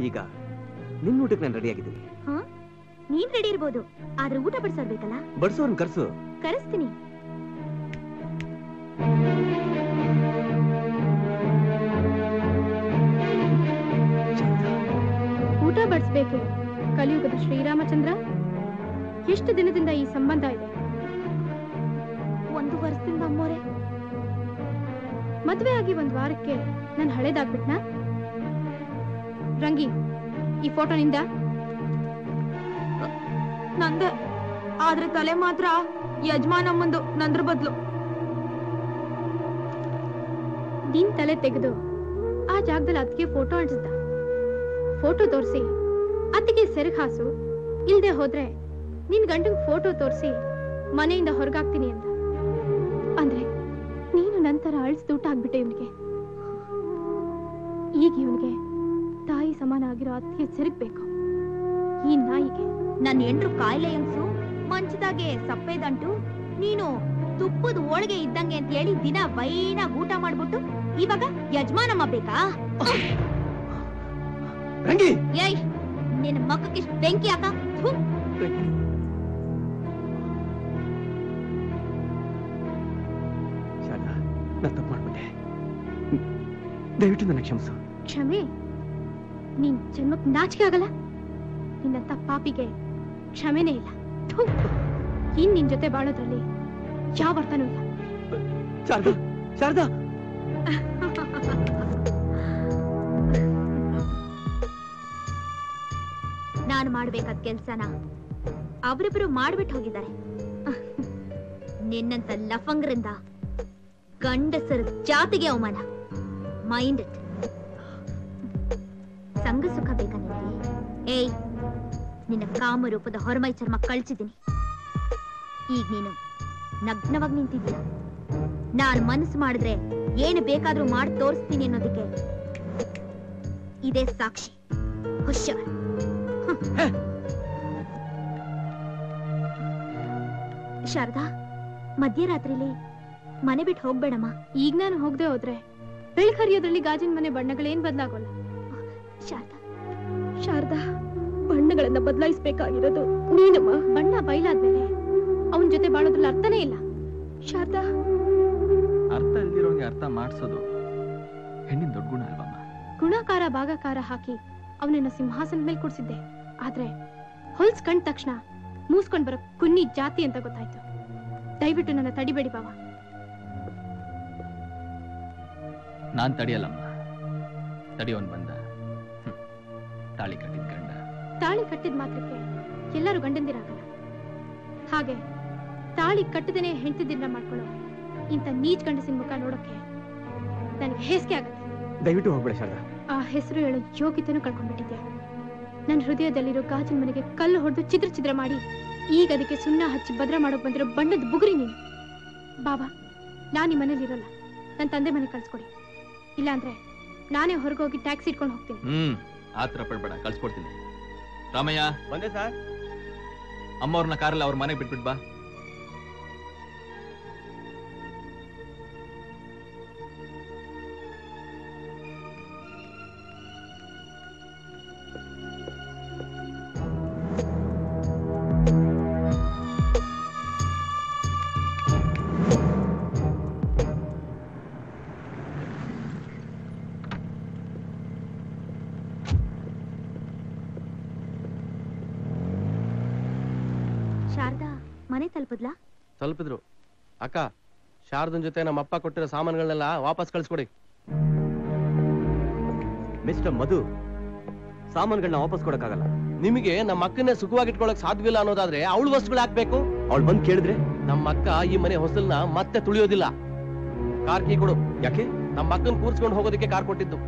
ಈಗ ನಿನ್ನ ಊಟಕ್ಕೆ ನಾನು ರೆಡಿ ಆಗಿದ್ದೀನಿ. ನೀನ್ ರೆಡಿ ಇರ್ಬೋದು, ಆದ್ರೆ ಊಟ ಬಡಿಸೋರ್ ಬೇಕಲ್ಲ. ಬಡಿಸೋರ್ನ ಕರ್ಸು. ಕರೆಸ್ತೀನಿ. ಊಟ ಬಡಿಸ್ಬೇಕು. ಕಲಿಯುಗದ ಶ್ರೀರಾಮಚಂದ್ರ, ಎಷ್ಟು ದಿನದಿಂದ ಈ ಸಂಬಂಧ ಇದೆ? ವರ್ಷದಿಂದ ಅಮ್ಮೋರೆ. ಮದ್ವೆ ಆಗಿ ಒಂದ್ ವಾರಕ್ಕೆ ನಾನು ಹಳೇದಾಗ್ಬಿಟ್ನಾ? ರಂಗಿ, ಈ ಫೋಟೋನಿಂದ ನಂದೆ, ಆದ್ರೆ ತಲೆ ಮಾತ್ರ ಯಜಮಾನಮ್ಮಂದು, ನಂದ್ರ ಬದ್ಲು ನಿನ್ ತಲೆ ತೆಗೆದು ಆ ಜಾಗದಲ್ಲಿ ಅದಕ್ಕೆ ಫೋಟೋ ಅಂಟಿಸಿದ್ದ. ಫೋಟೋ ತೋರಿಸಿ ಅದಕ್ಕೆ ಸೆರಗ್ ಹಾಸು, ಇಲ್ದೆ ಹೋದ್ರೆ ನಿನ್ ಗಂಡಂಗ್ ಫೋಟೋ ತೋರಿಸಿ ಮನೆಯಿಂದ ಹೊರಗಾಗ್ತೀನಿ ಅಂತ. ಅಂದ್ರೆ ನೀನು ನಂತರ ಅಳಿಸ್ದೂಟ ಆಗ್ಬಿಟ್ಟೆ ಇವನಿಗೆ. ಈಗ ಇವನಿಗೆ ತಾಯಿ ಸಮಾನ ಆಗಿರೋ ಅತ್ತಿಗೆ ಸಿರಿಗ್ಬೇಕು. ಈ ನಾಯಿಗೆ ನನ್ನ ಹೆಂಡ್ರು ಕಾಯಿಲೆ ಅನ್ಸು, ಮಂಚದಾಗೆ ಸಪ್ಪೆದಂಟು, ನೀನು ತುಪ್ಪದ ಹೋಳಿಗೆ ಇದ್ದಂಗೆ ಅಂತ ಹೇಳಿ ದಿನ ವೈನಾಗ ಊಟ ಮಾಡ್ಬಿಟ್ಟು ಇವಾಗ ಯಜಮಾನಮ್ಮ ಬೇಕಾ? ಏಯ್, ನಿನ್ನ ಮಕ್ಕಕ್ಕೆ ಬೆಂಕಿ ಹಾಕ. ದಯವಿಟ್ಟು ನನಗೆ ಕ್ಷಮಿಸು. ಕ್ಷಮೆ? ನೀನು ಜನ್ಮಕ್ಕೆ ನಾಚಿಕೆ ಆಗಲ್ಲ? ನಿನ್ನಂತ ಪಾಪಿಗೆ ಕ್ಷಮೆನೇ ಇಲ್ಲ. ಇನ್ ನಿನ್ ಜೊತೆ ಬಾಳೋದ್ರಲ್ಲಿ ಯಾವ ಅರ್ಥನೂ ಇಲ್ಲ. ಶಾರದಾ, ಶಾರದಾ. ನಾನು ಮಾಡಬೇಕಾದ ಕೆಲಸನ ಅವರಿಬ್ಬರು ಮಾಡ್ಬಿಟ್ಟು ಹೋಗಿದ್ದಾರೆ. ನಿನ್ನಂತ ಲಫಂಗರಿಂದ ಗಂಡಸರ ಜಾತಿಗೆ ಅವಮಾನ. Mind it. ಸಂಘ ಸುಖ ಬೇಕ ನಿನಗೆ? ಏಯ್, ನಿನ್ನ ಕಾಮರೂಪದ ಹೊರಮೈ ಚರ್ಮ ಕಳ್ಚಿದ್ದೀನಿ. ಈಗ ನೀನು ನಗ್ನವಾಗಿ ನಿಂತಿದ್ದೀಯ. ನಾನು ಮನಸ್ಸು ಮಾಡಿದ್ರೆ ಏನು ಬೇಕಾದ್ರೂ ಮಾಡಿ ತೋರಿಸ್ತೀನಿ ಅನ್ನೋದಕ್ಕೆ ಇದೇ ಸಾಕ್ಷಿ. ಹುಷಾರ್. ಶಾರದಾ, ಮಧ್ಯರಾತ್ರಿಲಿ ಮನೆ ಬಿಟ್ಟು ಹೋಗ್ಬೇಡಮ್ಮ. ಈಗ ನಾನು ಹೋಗದೆ ಹೋದ್ರೆ ಬೆಳ್ ಕರಿಯೋದ್ರಲ್ಲಿ ಗಾಜಿನ ಮನೆ ಬಣ್ಣಗಳೇನ್ ಬದಲಾಗೋಲ್ಲ. ಶಾರದಾ, ಶಾರದಾ, ಬಣ್ಣಗಳನ್ನ ಬದಲಾಯಿಸಬೇಕಾಗಿರೋದು ನೀನಮ್ಮ. ಬಣ್ಣ ಬಯಲಾದ್ಮೇಲೆ ಅವನ ಜೊತೆ ಬಾಳೋದ್ರಲ್ಲಿ ಅರ್ಥನೇ ಇಲ್ಲ. ಶಾರದಾ, ಅರ್ಥ ಇಲ್ದಿರೋಂಗೆ ಅರ್ಥ ಮಾಡಿಸೋದು ಹೆಣ್ಣಿನ ದೊಡ್ಡ ಗುಣ ಅಲ್ವಮ್ಮ. ಗುಣಕಾರ ಭಾಗಕಾರ ಹಾಕಿ ಅವನನ್ನ ಸಿಂಹಾಸನದ ಮೇಲೆ ಕೂಡಿಸಿದ್ದೆ. ಆದ್ರೆ ಹೊಲ್ಸ್ಕೊಂಡ್ ತಕ್ಷಣ ಮೂಸ್ಕೊಂಡ್ ಬರೋ ಕುನ್ನಿ ಜಾತಿ ಅಂತ ಗೊತ್ತಾಯ್ತು. ದಯವಿಟ್ಟು ನನ್ನ ತಡಿಬೇಡಿ ಬಾವ. ನಾನ್ ತಡಿಯಲ್ಲಮ್ಮ. ತಡಿಯೋನ್ ಬಂದ ತಾಳಿ ಕಟ್ಟಿದ ಗಂಡ. ತಾಳಿ ಕಟ್ಟಿದ ಮಾತ್ರಕ್ಕೆ ಎಲ್ಲರೂ ಗಂಡಂದಿರಾಗಲ್ಲ. ಹಾಗೆ ತಾಳಿ ಕಟ್ಟದೇನೆ ಹೆಂಡತಿದಿನ ಮಾಡ್ಕೊಳ್ಳೋ ಇಂತ ನೀಚ್ ಗಂಡಸಿನ ಮುಖ ನೋಡೋಕೆ ನನಗೆ ಹೇಸಿಗೆ ಆಗುತ್ತೆ. ದಯವಿಟ್ಟು ಹೋಗ್ಬೇಡ ಶಾರದಾ. ಆ ಹೆಸರು ಹೇಳೋ ಯೋಗ್ಯತೆನೂ ಕಳ್ಕೊಂಡ್ಬಿಟ್ಟಿದ್ಯಾ. ನನ್ನ ಹೃದಯದಲ್ಲಿರೋ ಗಾಜಿನ ಮನೆಗೆ ಕಲ್ಲು ಹೊಡೆದು ಚಿದ್ರ ಚಿದ್ರ ಮಾಡಿ ಈಗ ಅದಕ್ಕೆ ಸುಣ್ಣ ಹಚ್ಚಿ ಭದ್ರ ಮಾಡೋಕ್ ಬಂದಿರೋ ಬಣ್ಣದ ಬುಗುರಿ ನೀನು. ಬಾಬಾ, ನಾನು ನಿಮ್ಮ ಮನೇಲಿ ಇರೋಲ್ಲ. ನನ್ನ ತಂದೆ ಮನೆ ಕಳ್ಸ್ಕೊಡಿ. ಇಲ್ಲಾಂದ್ರೆ ನಾನೇ ಹೊರಗೋಗಿ ಟ್ಯಾಕ್ಸಿ ಇಟ್ಕೊಂಡು ಹೋಗ್ತೀನಿ. ಆತರ ಪಡ್ಬೇಡ, ಕಳ್ಸ್ಕೊಡ್ತೀನಿ. ರಾಮಯ್ಯ ಬಂದೆ ಸರ್. ಅಮ್ಮ ಅವ್ರನ್ನ ಕಾರಲ್ಲಿ ಅವ್ರ ಮನೆಗೆ ಬಿಟ್ಬಿಟ್ ಬಾ. ತಲುಪಿದ್ರು ಅಕ್ಕ. ಶಾರದನ್ ಜೊತೆ ನಮ್ಮ ಅಪ್ಪ ಕೊಟ್ಟಿರೋ ಸಾಮಾನುಗಳನ್ನೆಲ್ಲ ವಾಪಸ್ ಕಳಿಸ್ಕೊಡಿ. ಮಿಸ್ಟರ್ ಮಧು, ಸಾಮಾನುಗಳನ್ನ ವಾಪಸ್ ಕೊಡಕ್ಕಾಗಲ್ಲ. ನಿಮಗೆ ನಮ್ಮ ಅಕ್ಕನೇ ಸುಖವಾಗಿಟ್ಕೊಳಕ್ ಸಾಧ್ಯವಿಲ್ಲ ಅನ್ನೋದಾದ್ರೆ ಅವಳು ವಸ್ತುಗಳು ಹಾಕ್ಬೇಕು. ಅವಳು ಬಂದು ಕೇಳಿದ್ರೆ ನಮ್ಮ ಅಕ್ಕ ಈ ಮನೆ ಹೊಸಲ್ನ ಮತ್ತೆ ತುಳಿಯೋದಿಲ್ಲ. ಕಾರ್ ಕೀ ಕೊಡು. ಯಾಕೆ? ನಮ್ಮ ಅಕ್ಕನ ಕೂರ್ಸ್ಕೊಂಡು ಹೋಗೋದಕ್ಕೆ ಕಾರ್ ಕೊಟ್ಟಿದ್ದು.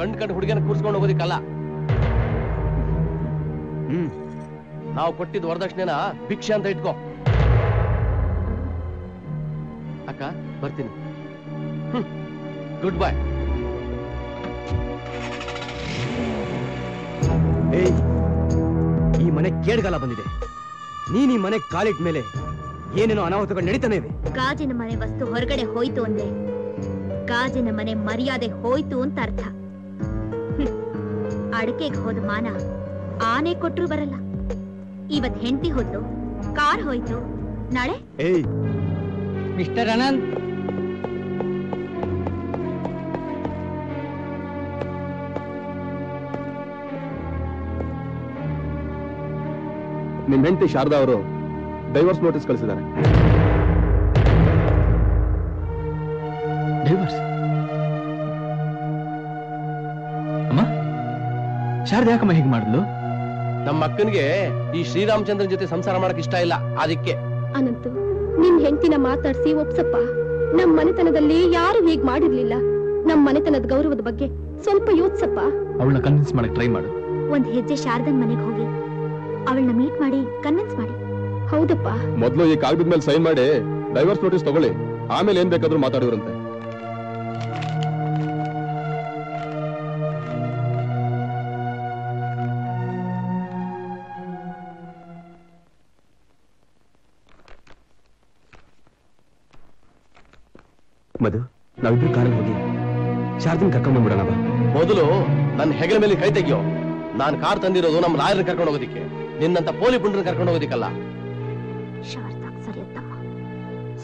ಕಂಡು ಕಂಡು ಹುಡುಗಿನ ಕೂರ್ಸ್ಕೊಂಡು ಹೋಗೋದಿಕ್ಕಲ್ಲ. ನಾವು ಕೊಟ್ಟಿದ್ದು ವರದಕ್ಷಿಣೆನ ಭಿಕ್ಷೆ ಅಂತ ಇಟ್ಕೋ. ಅಕ್ಕ ಬರ್ತೀನಿ. Goodbye. ಈ ಮನೆ ಕೇಡ್ಗಾಲ ಬಂದಿದೆ. ನೀನ್ ಈ ಮನೆ ಕಾಲಿಟ್ ಮೇಲೆ ಏನೇನೋ ಅನಾಹುತಗಳು ನಡೀತಾನೆ ಇವೆ. ಗಾಜಿನ ಮನೆ ವಸ್ತು ಹೊರಗಡೆ ಹೋಯ್ತು ಅಂದ್ರೆ ಗಾಜಿನ ಮನೆ ಮರ್ಯಾದೆ ಹೋಯ್ತು ಅಂತ ಅರ್ಥ. ಅಡಕೆಗೆ ಹೋದ ಮಾನ ಆನೆ ಕೊಟ್ರು ಬರಲ್ಲ. ಇವತ್ ಹೆಂಡತಿ ಹೋಯ್ತು, ಕಾರ್ ಹೋಯ್ತು, ನಾಳೆ. ಮಿಸ್ಟರ್ ಅನಂತ್, ನಿಮ್ಮ ಹೆಂಡತಿ ಶಾರದಾ ಅವರು ಡೈವರ್ಸ್ ನೋಟಿಸ್ ಕಳಿಸಿದ್ದಾರೆ. ಡೈವರ್ಸ್? ಅಮ್ಮ, ಶಾರದಾ ಯಾಕಮ್ಮ ಹೀಗೆ ಮಾಡಿದ್ಲು? ನಮ್ಮ ಅಕ್ಕನಿಗೆ ಈ ಶ್ರೀರಾಮಚಂದ್ರನ ಜೊತೆ ಸಂಸಾರ ಮಾಡಕ್ ಇಷ್ಟ ಇಲ್ಲ, ಅದಕ್ಕೆ. ಅನಂತು, ನಿನ್ ಹೆಂಡತಿನ ಮಾತಾಡ್ಸಿ ಒಪ್ಸಪ್ಪ. ನಮ್ ಮನೆತನದಲ್ಲಿ ಯಾರು ಹೀಗ್ ಮಾಡಿರ್ಲಿಲ್ಲ. ನಮ್ ಮನೆತನದ ಗೌರವದ ಬಗ್ಗೆ ಸ್ವಲ್ಪ ಯೋಚಿಸಪ್ಪ. ಅವಳನ್ನ ಕನ್ವಿನ್ಸ್ ಮಾಡಕ್ ಟ್ರೈ ಮಾಡು. ಒಂದ್ ಹೆಜ್ಜೆ ಶಾರದನ್ ಮನೆಗೆ ಹೋಗಿ ಅವಳನ್ನ ಮೀಟ್ ಮಾಡಿ ಕನ್ವಿನ್ಸ್ ಮಾಡಿ. ಹೌದಪ್ಪ, ಮೊದ್ಲು ಈ ಕಾಗದದ ಮೇಲೆ ಸೈನ್ ಮಾಡಿ ಡೈವರ್ಸ್ ನೋಟಿಸ್ ತಗೊಳ್ಳಿ. ಆಮೇಲೆ ಏನ್ ಬೇಕಾದ್ರೂ ಮಾತಾಡಿದ್ರಂತೆ. ಮಧು, ನಾವಿಬ್ರು ಕಾರಲ್ಲಿ ಹೋಗಿ ಶಾರದನ್ ಕರ್ಕೊಂಡು ಬಂದ್ಬಿಡೋಣ. ಮೊದಲು ನನ್ನ ಹೆಗಲ ಮೇಲೆ ಕೈ ತೆಗಿಯೋ. ನಾನು ಕಾರ್ ತಂದಿರೋದು ನಮ್ಮ ರಾಯರ್ ಕರ್ಕೊಂಡು ಹೋಗೋದಿಕ್ಕೆ, ನಿನ್ನಂತ ಪೋಲಿ ಪುಂಡ್ರನ್ನ ಕರ್ಕೊಂಡು ಹೋಗೋದಿಕ್ಕಲ್ಲ.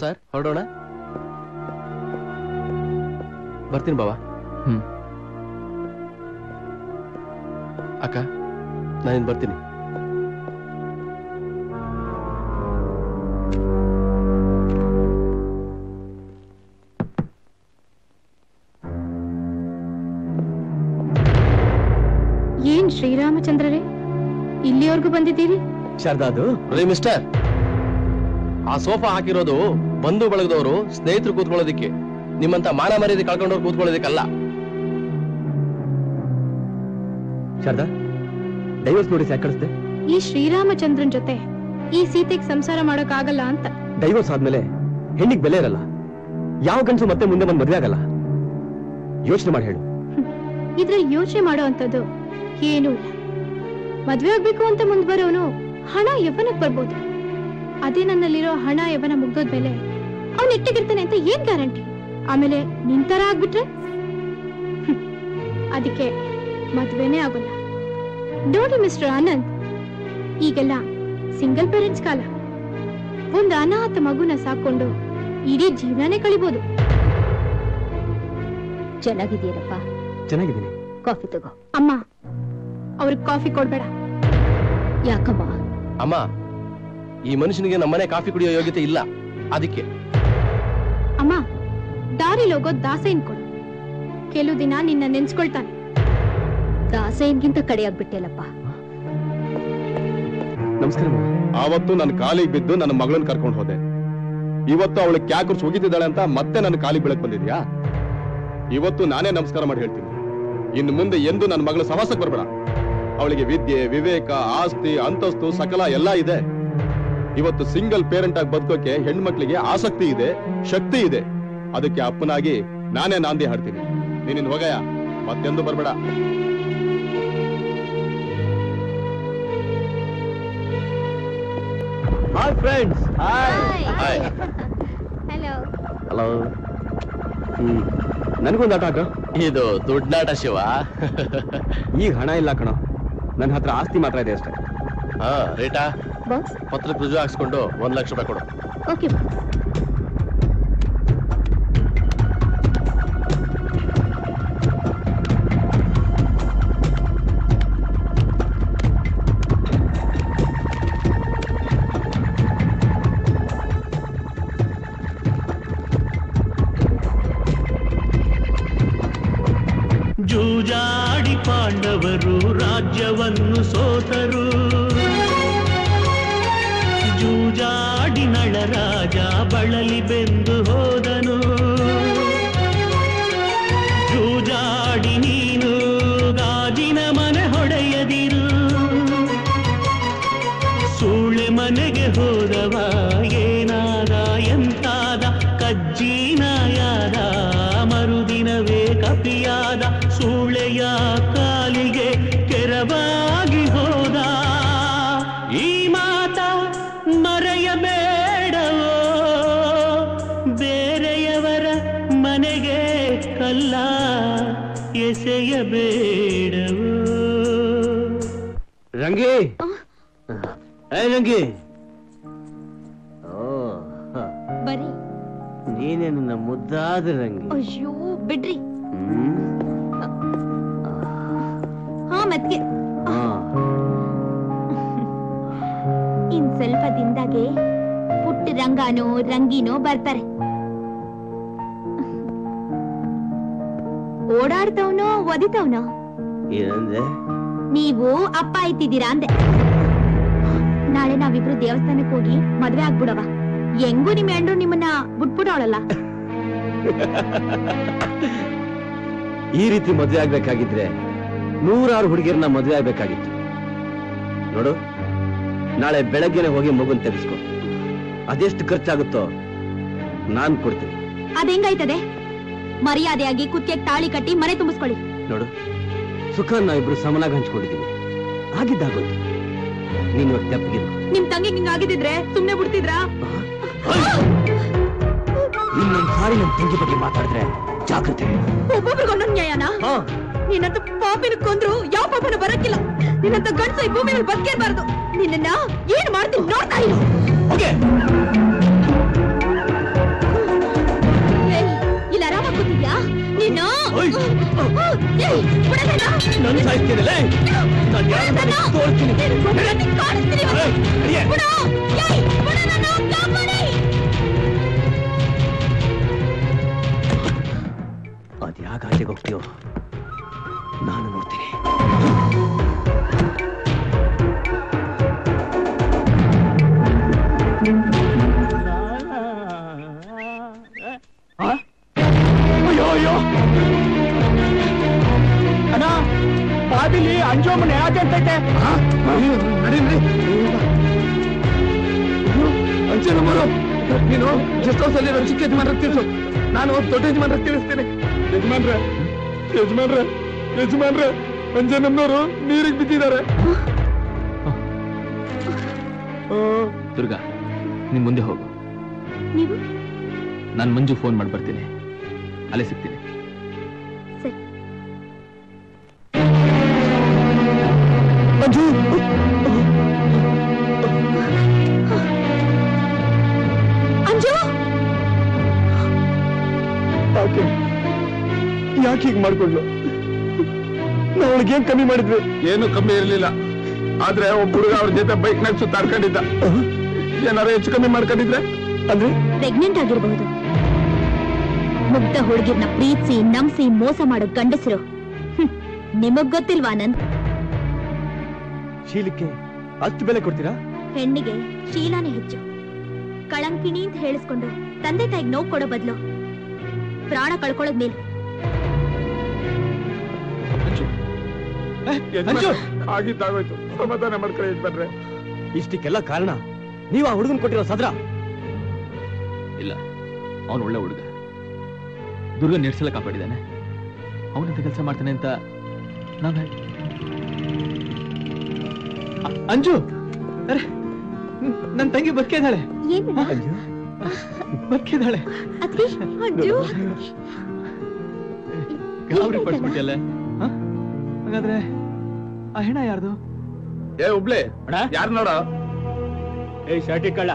ಸರ್ ಹೊರಡೋಣ. ಬರ್ತೀನಿ ಬಾಬಾ. अक्क नानिन बर्तीनि ಏನ್ ಶ್ರೀರಾಮಚಂದ್ರರೇ ಇಲ್ಲಿವರೆಗೂ ಬಂದಿದ್ದೀರಿ ಶಾರದಾದು ರೇ ಮಿಸ್ಟರ್ ಆ ಸೋಫಾ ಹಾಕಿರೋದು ಬಂದು ಬಳಗದವರು ಸ್ನೇಹಿತರು ಕೂತ್ಕೊಳ್ಳೋದಕ್ಕೆ ನಿಮ್ಮಂತ ಮಾನ ಮರ್ಯಾದೆ ಕಳ್ಕೊಂಡವರು ಕೂತ್ಕೊಳ್ಳೋದಕ್ಕಲ್ಲ शारदा डैवर्स नोटिस याक कळिस्ते ई श्रीरामचंद्रन जोते ई सीतेगे संसार माडोक आगल्ल अंत डैवर्स आदमेले हेण्णिगे बेले इरल्ल याव गंडसु मत्ते मुंदे बंद मदुवे आगल्ल योचने माडि हेळु इदरल्लि योचने माडुवंतद्दु एनू इल्ल मदुवे आगबेकु अंत मुंदे बरोवनु हण यवनक्के बरबहुदु अदे नन्नल्लिरो हण यवन मुगिदोद बेले अवनु इट्टिगिर्ताने अंत एनु ग्यारंटी आमेले निंतर आगबिट्रे अदक्के मद्वेने आगोल्ल ನೋಡಿ ಮಿಸ್ಟರ್ ಆನಂದ್ ಈಗೆಲ್ಲ ಸಿಂಗಲ್ ಪೇರೆಂಟ್ಸ್ ಕಾಲ ಒಂದು ಅನಾಥ ಮಗುನ ಸಾಕೊಂಡು ಇಡೀ ಜೀವನನೇ ಕಳಿಬಹುದು ಚೆನ್ನಾಗಿದೆಯಪ್ಪ ಚೆನ್ನಾಗಿದ್ದೀನಿ ಕಾಫಿ ತಗೋ ಅಮ್ಮ ಅವರಿಗೆ ಕಾಫಿ ಕೊಡಬೇಡ ಯಾಕಮ್ಮ ಅಮ್ಮ ಈ ಮನುಷ್ಯನಿಗೆ ನಮ್ಮನೆ ಕಾಫಿ ಕುಡಿಯೋ ಯೋಗ್ಯತೆ ಇಲ್ಲ ಅದಕ್ಕೆ ಅಮ್ಮ ದಾರಿ ಲೋಗೋ ದಾಸೇನ್ ಕೊಡು ಕೆಲವು ದಿನ ನಿನ್ನ ನೆನೆಸಿಕೊಳ್ಳುತ್ತಾನೆ ದಾಸೇನ್ಗಿಂತ ಕಡೆಯಾಗ್ಬಿಟ್ಟೆಲ್ಲಪ್ಪ ನಮಸ್ಕಾರ ಆವತ್ತು ನನ್ನ ಕಾಲಿಗೆ ಬಿದ್ದು ನನ್ನ ಮಗಳನ್ನ ಕರ್ಕೊಂಡು ಹೋದೆ ಇವತ್ತು ಅವಳು ಕ್ಯಾಕರ್ಸ್ ಹೋಗಿದ್ದಾಳೆ ಅಂತ ಮತ್ತೆ ನನ್ನ ಕಾಲಿಗೆ ಬಿಳಕ್ಕೆ ಬಂದಿದ್ಯಾ ಇವತ್ತು ನಾನೇ ನಮಸ್ಕಾರ ಮಾಡಿ ಹೇಳ್ತೀನಿ ಇನ್ನು ಮುಂದೆ ಎಂದು ನನ್ನ ಮಗಳ ಸವಾಸಕ್ಕೆ ಬರಬೇಡ ಅವಳಿಗೆ ವಿದ್ಯೆ ವಿವೇಕ ಆಸ್ತಿ ಅಂತಸ್ತು ಸಕಲ ಎಲ್ಲ ಇದೆ ಇವತ್ತು ಸಿಂಗಲ್ ಪೇರೆಂಟ್ ಆಗಿ ಬದುಕೋಕೆ ಹೆಣ್ಣು ಮಕ್ಕಳಿಗೆ ಆಸಕ್ತಿ ಇದೆ ಶಕ್ತಿ ಇದೆ ಅದಕ್ಕೆ ಅಪ್ಪನಾಗಿ ನಾನೇ ನಾಂದಿ ಹಾಡ್ತೀನಿ ನೀನಿನ್ ಹೋಗಯ್ಯ ಮತ್ತೆಂದು ಬರಬೇಡ Hi friends. Hi. Hi. Hello. Hello. ನನಗೂ ಒಂದು ಆಟ ಇದು ದೊಡ್ಡ ಆಟ ಶಿವ ಈಗ ಹಣ ಇಲ್ಲ ಕಣೋ ನನ್ನ ಹತ್ರ ಆಸ್ತಿ ಮಾತ್ರ ಇದೆ ಅಷ್ಟೇ ಹಾ ರೇಟಾ ಬಾಕ್ಸ್ ಪತ್ರಕ್ಕೆ ರುಜು ಹಾಕಿಸ್ಕೊಂಡು 1 ಲಕ್ಷ ರೂಪಾಯಿ ಕೊಡು ಓಕೆ ಬಾಕ್ಸ್ ಜೂಜಾಡಿ ಪಾಂಡವರು ರಾಜ್ಯವನ್ನು ಸೋತರು ಜೂಜಾಡಿ ನಳರಾಜ ಬಳಲಿ ಬೆಂದು ಹೋದನು ಜೂಜಾಡಿ ನೀನು ಗಾಜಿನ ಮನೆ ಹೊಡೆಯದಿರು ಸೂಳೆ ಮನೆಗೆ ಹೋದವ ಏನಾದ ಎಂತಾದ ಕಜ್ಜಿನ ಯಾದ ಮರುದಿನವೇ ಕಪಿಯಾದ ಸೂಳೆಯ ಕಾಲಿಗೆ ಕೆರವಾಗಿ ಹೋದ ಈ ಮಾತ ಮರೆಯಬೇಡವೋ ಬೇರೆಯವರ ಮನೆಗೆ ಕಲ್ಲ ಎಸೆಯಬೇಡವೋ ರಂಗಿ ರಂಗಿ ಬರೀ ನೀನೇ ನನ್ನ ಮುದ್ದಾದ ರಂಗಿ ಅಯ್ಯೋ ಬಿಡ್ರಿ हाँ मत के इन स्वल्प दिन पुट्ट रंगानो रंगीनो बर्तारे ओडाडतवनो ओदितवनो नीवु अप्प आय्तिदीरा अंदे नाळे नाविब्बरु देवस्थानक्के होगी मदुवे आगिबिडवा हेंगू निम्म हेंडु निम्मन्न बिट्बिडोळल्ल ಈ ರೀತಿ ಮದುವೆ ಆಗಬೇಕಾಗಿದ್ರೆ ನೂರಾರು ಹುಡುಗಿಯರನ್ನ ಮದುವೆ ಆಗಬೇಕಾಗಿತ್ತು ನೋಡು ನಾಳೆ ಬೆಳಗ್ಗೆನೇ ಹೋಗಿ ಮಗುನ್ ತೆಗಿಸ್ಕೋ ಅದೆಷ್ಟು ಖರ್ಚಾಗುತ್ತೋ ನಾನು ಕೊಡ್ತೀನಿ ಅದ ಹೆಂಗಾಯ್ತದೆ ಮರ್ಯಾದೆಯಾಗಿ ಕುತ್ತಿಗೆ ತಾಳಿ ಕಟ್ಟಿ ಮನೆ ತುಂಬಿಸ್ಕೊಳ್ಳಿ ನೋಡು ಸುಖ ನಾವಿಬ್ರು ಸಮನಾಗಿ ಹಂಚ್ಕೊಂಡಿದ್ದೀವಿ ಆಗಿದ್ದಾಗುತ್ತೆ ನೀನು ತಪ್ಪಿಲ್ಲ ನಿಮ್ ತಂಗಿ ನಿಂಗೆ ಆಗಿದ್ದಿದ್ರೆ ಸುಮ್ಮನೆ ಬಿಡ್ತಿದ್ರಾ ಇನ್ನೊಂದು ಸಾರಿ ನನ್ನ ತಂಗಿ ಬಗ್ಗೆ ಮಾತಾಡಿದ್ರೆ ಜಾಗೃತೆ ಒಬ್ಬೊಬ್ಬರಿಗೊಂದು ನ್ಯಾಯನಾ ನಿನ್ನಂತ ಪಾಪಿನ ಕೊಂದ್ರು ಯಾವ ಪಾಪನ ಬರಕ್ಕಿಲ್ಲ ನಿನ್ನಂತ ಗಂಡಸ ಈ ಭೂಮಿ ಮೇಲೆ ಬದುಕಿರಬಾರದು ನಿನ್ನನ್ನ ಏನು ಮಾಡ್ತೀನಿ ನೋಡ್ತಾ ಇರು ಓಕೆ ಇಲ್ಲ ಆರಾಮಾಗಿ ಕೂತಿದ್ಯಾ अद्यागे होग्तियो नानु नोड्तीनि अंजो मने आगे अंजे नंबर गेस्ट हाउस रचिक यजमान तीर्सो नानु दौड़ यजमान तीर्सते यजमान्रे यजमान्रे यजमान्रे अंजे नंबर नीर बिद्दारे दुर्गा निम मुंदे होगु नान मंजू फोन माडि बर्तीनि अल्ले सिग्तीनि मंजू अंजू ओके याके ಹೀಗೆ ಮಾಡ್ಕೊಂಡ್ರು ನನಗೆ ಏನು ಕಮ್ಮಿ ಮಾಡಿದ್ವಿ ಏನು ಕಮ್ಮಿ ಇರಲಿಲ್ಲ ಆದ್ರೆ ಒಬ್ಬ ಹುಡುಗ ಅವರ ಜೊತೆ ಬೈಕ್ ನಲ್ಲಿ ಸುತ್ತಾಡ್ಕೊಂಡಿದ್ದ ಏನಾದರೂ ಹೆಚ್ಚು ಕಮ್ಮಿ ಮಾಡ್ಕೊಂಡಿದ್ರೆ ಅಂದ್ರೆ ಪ್ರೆಗ್ನೆಂಟ್ ಆಗಿರಬಹುದು ಮುಗ್ಧ ಹುಡುಗಿನ ಪ್ರೀತಿ ನಂಬಿಸಿ ಮೋಸ ಮಾಡೋ ಗಂಡಸರು ನಿಮಗೆ ಗೊತ್ತಿಲ್ವಾ ಆನಂದ್ ಶೀಲಕ್ಕೆ ಅಷ್ಟು ಬೆಲೆ ಕೊಡ್ತೀರಾ ಹೆಣ್ಣಿಗೆ ಶೀಲಾನೇ ಹೆಚ್ಚು ಕಳಂಕಿಣಿ ಅಂತ ಹೇಳಿಸ್ಕೊಂಡು ತಂದೆ ತಾಯಿಗೆ ನೋವು ಕೊಡೋ ಬದಲು ಪ್ರಾಣ ಕಳ್ಕೊಳ್ಳೋದು ಮೇಲೆ ಆಗಿದ್ದಾಗೋಯ್ತು ಸಮಾಧಾನ ಮಾಡ್ಕೊಳ್ಳಿ ಯಜಮಾನ್ರೆ ಇಷ್ಟಕ್ಕೆಲ್ಲ ಕಾರಣ ನೀವು ಆ ಹುಡುಗನ ಕೊಟ್ಟಿರೋ ಸದ್ರ ಇಲ್ಲ ಅವನು ಒಳ್ಳೆ ಹುಡುಗ ದುರ್ಗನ್ ನಿರ್ಸಲ ಕಾಪಾಡಿದ್ದಾನೆ ಅವನಂತ ಕೆಲಸ ಮಾಡ್ತಾನೆ ಅಂತ ನಾನು ಅಂಜು ಅರೆ ನನ್ನ ತಂಗಿ ಬದುಕಿದ್ದಾಳೆ ಅಂಜು ಬದುಕಿದ್ದಾಳೆ ಅಂಜು ಗಾಬರಿ ಪಡಿಸ್ಬಿಟ್ಟಲ್ಲ ಹಾಗಾದ್ರೆ ಆ ಹೆಣ ಯಾರ್ದು ಏ ಉಬ್ಳೆ ಯಾರು ನೋಡ ಏ ಶಾಟಿಕಳ್ಳ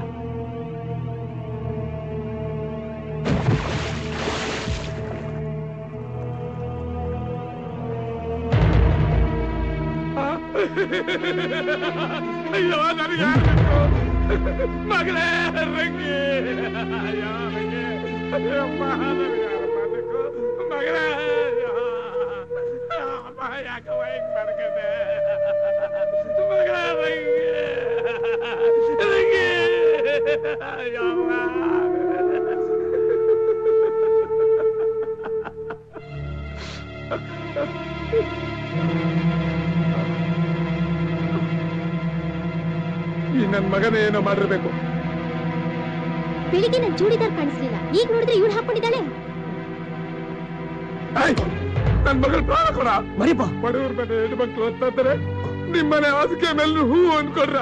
ಅಯ್ಯೋ ನನಗೆ ಯಾರು ಮಗಳೇ ರಂಗಿ ಅಯ್ಯೋ ರಂಗಿ ಅಮ್ಮ ನನಗೆ ಯಾರು ಮಾತಕ್ಕೂ ಮಗಳೇ नन मगन ऐनो माडिरबेकु बेळिगे नन चूड़िदार काणिसलिल्ल ईग नोडिद्रे इवळु हाकिकोंडिद्दाळे नन मगल प्राण कोड मरीपा बडवर मने हेण्णु मक्कळु ओद्तारे निम्मने आसिके मेले हू अंद्कोड्र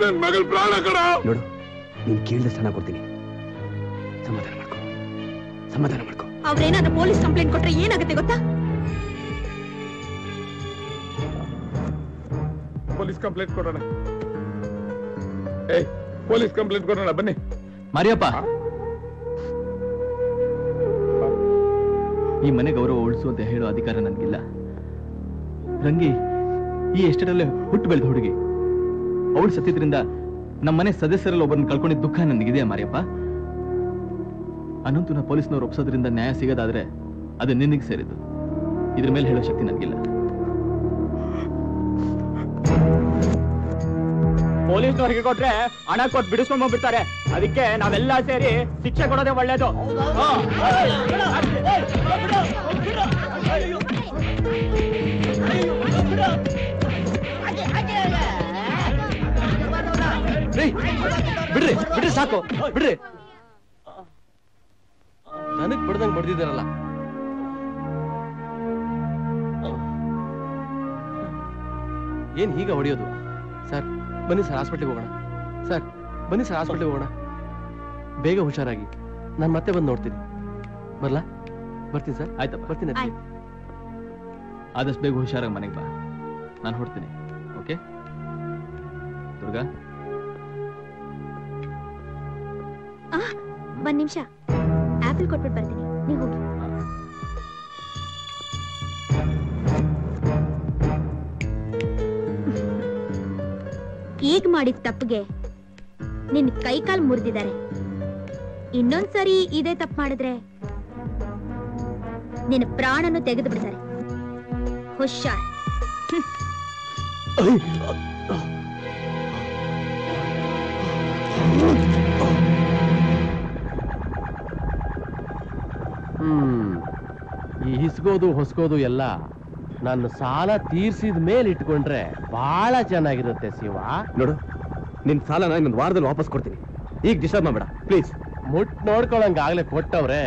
नन मगल प्राण कोड नोडु नीनु केळिद ಸ್ಥಾನ ಕೊಡ್ತೀನಿ ಸಮಾಧಾನ ಮಾಡ್ಕೋ ಅವರೇನಾದರೂ ಪೊಲೀಸ್ ಕಂಪ್ಲೇಂಟ್ ಕೊಟ್ರೆ ಏನಾಗುತ್ತೆ ಗೊತ್ತಾ ಪೊಲೀಸ್ ಕಂಪ್ಲೇಂಟ್ ಕೊಡೋಣ ಏ ಪೊಲೀಸ್ ಕಂಪ್ಲೇಂಟ್ ಕೊಡೋಣ ಬನ್ನಿ ಮರಿಯಪ್ಪ ಈ ಮನೆ ಗೌರವ ಉಳಿಸು ಅಂತ ಹೇಳೋ ಅಧಿಕಾರ ನನಗಿಲ್ಲ ರಂಗಿ ಈ ಎಷ್ಟೆಡಲ್ಲೇ ಹುಟ್ಟು ಬೆಳೆದ ಹುಡುಗಿ ಅವಳು ಸತ್ತಿದ್ರಿಂದ ನಮ್ಮ ಮನೆ ಸದಸ್ಯರಲ್ಲಿ ಒಬ್ಬರನ್ನು ಕಳ್ಕೊಂಡಿದ್ದ ದುಃಖ ನನಗಿದೆ ಮಾರಿಯಪ್ಪ ಅನಂತನ ಪೊಲೀಸ್ನವರು ಒಪ್ಸೋದ್ರಿಂದ ನ್ಯಾಯ ಸಿಗದಾದ್ರೆ ಅದು ನಿನಗೆ ಸೇರಿದ್ದು ಇದ್ರ ಮೇಲೆ ಹೇಳೋ ಶಕ್ತಿ ನನಗಿಲ್ಲ ಪೊಲೀಸ್ನವರಿಗೆ ಕೊಟ್ರೆ ಹಣ ಕೊಟ್ಟು ಬಿಡಿಸ್ಕೊಂಡು ಹೋಗ್ಬಿಡ್ತಾರೆ ಅದಕ್ಕೆ ನಾವೆಲ್ಲ ಸೇರಿ ಶಿಕ್ಷೆ ಕೊಡೋದೇ ಒಳ್ಳೇದು ಬಿಡ್ರಿ ಬಿಡ್ರಿ ಸಾಕು ಬಿಡ್ರಿ ನನಗ್ ಬಡ್ದಂಗ್ ಬಡ್ದಿದ್ದಾರಲ್ಲ ಏನ್ ಹೀಗ ಹೊಡೆಯೋದು ಸರ್ ಬನ್ನಿ ಸರ್ ಹಾಸ್ಪಿಟ್ಲಿಗೆ ಹೋಗೋಣ ಸರ್ ಬನ್ನಿ ಸರ್ ಹಾಸ್ಪಿಟ್ಲಿಗೆ ಹೋಗೋಣ ಬೇಗ ಹುಷಾರಾಗಿ ನಾನು ಮತ್ತೆ ಬಂದು ನೋಡ್ತೀನಿ ಬರಲಾ ಬರ್ತೀನಿ ಸರ್ ಆಯ್ತಾ ಬರ್ತೀನಿ ಆದಷ್ಟು ಬೇಗ ಹುಷಾರಾಗಿ ಮನೆಗೆ ಬಾ ನಾನು ಹೊರಡ್ತೀನಿ ಓಕೆ ದುರ್ಗಾ ಒಂದ್ ನಿಮಿಷ ಆಪಲ್ ಕೊಟ್ಬಿಟ್ಟು ಬರ್ತೀನಿ ನೀವು ಹೋಗಿ ಈಗ ಮಾಡಿದ ತಪ್ಪಿಗೆ ನಿನ್ನ ಕೈಕಾಲು ಮುರಿದಿದ್ದಾರೆ. ಇನ್ನೊಂದು ಸಾರಿ ಇದೇ ತಪ್ಪು ಮಾಡಿದ್ರೆ ನಿನ್ನ ಪ್ರಾಣನ ತೆಗೆದು ಬಿಡ್ತಾರೆ. ಹುಷಾರ್. ಈ ಹಿಸ್ಕೋದು ಹೊಸ್ಕೋದು ಎಲ್ಲ ನನ್ನ ಸಾಲ ತೀರ್ಸಿದ ಮೇಲೆ ಇಟ್ಕೊಂಡ್ರೆ ಬಹಳ ಚೆನ್ನಾಗಿರುತ್ತೆ ಶಿವ. ನೋಡು, ನಿನ್ನ ಸಾಲನ ಇನ್ನೊಂದು ವಾರದಲ್ಲಿ ವಾಪಸ್ ಕೊಡ್ತೀನಿ. ಈಗ ಡಿಸ್ಟರ್ಬ್ ಮಾಡಬೇಡ ಪ್ಲೀಸ್. ಮುಟ್ಟು ನೋಡ್ಕೊಳ್ಳಂಗಾಗಲೇ ಕೊಟ್ಟವ್ರೆ.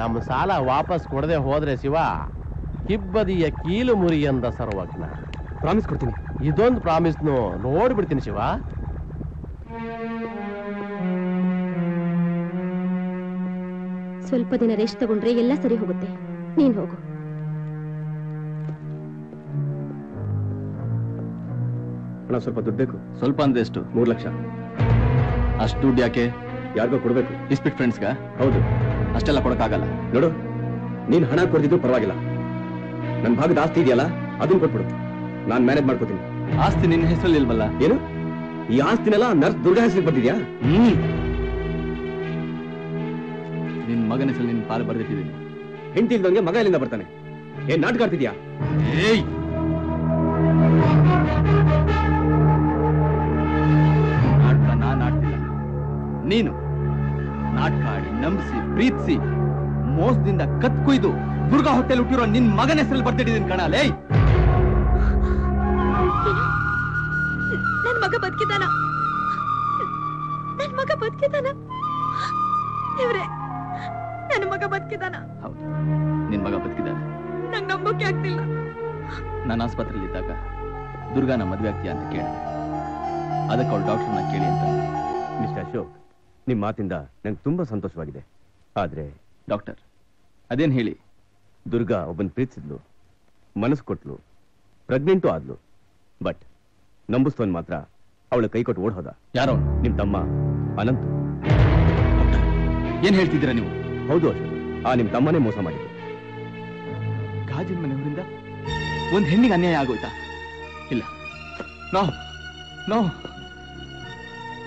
ನಮ್ಮ ಸಾಲ ವಾಪಸ್ ಕೊಡದೆ ಹೋದ್ರೆ ಶಿವ ಕಿಬ್ಬದಿಯ ಕೀಲು ಮುರಿ ಎಂದ ಸರ್ವಜ್ಞ. ಪ್ರಾಮಿಸ್ ಕೊಡ್ತೀನಿ. ಇದೊಂದು ಪ್ರಾಮಿಸ್ನು ನೋಡ್ಬಿಡ್ತೀನಿ ಶಿವ. ಸ್ವಲ್ಪ ದಿನ ರೆಸ್ಟ್ ತಗೊಂಡ್ರೆ ಎಲ್ಲ ಸರಿ ಹೋಗುತ್ತೆ. ನೀನ್ ಹೋಗು. ಸ್ವಲ್ಪ ದುಡ್ಡು ಬೇಕು. ಸ್ವಲ್ಪ ಅಂದ್ರೆ ಎಷ್ಟು? 3 ಲಕ್ಷ. ಅಷ್ಟು ದುಡ್ಡು ಯಾಕೆ? ಯಾರಿಗೋ ಕೊಡ್ಬೇಕು. ಇಸ್ಪಿಟ್ ಫ್ರೆಂಡ್ಸ್ಗಾ? ಹೌದು. ಅಷ್ಟೆಲ್ಲ ಕೊಡಕ್ಕಾಗಲ್ಲ. ನೋಡು, ನೀನ್ ಹಣ ಕೊಡ್ತಿದ್ರು ಪರವಾಗಿಲ್ಲ, ನನ್ನ ಭಾಗದ ಆಸ್ತಿ ಇದೆಯಲ್ಲ ಅದನ್ನ ಕೊಟ್ಬಿಡು, ನಾನು ಮ್ಯಾನೇಜ್ ಮಾಡ್ಕೋತೀನಿ. ಆಸ್ತಿ ನಿನ್ನ ಹೆಸರಲ್ಲಿ ಇಲ್ವಲ್ಲ? ಏನು, ಈ ಆಸ್ತಿನೆಲ್ಲ ನರ್ಸ್ ದುರ್ಗಾ ಹೆಸರು ಬರ್ತಿದ್ಯಾ? ನಿನ್ ಮಗನ ಹೆಸರಲ್ಲಿ ನಿನ್ನ ಪಾಲು ಬರ್ದಿಟ್ಟಿದ್ದೀನಿ. ಹೆಂಡತಿ ಇಲ್ದಂಗೆ ಮಗ ಎಲ್ಲಿಂದ ಬರ್ತಾನೆ? ಏನ್ ನಾಟಕ ಆಡ್ತಿದ್ಯಾ? ನೀನು ನಾಟಕ ಆಡಿ ನಂಬಿಸಿ ಪ್ರೀತಿಸಿ ಮೋಸದಿಂದ ಕತ್ಕೊಯ್ದು ದುರ್ಗಾ ಹೊಟ್ಟೆಲ್ ಹುಟ್ಟಿರೋ ನಿನ್ ಮಗನ ಹೆಸರಲ್ಲಿ ಬರ್ತಿದ್ದೀನಿ ಕಣಲೇ. ನನ್ ಮಗ ಬದುಕಿದಾನ, ನನ್ ಮಗ ಬದುಕಿದಾನ. ಇವ್ರೆ, ನನ್ನ ಮಗ ಬದುಕಿದಾನ. ಹೌದು, ನಿನ್ ಮಗ ಬದುಕಿದಾನ. ನಂಗೆ ನಂಬೋಕೆ ಆಗ್ತಿಲ್ಲ. ನಾನು ಆಸ್ಪತ್ರೆಯಲ್ಲಿ ಇದ್ದಾಗ ದುರ್ಗಾ ನಮ್ಮ ಮದುವೆ ಆಗ್ತೀಯ ಅಂತ ಕೇಳಿದೆ. ಅದಕ್ಕೆ ಅವ್ರು ಡಾಕ್ಟರ್ನ ಕೇಳಿ ಅಂತ. ಮಿಸ್ಟರ್ ಅಶೋಕ್, ನಿಮ್ಮ ಮಾತಿಂದ ನಂಗೆ ತುಂಬಾ ಸಂತೋಷವಾಗಿದೆ. ಆದ್ರೆ ಡಾಕ್ಟರ್, ಅದೇನು ಹೇಳಿ, ದುರ್ಗಾ ಒಬ್ಬನ ಪ್ರೀತಿಸಿದ್ಲು, ಮನಸ್ಸು ಕೊಟ್ಲು, ಪ್ರೆಗ್ನೆಂಟು ಆದ್ಲು. ಬಟ್ ನಂಬಿಸ್ತವನ್ ಮಾತ್ರ ಅವಳ ಕೈ ಕೊಟ್ಟು ಓಡ್ ಹೋದ. ಯಾರೋ ನಿಮ್ ತಮ್ಮ ಅನಂತ್. ಏನ್ ಹೇಳ್ತಿದ್ದೀರಾ ನೀವು? ಹೌದು ಅಶೋಕ್, ಆ ನಿಮ್ ತಮ್ಮನೇ ಮೋಸ ಮಾಡಿದ್ರು. ಗಾಜಿನ ಮನೆಯವರಿಂದ ಒಂದ್ ಹೆಣ್ಣಿಗೆ ಅನ್ಯಾಯ ಆಗೋಯ್ತಾ? ಇಲ್ಲ,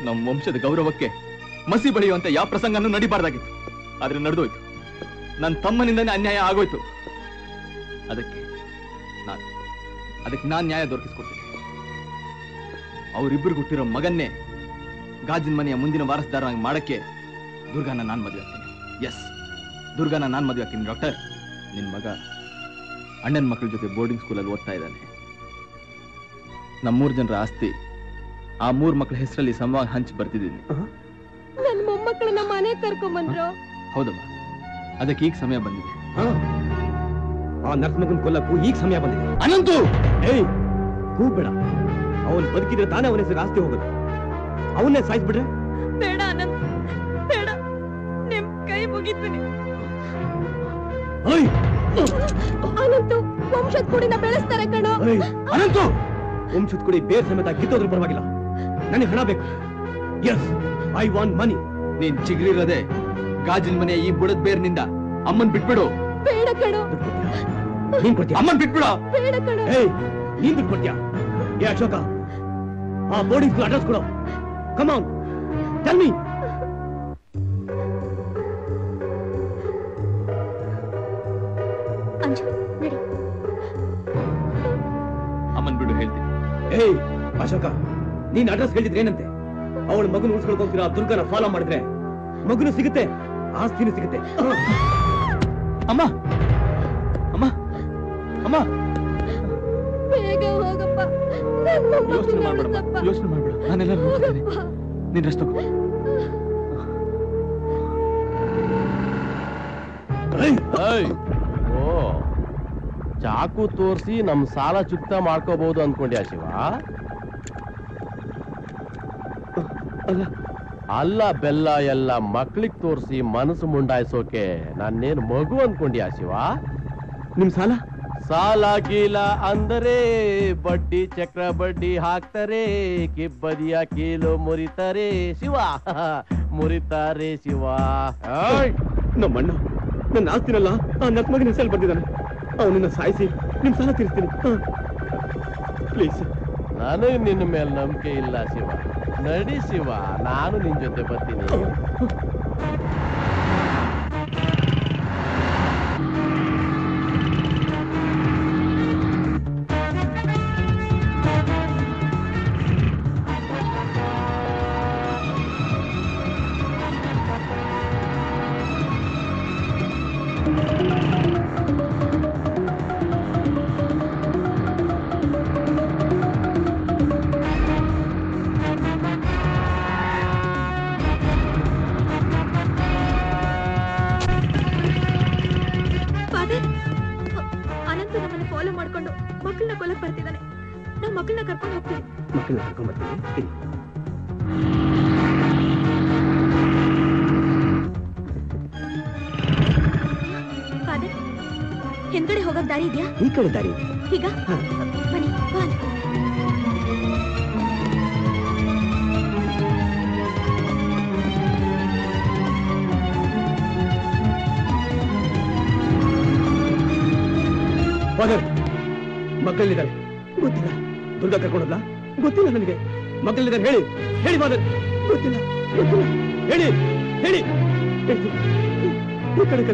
ನಮ್ಮ ವಂಶದ ಗೌರವಕ್ಕೆ ಮಸಿ ಬಳಿಯುವಂತ ಯಾವ ಪ್ರಸಂಗನೂ ನಡಿಬಾರ್ದಾಗಿತ್ತು. ಆದ್ರೆ ನಡೆದೋಯ್ತು. ನನ್ನ ತಮ್ಮನಿಂದನೇ ಅನ್ಯಾಯ ಆಗೋಯ್ತು. ಅದಕ್ಕೆ ನಾನು ನ್ಯಾಯ ದೊರಕಿಸ್ಕೊಡ್ತೀನಿ. ಅವರಿಬ್ಬರು ಹುಟ್ಟಿರೋ ಮಗನ್ನೇ ಗಾಜಿನ ಮನೆಯ ಮುಂದಿನ ವಾರಸದಾರನಾಗಿ ಮಾಡಕ್ಕೆ ದುರ್ಗಾನ ನಾನು ಮದುವೆ ಆಗ್ತೀನಿ. ಎಸ್, ದುರ್ಗಾನ ನಾನು ಮದುವೆ ಆಗ್ತೀನಿ. ಡಾಕ್ಟರ್, ನಿನ್ನ ಮಗ ಅಣ್ಣನ ಮಕ್ಕಳ ಜೊತೆ ಬೋರ್ಡಿಂಗ್ ಸ್ಕೂಲಲ್ಲಿ ಓದ್ತಾ ಇದ್ದಾನೆ. ನಮ್ಮೂರು ಜನರ ಆಸ್ತಿ ಆ 3 ಮಕ್ಕಳ ಹೆಸರಲ್ಲಿ ಸಂವಾಗ ಹಂಚಿ ಬರ್ತಿದ್ದೀನಿ. ನನ್ನ ಮೊಮ್ಮಕ್ಕಳನ್ನ ಮನೆ ಕರ್ಕೊಂಡ್ಬಂದ್ರು. ಹೌದಮ್ಮ, ಅದಕ್ಕೆ ಈಗ ಸಮಯ ಬಂದಿದೆ. ಆ ನರ್ಸ್ ಮಗನ ಕೊಲ್ಲಕ್ಕೂ ಈಗ ಸಮಯ ಬಂದಿದೆ. ಅನಂತು, ಕೂಬೇಡ. ಅವನು ಬದುಕಿದ್ರೆ ತಾನೇ ಅವನ ಹೆಸರು ಆಸ್ತಿ ಹೋಗುತ್ತೆ. ಅವನ್ನೇ ಸಾಯಿಸ್ಬಿಟ್ರೆ? ಬೇಡ ಅನಂತ, ಬೇಡ. ನಿಮ್ ಕೈ ಮುಗಿತೀನಿ. ಅನಂತು, ವಂಶದ ಕುಡಿನ ಬೆಳೆಸ್ತಾರೆ ಕಣೋ. ಅನಂತು, ವಂಶದ ಕುಡಿ ಬೇರೆ ಸಮೇತ ಕಿತ್ತೋದ್ರೂ ಪರವಾಗಿಲ್ಲ, ನನಗೆ ಹಣ ಬೇಕು. Yes, I want money. ನೀನ್ ಚಿಗ್ರಿರದೆ ಗಾಜಿನ ಮನೆ ಈ ಬುಡದ ಬೇರ್ನಿಂದ ಅಮ್ಮನ್ ಬಿಟ್ಬಿಡು. ಬೇಡ ಕಣೋ. ನೀನ್ ಕೊಡ್ತೀಯ? ಅಮ್ಮನ್ ಬಿಟ್ಬಿಡ. ಬೇಡ ಕಣೋ. ನೀನ್ ದುಡ್ಡು ಕೊಡ್ತೀಯ? ಏ ಅಶೋಕ, ಆ ಬೋರ್ಡಿಂಗ್ ಸ್ಕೂಲ್ ಅಡ್ರೆಸ್ ಕೊಡು. Come on, tell me. Anju, ನಡಿ. ಅಮ್ಮನ್ ಬಿಡು ಹೇಳ್ತೀನಿ. ಏಯ್ ಅಶೋಕ, ನೀನ್ ಅಡ್ರೆಸ್ ಹೇಳಿದ್ರೇನಂತೆ? ಅವಳ ಮಗನ ಉಳಿಸ್ಕೊಳ್ಕೋತೀರಾ? ದುರ್ಗನ ಫಾಲೋ ಮಾಡಿದ್ರೆ ಮಗನು ಸಿಗುತ್ತೆ, ಆಸ್ತಿನೂ ಸಿಗುತ್ತೆ. ಅಮ್ಮ, ಅಮ್ಮ, ಅಮ್ಮ, ಬೇಗ ಹೋಗಪ್ಪ. ಯೋಚನೆ ಮಾಡಬೇಡ, ಯೋಚನೆ ಮಾಡಬೇಡ. ನಾನೆಲ್ಲ ನೋಡ್ತೀನಿ. ನೀನು ರೆಸ್ಟ್ ತಗೋ. ಓ, ಚಾಕು ತೋರಿಸಿ ನಮ್ಮ ಸಾಲ ಚುಕ್ತ ಮಾಡ್ಕೋಬಹುದು ಅಂದ್ಕೊಂಡ್ಯಾ ಶಿವ? ಅಲ್ಲ, ಬೆಲ್ಲ ಎಲ್ಲ ಮಕ್ಕಳಿಗೆ ತೋರಿಸಿ ಮನಸ್ಸು ಮುಂಡಾಯಿಸೋಕೆ ನಾನೇನು ಮಗು ಅಂದ್ಕೊಂಡ್ಯಾ ಶಿವ? ನಿಮ್ ಸಾಲ ಗೀಲ ಅಂದರೆ ಬಡ್ಡಿ ಚಕ್ರ ಬಡ್ಡಿ ಹಾಕ್ತಾರೆ, ಕಿಬ್ಬದಿಯ ಕೀಲು ಮುರಿತಾರೆ ಶಿವ, ಮುರಿತಾರೆ ಶಿವ. ನಮ್ಮಣ್ಣ ನನ್ನ ಆಸ್ತಿನಲ್ಲ ಆ ನಕ್ಮಗಿನ ಹೆಸರು ಬರ್ತಿದ್ದಾನೆ. ಅವನನ್ನ ಸಾಯಿಸಿ ನಿಮ್ ಸಾಲ ತೀರಿಸ್ತೀನಿ. ಪ್ಲೀಸ್, ನಾನು ನಿನ್ನ ಮೇಲೆ ನಂಬಿಕೆ ಇಲ್ಲ ಶಿವ. ನಡಿ ಶಿವ, ನಾನು ನಿನ್ನ ಜೊತೆ ಬರ್ತೀನಿ. दारी ठीक मकल दुर्गा कर्कोड़ा गोतिल नन मकल गोतिल कर्क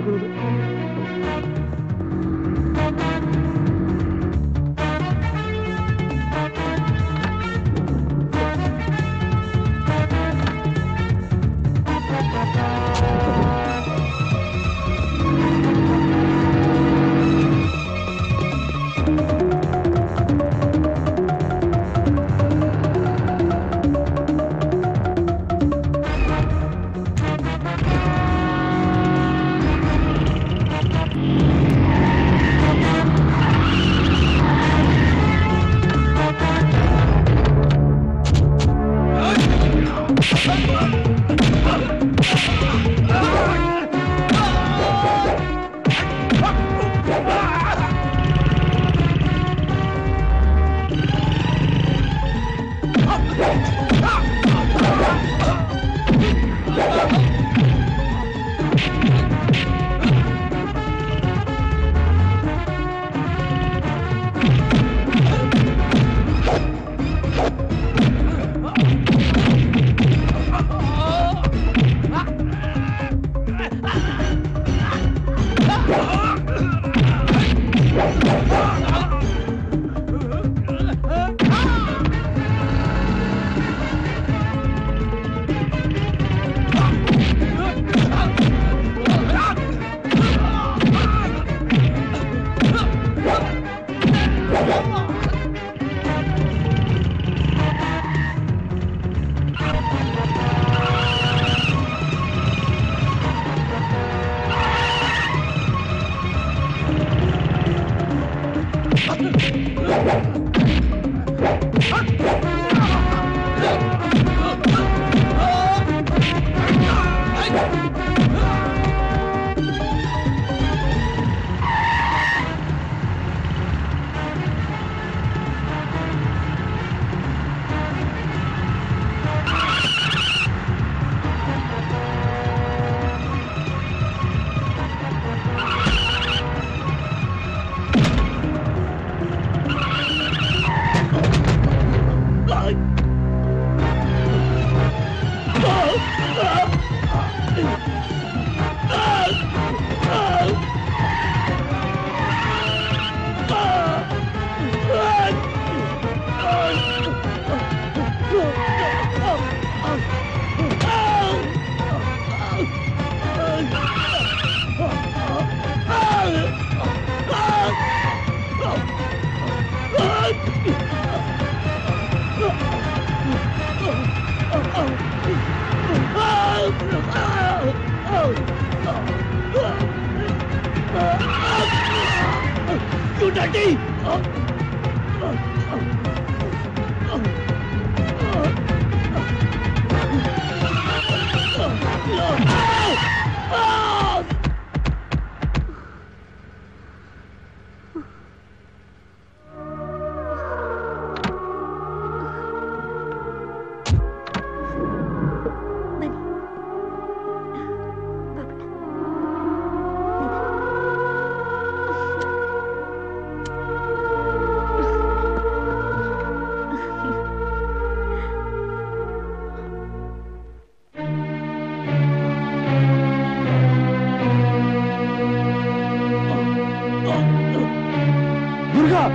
दूंगा।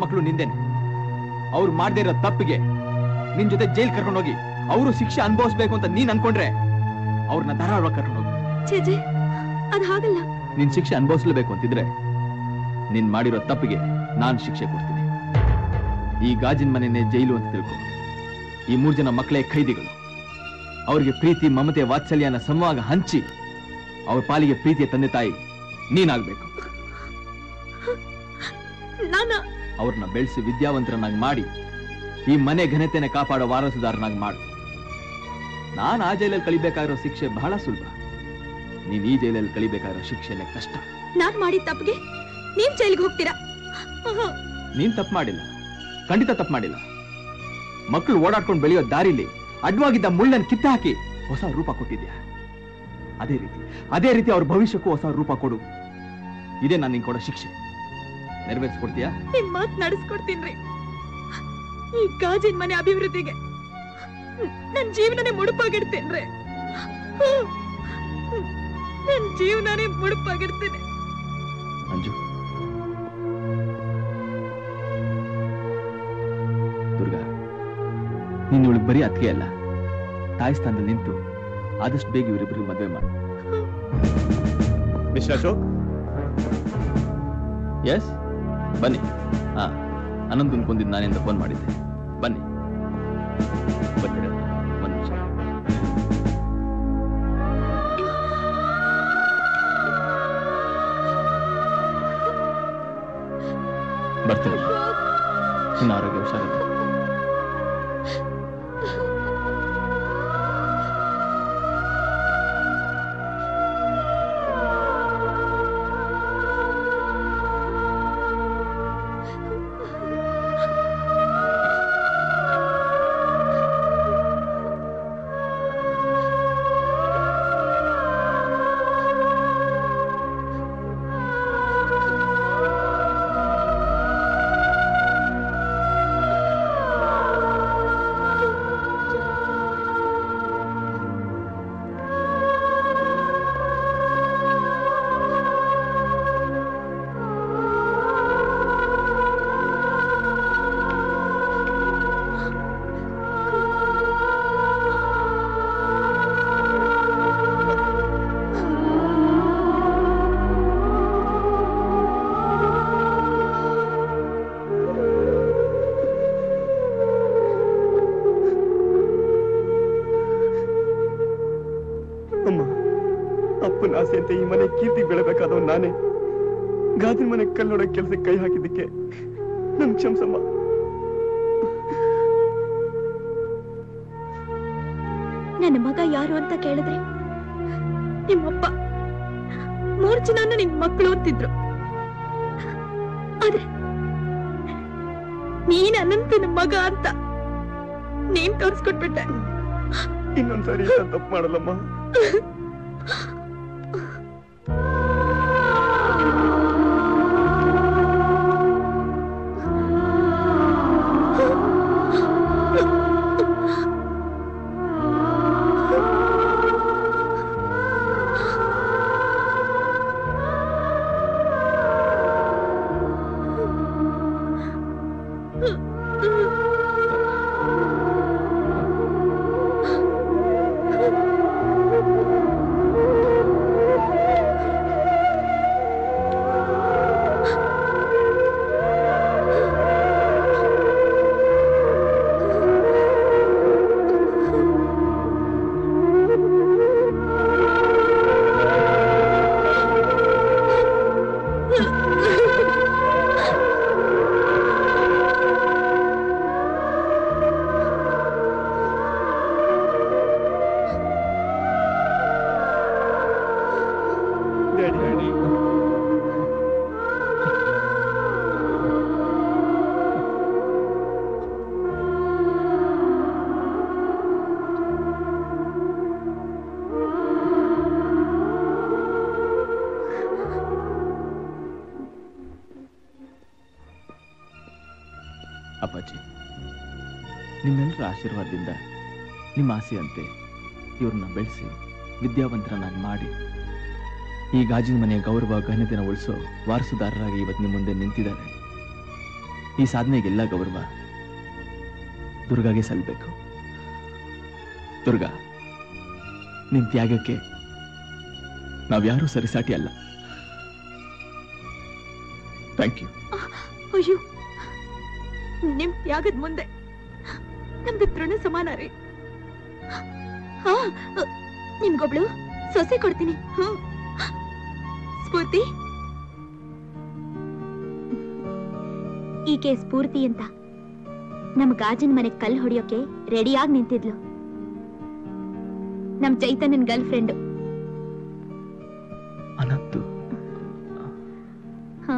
मकलू निंदेन तप्पिगे निन् जोते जेल कर्कोंड होगी शिक्षे अनुभविसबेकु अंत नीनु अंद्कोंड्रे धारावाहिगे कर्कोंड होगु। ಛೇ ಛೇ अदु हागल्ल। निन् शिक्षे अनुभविसलेबेकु अंतिद्रे निन् माडिरो तप्पिगे नानु शिक्षे कोड्तीनि। ई गाजिन मनेने जैलु अंत तिळ्को। ई मूरु जन मक्कळे खैदिगळु अवरिगे प्रीति ममते वात्सल्यन समवाग हंचि अवर पालिगे प्रीतिय तंदे तायि नीनागबेकु। नाना ಅವರನ್ನ ಬೆಳೆಸಿ ವಿದ್ಯಾವಂತರನ್ನಾಗಿ ಮಾಡಿ ಈ ಮನೆ ಘನತೆನ ಕಾಪಾಡೋ ವಾರಸುದಾರನಾಗಿ ಮಾಡು। ನಾನು ಆ ಜೈಲಲ್ಲಿ ಕಳಿಬೇಕಾಗಿರೋ ಶಿಕ್ಷೆ ಬಹಳ ಸುಲಭ, ನೀನು ಈ ಜೈಲಲ್ಲಿ ಕಳಿಬೇಕಾಗಿರೋ ಶಿಕ್ಷೆನೇ ಕಷ್ಟ। ನಾನು ಮಾಡಿದ ತಪ್ಪಿಗೆ ನೀನು ಜೈಲಿಗೆ ಹೋಗ್ತೀರಾ? ನೀನು ತಪ್ಪು ಮಾಡಿಲ್ಲ, ಖಂಡಿತ ತಪ್ಪು ಮಾಡಿಲ್ಲ। ಮಕ್ಕಳು ಓಡಾಡ್ಕೊಂಡು ಬೆಳೆಯೋ ದಾರಿಲಿ ಅಡ್ವಾಗಿದ್ದ ಮುಳ್ಳನ್ನು ಕಿತ್ತಾಕಿ ಹೊಸ ರೂಪ ಕೊಟ್ಟಿದ್ಯಾ, ಅದೇ ರೀತಿ ಅವರ ಭವಿಷ್ಯಕ್ಕೂ ಹೊಸ ರೂಪ ಕೊಡು। ಇದೇ ನಾನು ನಿಂಗೆ ಕೊಡೋ ಶಿಕ್ಷೆ। ನೆರವೇರಿಸ್ಕೊಡ್ತೀಯಾ? ನಿಮ್ಮ ಮಾತು ನಡೆಸ್ಕೊಡ್ತೀನಿ। ಈ ಗಾಜಿನ ಮನೆ ಅಭಿವೃದ್ಧಿಗೆ ನನ್ನ ಜೀವನನೇ ಮುಡುಪಾಗಿಡ್ತೀನಿ, ನನ್ನ ಜೀವನನೇ ಮುಡುಪಾಗಿಡ್ತೀನಿ। ಅಂಜು, ದುರ್ಗಾ, ನೀನು ಇವಳಿಗೆ ಬರೀ ಅತ್ತಿಗೆ ಅಲ್ಲ, ತಾಯಿ ಸ್ಥಾನದಲ್ಲಿ ನಿಂತು ಆದಷ್ಟು ಬೇಗ ಇವರಿಬ್ಬರಿಗೂ ಮದುವೆ ಮಾಡು। ಮಿಸ್ಟರ್ ಅಶೋಕ್, ಎಸ್ ಬನ್ನಿ। ಹಾಂ, ಅನಂತ್ ಅನ್ಕೊಂಡಿದ್ದು ನಾನಿಂದ ಫೋನ್ ಮಾಡಿದ್ದೆ, ಬನ್ನಿ ಬರ್ತೀರ? ಒಂದು ನಿಮಿಷ. ಬರ್ತೀನಿ, ಇನ್ನು ಆರೋಗ್ಯ ಹುಷಾರಿಲ್ಲ। ಕಲ್ಲೋಡ ಕೆಲಸ ಕೈ ಹಾಕಿದ್ದಕ್ಕೆ ನಮ್ ಕ್ಷಮಸಮ್ಮ। ನನ್ನ ಮಗ ಯಾರು ಅಂತ ಕೇಳಿದ್ರೆ ನಿಮ್ಮಪ್ಪ ಮೂರ್ ಜನ ನಿಮ್ ಮಕ್ಕಳು ಅಂತಿದ್ರು, ಆದ್ರೆ ನೀನ್ ಅನಂತನ ಮಗ ಅಂತ ನೀನ್ ತೋರಿಸ್ಕೊಟ್ಬಿಟ್ಟೆ। ಇನ್ನೊಂದ್ಸರಿ ತಪ್ಪು ಮಾಡಲ್ಲಮ್ಮ। ಆಶೀರ್ವಾದದಿಂದ ನಿಮ್ಮ ಆಸೆಯಂತೆ ಇವರನ್ನ ಬೆಳೆಸಿ ವಿದ್ಯಾವಂತರನ್ನಾಗಿ ಮಾಡಿ ಈ ಗಾಜಿನ ಮನೆಯ ಗೌರವ ಘನತೆಯನ್ನು ಉಳಿಸೋ ವಾರಸುದಾರರಾಗಿ ಇವತ್ತು ನಿಮ್ಮ ಮುಂದೆ ನಿಂತಿದ್ದಾರೆ. ಈ ಸಾಧನೆಗೆಲ್ಲ ಗೌರವ ದುರ್ಗಾಗೆ ಸಲ್ಲಬೇಕು. ದುರ್ಗಾ, ನಿಮ್ಮ ತ್ಯಾಗಕ್ಕೆ ನಾವ್ಯಾರೂ ಸರಿಸಾಟಿ ಅಲ್ಲ. Thank you. ಅಯ್ಯೋ, ನಿಮ್ಮ ತ್ಯಾಗದ ಮುಂದೆ ನಮ್ದು ತೃಣ ಸಮಾನ ರೀ. ಹಾ, ನಿಮ್ಗೊಬ್ಳು ಸೊಸೆ ಕೊಡ್ತೀನಿ. ಸ್ಫೂರ್ತಿ, ಈಕೆ ಸ್ಫೂರ್ತಿ ಅಂತ ನಮ್ ಗಾಜಿನ ಮನೆಗೆ ಕಲ್ ಹೊಡಿಯೋಕೆ ರೆಡಿಯಾಗಿ ನಿಂತಿದ್ಲು. ನಮ್ ಚೈತನ್ಯನ್ ಗರ್ಲ್ ಫ್ರೆಂಡ್ ಅನಂತು. ಹಾ,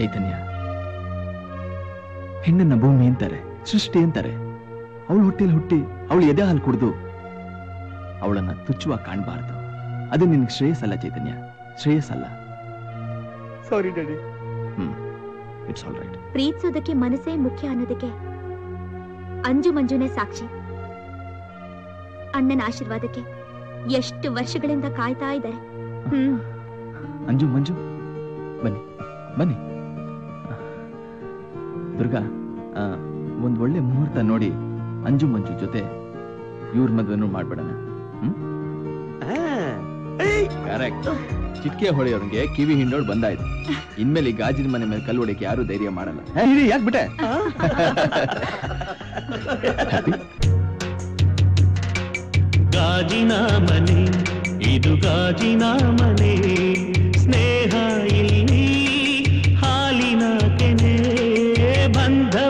ಚೈತನ್ಯ ಹೆಣ್ಣನ್ನ ಭೂಮಿ ಅಂತಾರೆ, ಸೃಷ್ಟಿ ಅಂತಾರೆ. ಅವಳು ಹೊಟ್ಟೆಲಿ ಹುಟ್ಟಿ ಅವಳು ಎದೆ ಹಾಲು ಕುಡಿದು ಅವಳನ್ನ ತುಚ್ಚುವಾಗಿ ಕಾಣಬಾರ್ದು. ಅದು ನಿನ್ಗೆ ಶ್ರೇಯಸ್ಸಲ್ಲ ಚೈತನ್ಯ, ಶ್ರೇಯಸ್ಸಲ್ಲ. Sorry daddy. It's all right. ಪ್ರೀತಿಸೋದಕ್ಕೆ ಮನಸ್ಸೇ ಮುಖ್ಯ ಅನ್ನೋದಕ್ಕೆ ಅಂಜು ಮಂಜುನೇ ಸಾಕ್ಷಿ. ಅಣ್ಣನ ಆಶೀರ್ವಾದಕ್ಕೆ ಎಷ್ಟು ವರ್ಷಗಳಿಂದ ಕಾಯ್ತಾ ಇದ್ದಾರೆ. ಅಂಜು ಮಂಜು, ಬನ್ನಿ ಬನ್ನಿ. ದುರ್ಗಾ, ಒಂದು ಒಳ್ಳೆ ಮುಹೂರ್ತ ನೋಡಿ ಅಂಜು ಮಂಜು ಜೊತೆ ಇವ್ರ ಮದುವೆನೂ ಮಾಡ್ಬಿಡೋಣ. ಕರೆಕ್ಟ್. ಚಿಟ್ಕೆ ಹೊಳೆಯವ್ರಿಗೆ ಕಿವಿ ಹಿಂಡೋಡ್ ಬಂದಾಯ್ತು. ಇನ್ಮೇಲೆ ಈ ಗಾಜಿನ ಮನೆ ಮೇಲೆ ಕಲ್ಲು ಹೊಡೆಯಕ್ಕೆ ಯಾರು ಧೈರ್ಯ ಮಾಡಲ್ಲ. ಯಾಕೆ ಬಿಟ್ಟೆ? ಗಾಜಿನ ಮನೆ ಇದು, ಗಾಜಿನ ಮನೆ. ಸ್ನೇಹ ಇಲ್ಲಿ ಹಾಲಿನ ಕೆನೆ, ಬಂಧ